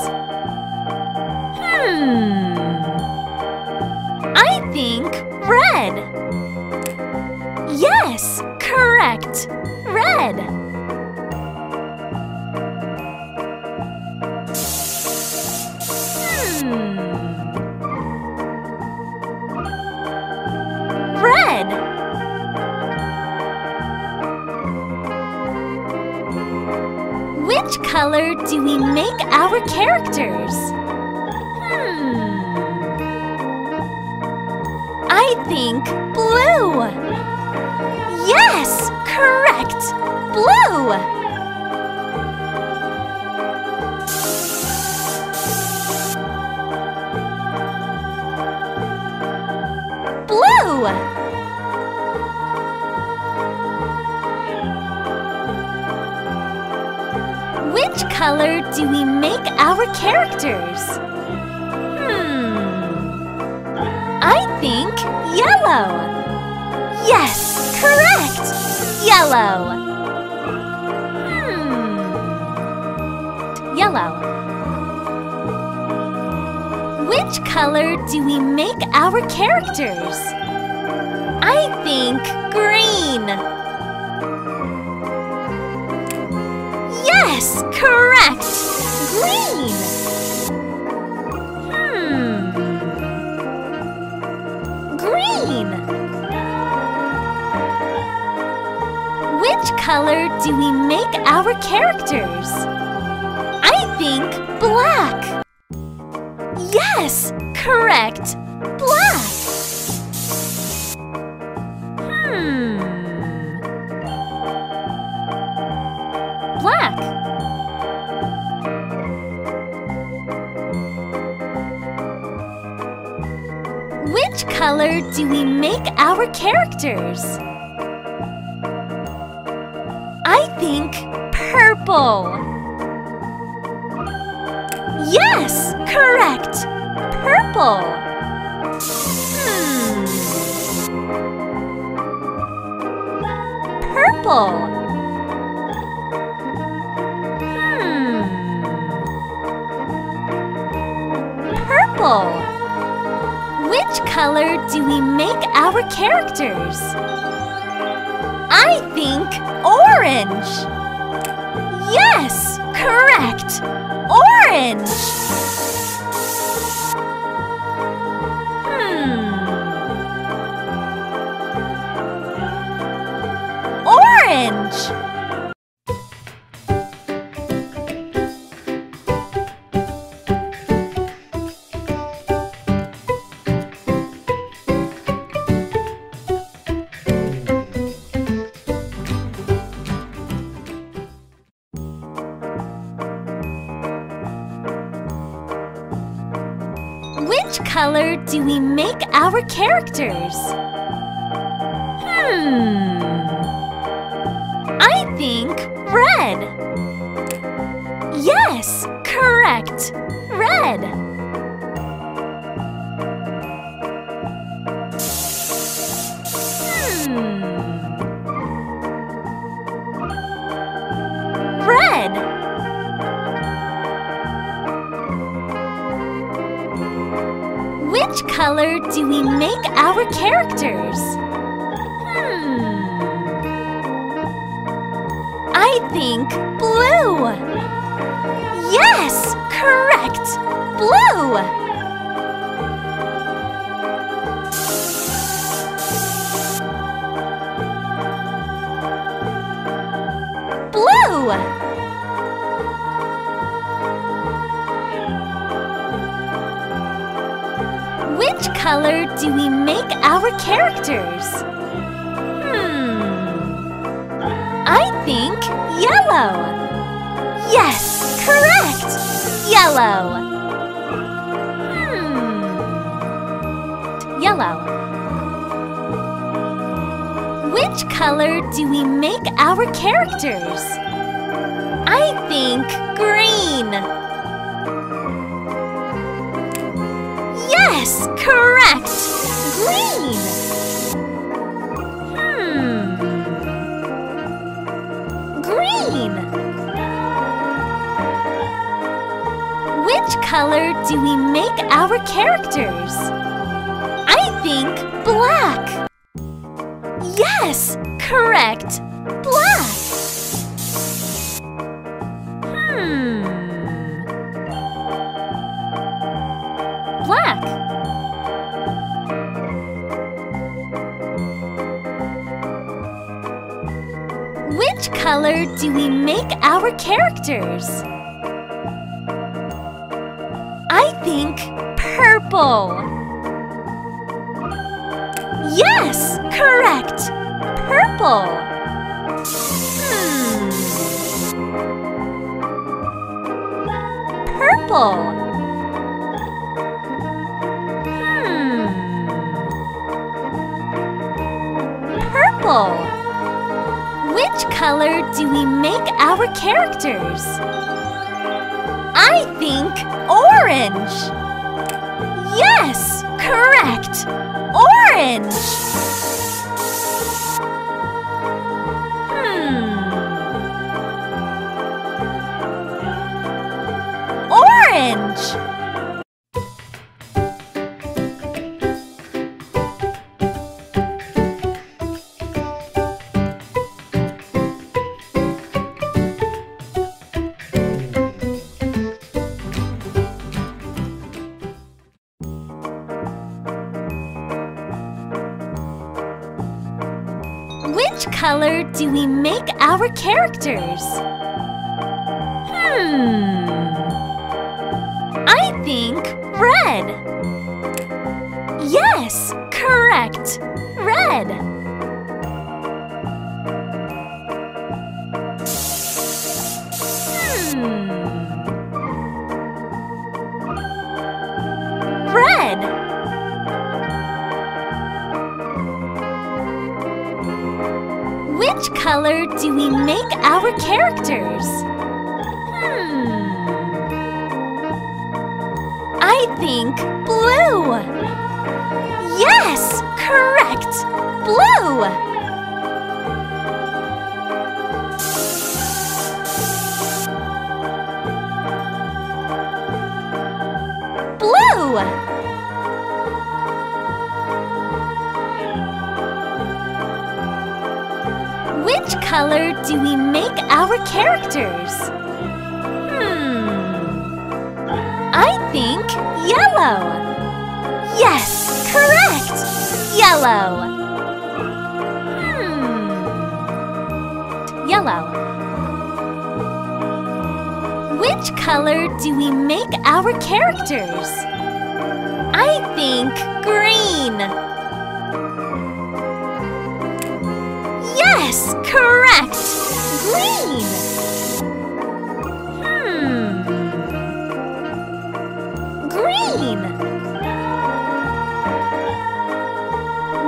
I think red. Yes, correct. Red. Red. Which color do we make our characters? I think blue! Yes! Correct! Blue! Blue! Which color do we make our characters? I think yellow. Yes, correct. Yellow. Yellow. Which color do we make our characters? I think green. Yes, correct! Green! Green! Which color do we make our characters? I think black! Yes! Correct! Black! Black. Which color do we make our characters? I think purple. Yes, correct. Purple. Purple. Which color do we make our characters? I think orange! Yes! Correct! Orange! Orange! Which color do we make our characters? I think red. Yes, correct. Red. Red. Which color do we make our characters? I think blue! Yes! Correct! Blue! Blue! Which color do we make our characters? I think yellow. Yes, correct. Yellow. Yellow. Which color do we make our characters? I think green. Yes, correct! Green! Green! Which color do we make our characters? I think black! Yes, correct! Black! Black. Which color do we make our characters? I think purple. Yes, correct. Purple. Purple. Which color do we make our characters? I think orange! Yes! Correct! Orange! Orange! Which color do we make our characters? I think red. Yes, correct. Red. Red. Which color do we make our characters? I think blue! Yes! Correct! Blue! Blue! Which color do we make our characters? I think yellow. Yes, correct. Yellow. Yellow. Which color do we make our characters? I think green. Yes, correct! Green! Green!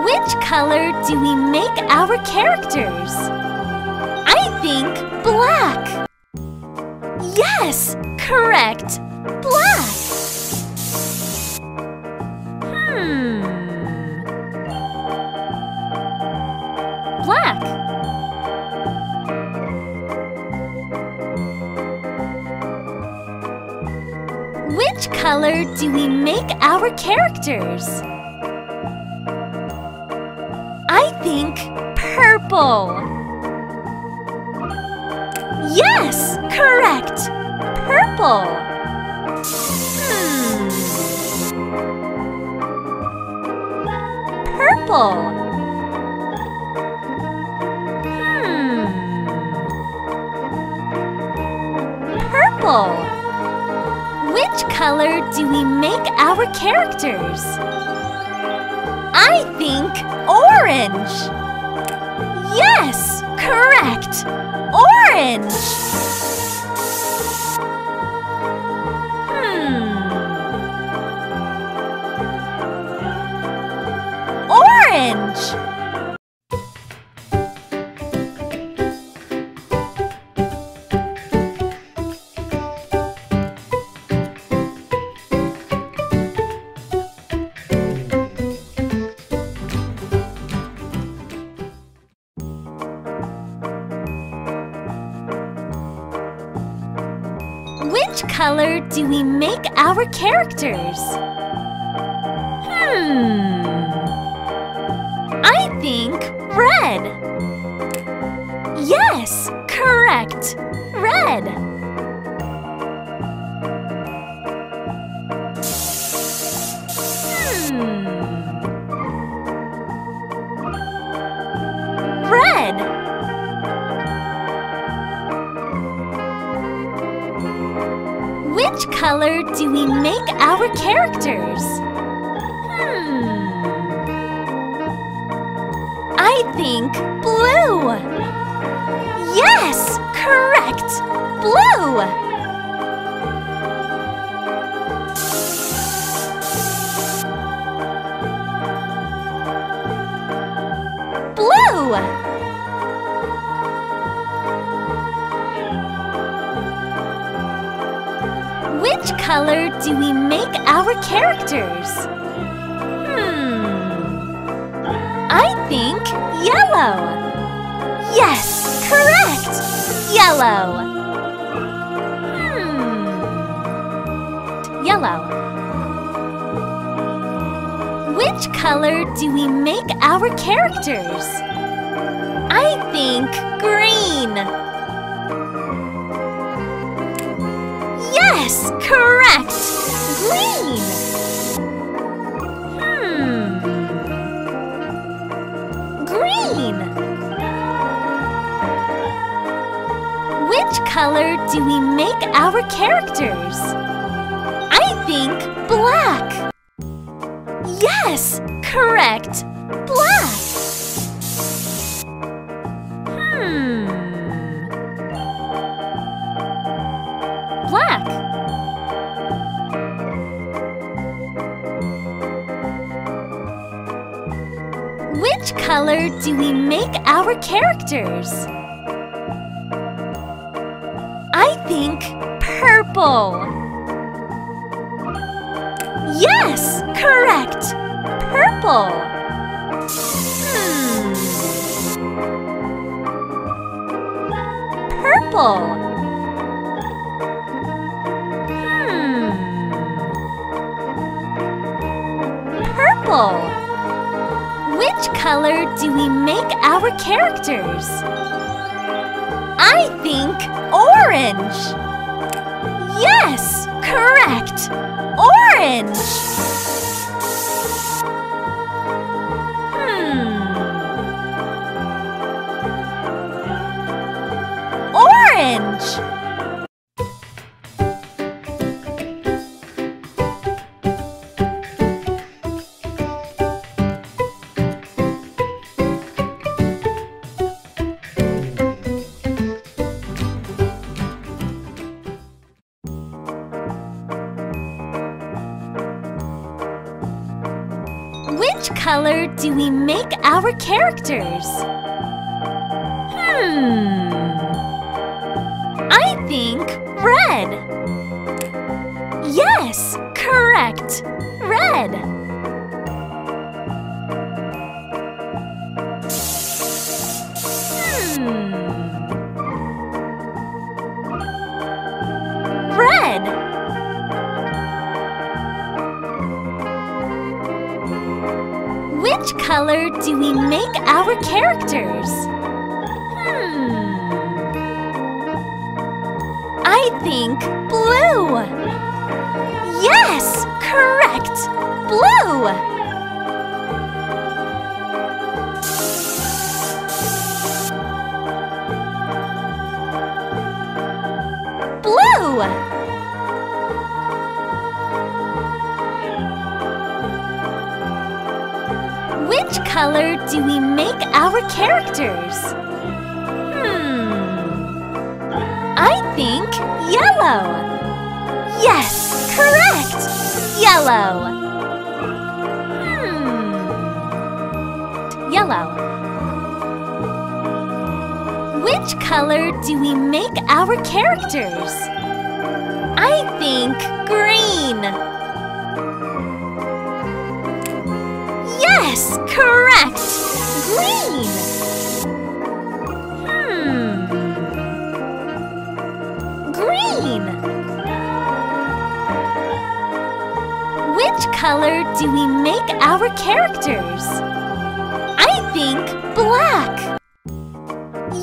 Which color do we make our characters? I think black! Yes, correct! Black! Black. Which color do we make our characters? I think purple. Yes, correct. Purple. Purple. Which color do we make our characters? I think orange! Yes! Correct! Orange! Orange! Which color do we make our characters? I think red. Yes, correct. Red. Red. Which color do we make our characters? I think blue! Yes! Correct! Blue! Blue! Which color do we make our characters? I think yellow. Yes, correct. Yellow. Yellow. Which color do we make our characters? I think green. Yes, correct! Green! Green! color do we make our characters? I think black. Yes, correct. Black. Black. Which color do we make our characters? I think purple. Yes, correct. Purple. Purple. Purple. Which color do we make our characters? I think orange. Yes, correct. Orange. Which color do we make our characters? I think red. Yes, correct. Red. Red. Which color do we make our characters? I think blue. Yes, correct. Blue. Blue. Which color do we make our characters? I think yellow. Yes, correct. Yellow. Yellow. Which color do we make our characters? I think green. Yes, correct. Green. Which color do we make our characters? I think black.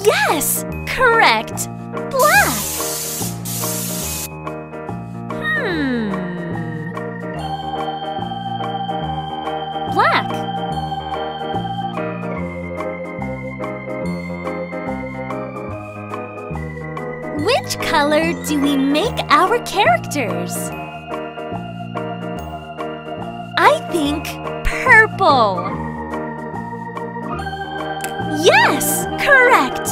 Yes, correct. Black. Black. Which color do we make our characters? I think purple. Yes, correct.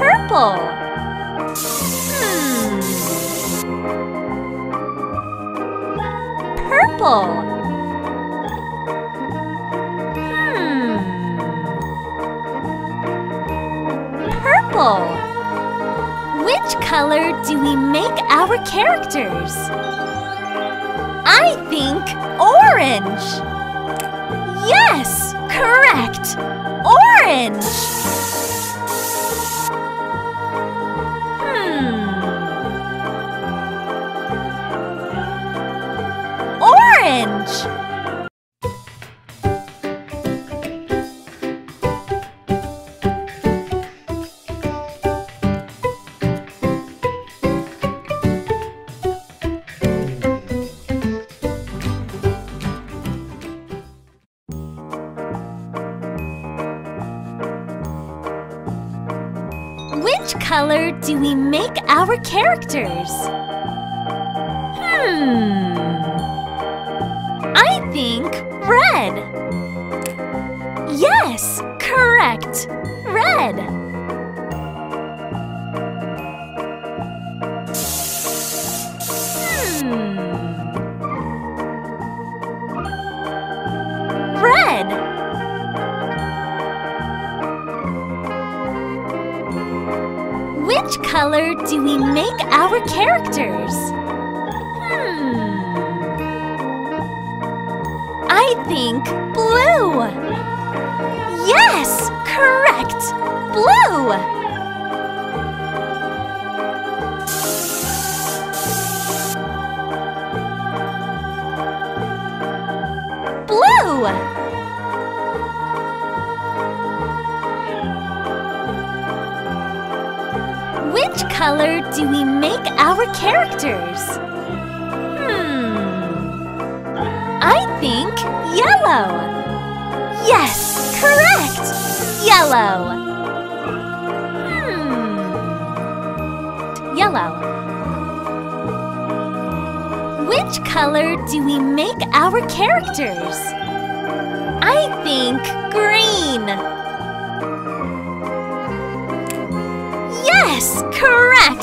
Purple. Purple. Purple. Which color do we make our characters? I think orange. Yes, correct. Orange. Orange. Which color do we make our characters? I think red. Yes, correct. Red. Red. Which color do we make our characters? I think blue! Yes! Correct! Blue! Blue! Which color do we make our characters? I think yellow! Yes! Correct! Yellow! Yellow. Which color do we make our characters? I think green! Yes, correct!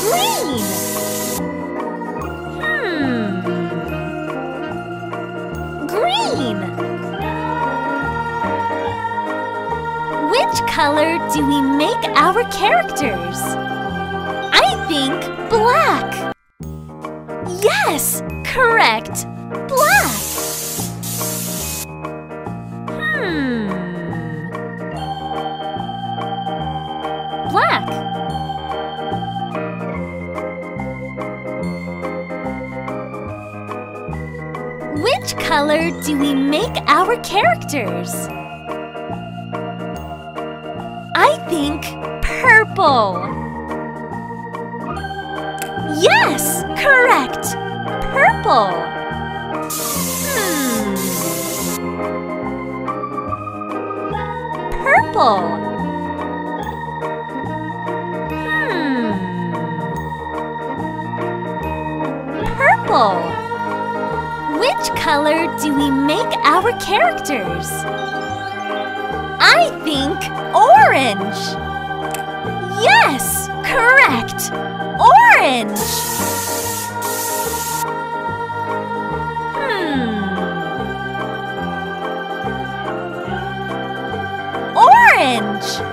Green! Green! Which color do we make our characters? I think black! Yes, correct! Black! Black. Which color do we make our characters? I think purple. Yes, correct. Purple. Purple. Purple. Which color do we make our characters? I think orange! Yes! Correct! Orange! Orange!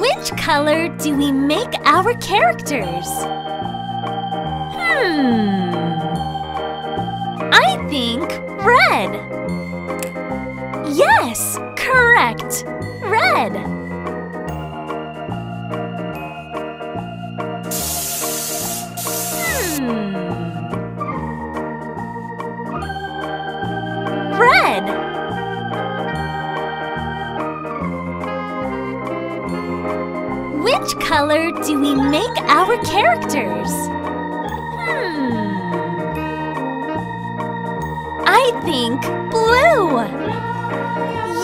Which color do we make our characters? I think red. Yes, correct. Red. Red. Which color do we make our characters? I think blue!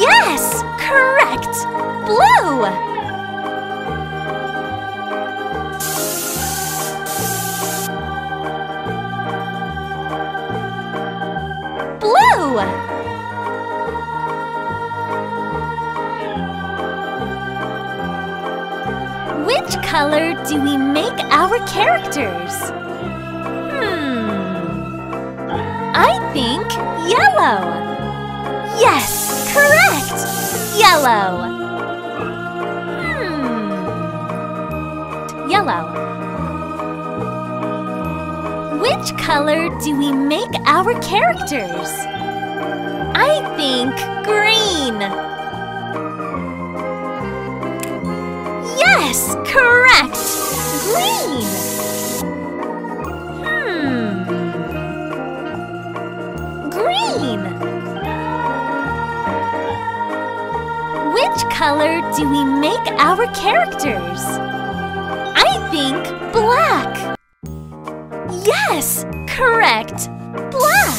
Yes! Correct! Blue! Blue! Which color do we make our characters? I think yellow! Yes! Correct! Yellow! Yellow. Which color do we make our characters? I think green! Yes, correct! Green! Green! color do we make our characters? I think black! Yes! Correct! Black!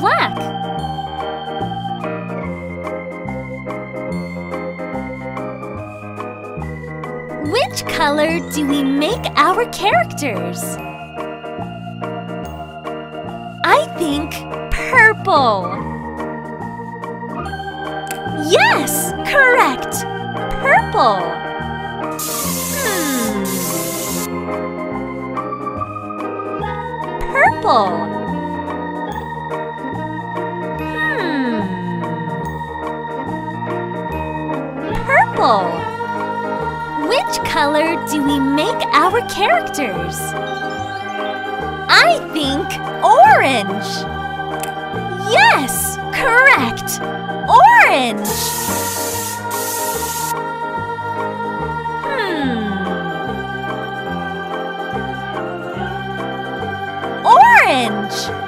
Black. Which color do we make our characters? I think purple. Yes, correct. Purple. Purple. Which color do we make our characters? I think orange! Yes! Correct! Orange! Orange!